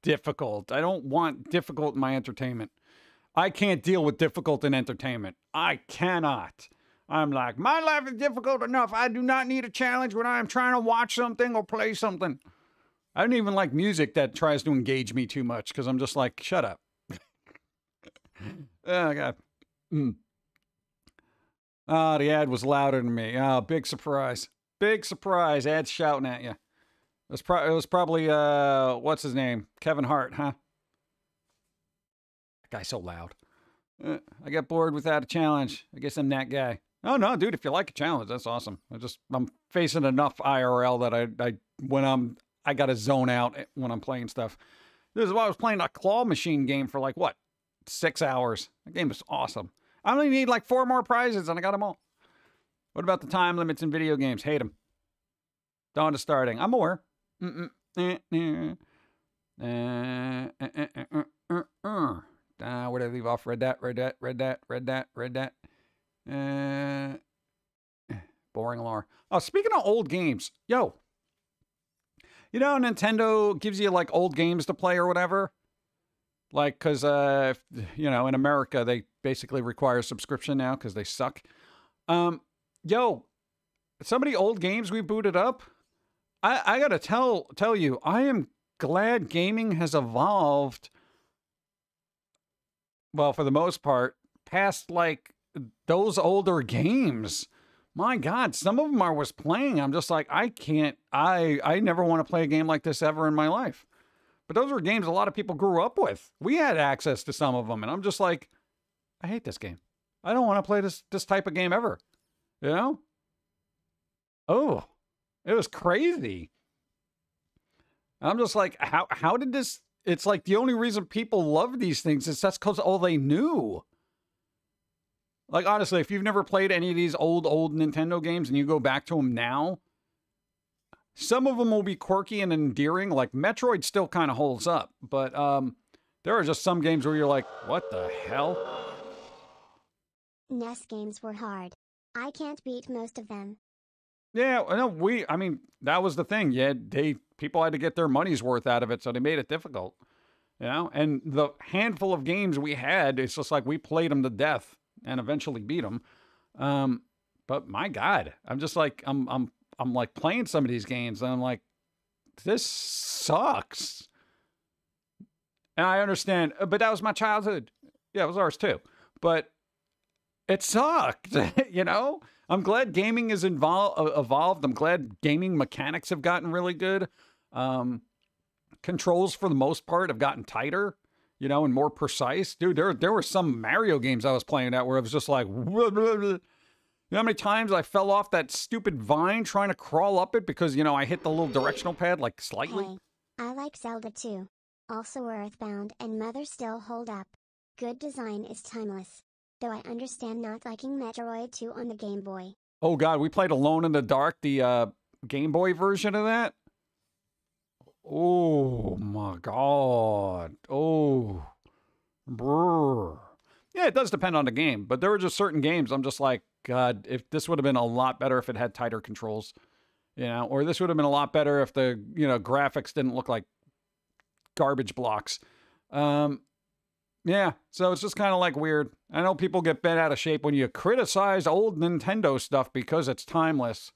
difficult. I don't want difficult in my entertainment. I can't deal with difficult in entertainment. I cannot. I'm like, my life is difficult enough. I do not need a challenge when I'm trying to watch something or play something. I don't even like music that tries to engage me too much because I'm just like, shut up. Oh, God. Mm. Oh, the ad was louder than me. Oh, big surprise. Big surprise. Ad's shouting at you. It was, pro it was probably, uh, what's his name? Kevin Hart, huh? That guy's so loud. Uh, I get bored without a challenge. I guess I'm that guy. Oh, no, dude, if you like a challenge, that's awesome. I just, I'm facing enough I R L that I, I when I'm, I gotta zone out when I'm playing stuff. This is why I was playing a claw machine game for like, what, six hours. That game was awesome. I only need like four more prizes and I got them all. What about the time limits in video games? Hate them. Dawn is starting. I'm aware. Mm-mm. Eh, eh. Uh, eh, eh, eh, eh, eh, eh. Uh, where did I leave off? Read that, read that, read that, read that, read that. Uh, boring lore. Oh, speaking of old games, yo. You know, Nintendo gives you like old games to play or whatever. Like, because, uh, you know, in America, they basically require subscription now because they suck. Um, yo, some of the old games we booted up. I, I gotta tell tell you, I am glad gaming has evolved, well, for the most part, past, like, those older games. My God, some of them I was playing, I'm just like, I can't, I, I never want to play a game like this ever in my life. But those were games a lot of people grew up with. We had access to some of them, and I'm just like, I hate this game. I don't want to play this, this type of game ever, you know? Oh. It was crazy. I'm just like, how how did this... It's like the only reason people love these things is that's because all they knew. Like, honestly, if you've never played any of these old, old Nintendo games and you go back to them now, some of them will be quirky and endearing. Like, Metroid still kind of holds up. But um, there are just some games where you're like, what the hell? N E S games were hard. I can't beat most of them. Yeah, no, we, I mean, that was the thing. Yeah, they, people had to get their money's worth out of it, so they made it difficult, you know? And the handful of games we had, it's just like we played them to death and eventually beat them. Um, but my God, I'm just like, I'm, I'm, I'm like playing some of these games and I'm like, this sucks. And I understand, but that was my childhood. Yeah, it was ours too, but it sucked, you know? I'm glad gaming has evolved. I'm glad gaming mechanics have gotten really good. Um, controls, for the most part, have gotten tighter, you know, and more precise. Dude, there, there were some Mario games I was playing at where it was just like, blah, blah, blah. You know how many times I fell off that stupid vine trying to crawl up it because, you know, I hit the little directional pad, like, slightly? Hey, I like Zelda too. Also Earthbound and Mother still hold up. Good design is timeless. Though I understand not liking Metroid two on the Game Boy. Oh, God, we played Alone in the Dark, the uh, Game Boy version of that. Oh my God. Oh. Brr. Yeah, it does depend on the game, but there were just certain games I'm just like, God, if this would have been a lot better if it had tighter controls, you know, or this would have been a lot better if the, you know, graphics didn't look like garbage blocks. Um, yeah, so it's just kind of like weird. I know people get bent out of shape when you criticize old Nintendo stuff because it's timeless.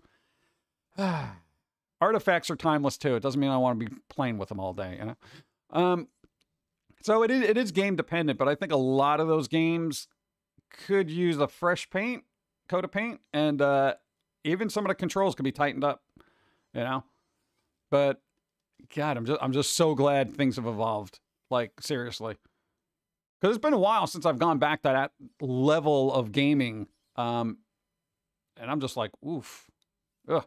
Artifacts are timeless too. It doesn't mean I want to be playing with them all day, you know? Um, so it is, it is game dependent, but I think a lot of those games could use a fresh paint, coat of paint, and uh, even some of the controls can be tightened up, you know? But God, I'm just, I'm just so glad things have evolved. Like, seriously. Because it's been a while since I've gone back to that level of gaming. Um, and I'm just like, oof. Ugh.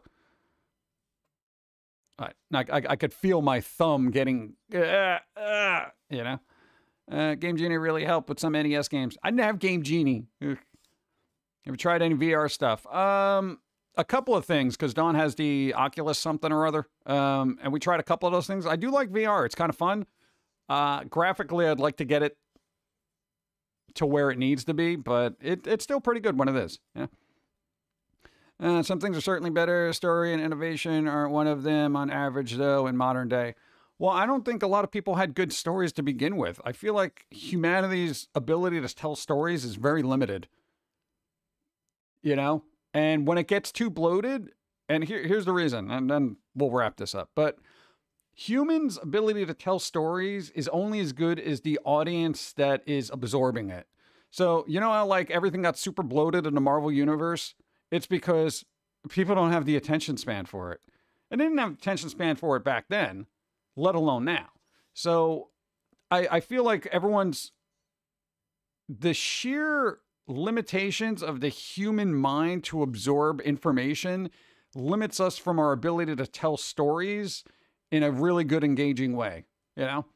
All right. I, I, I could feel my thumb getting, uh, uh, you know. Uh, Game Genie really helped with some N E S games. I didn't have Game Genie. Ugh. Have you tried any V R stuff? Um... A couple of things, because Don has the Oculus something or other, um, and we tried a couple of those things. I do like V R. It's kind of fun. Uh, graphically, I'd like to get it to where it needs to be, but it, it's still pretty good when it is. Yeah. Uh, some things are certainly better. Story and innovation aren't one of them on average, though, in modern day. Well, I don't think a lot of people had good stories to begin with. I feel like humanity's ability to tell stories is very limited. You know? And when it gets too bloated, and here, here's the reason, and then we'll wrap this up, but humans' ability to tell stories is only as good as the audience that is absorbing it. So, you know how, like, everything got super bloated in the Marvel Universe? It's because people don't have the attention span for it. And they didn't have attention span for it back then, let alone now. So, I, I feel like everyone's... The sheer... limitations of the human mind to absorb information limits us from our ability to tell stories in a really good, engaging way. You know,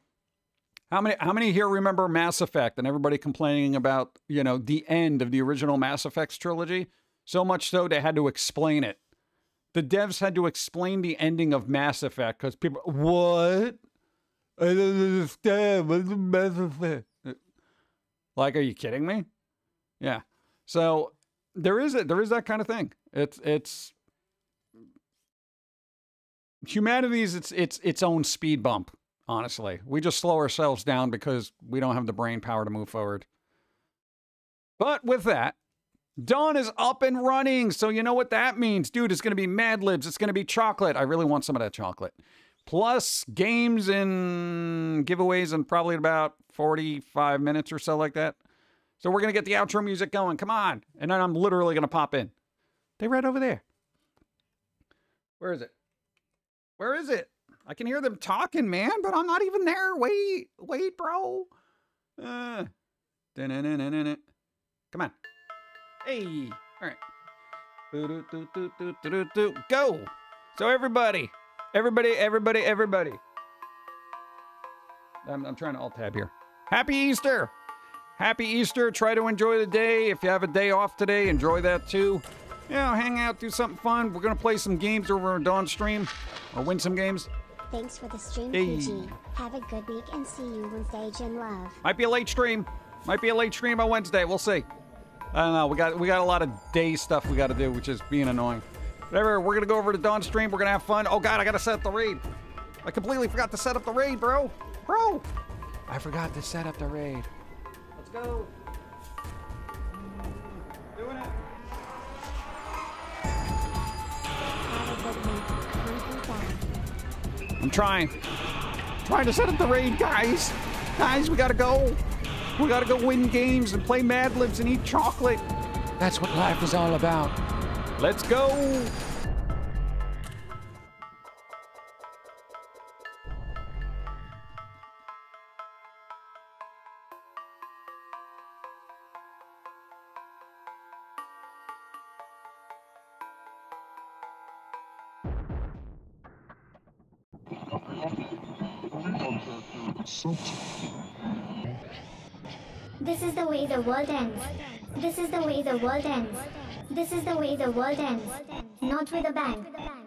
how many, how many here remember Mass Effect and everybody complaining about, you know, the end of the original Mass Effects trilogy? So much so they had to explain it. The devs had to explain the ending of Mass Effect because people, what? I don't understand. What's Mass Effect? Like, are you kidding me? Yeah. So there is a, there is that kind of thing. It's, it's humanity's it's, it's, its own speed bump. Honestly, we just slow ourselves down because we don't have the brain power to move forward. But with that, Dawn is up and running. So you know what that means, dude, it's going to be Mad Libs. It's going to be chocolate. I really want some of that chocolate. Plus games and giveaways in probably about forty-five minutes or so like that. So we're going to get the outro music going. Come on. And then I'm literally going to pop in. They're right over there. Where is it? Where is it? I can hear them talking, man, but I'm not even there. Wait, wait, bro. Uh, come on. Hey. All right. Go. So everybody, everybody, everybody, everybody. I'm, I'm trying to alt tab here. Happy Easter. Happy Easter. Try to enjoy the day. If you have a day off today, enjoy that too. You know, hang out, do something fun. We're going to play some games over on Dawn's stream. Or win some games. Thanks for the stream, hey. P G. Have a good week and see you Wednesday, Jim Love. Might be a late stream. Might be a late stream on Wednesday. We'll see. I don't know. We got, we got a lot of day stuff we got to do, which is being annoying. Whatever. We're going to go over to Dawn's stream. We're going to have fun. Oh, God, I got to set up the raid. I completely forgot to set up the raid, bro. Bro. I forgot to set up the raid. Go. Doing it. I'm trying. Trying to set up the raid, guys. Guys, we gotta go. We gotta go win games and play Mad Libs and eat chocolate. That's what life is all about. Let's go. This is the way the world ends. This is the way the world ends. This is the way the world ends. Not with a bang.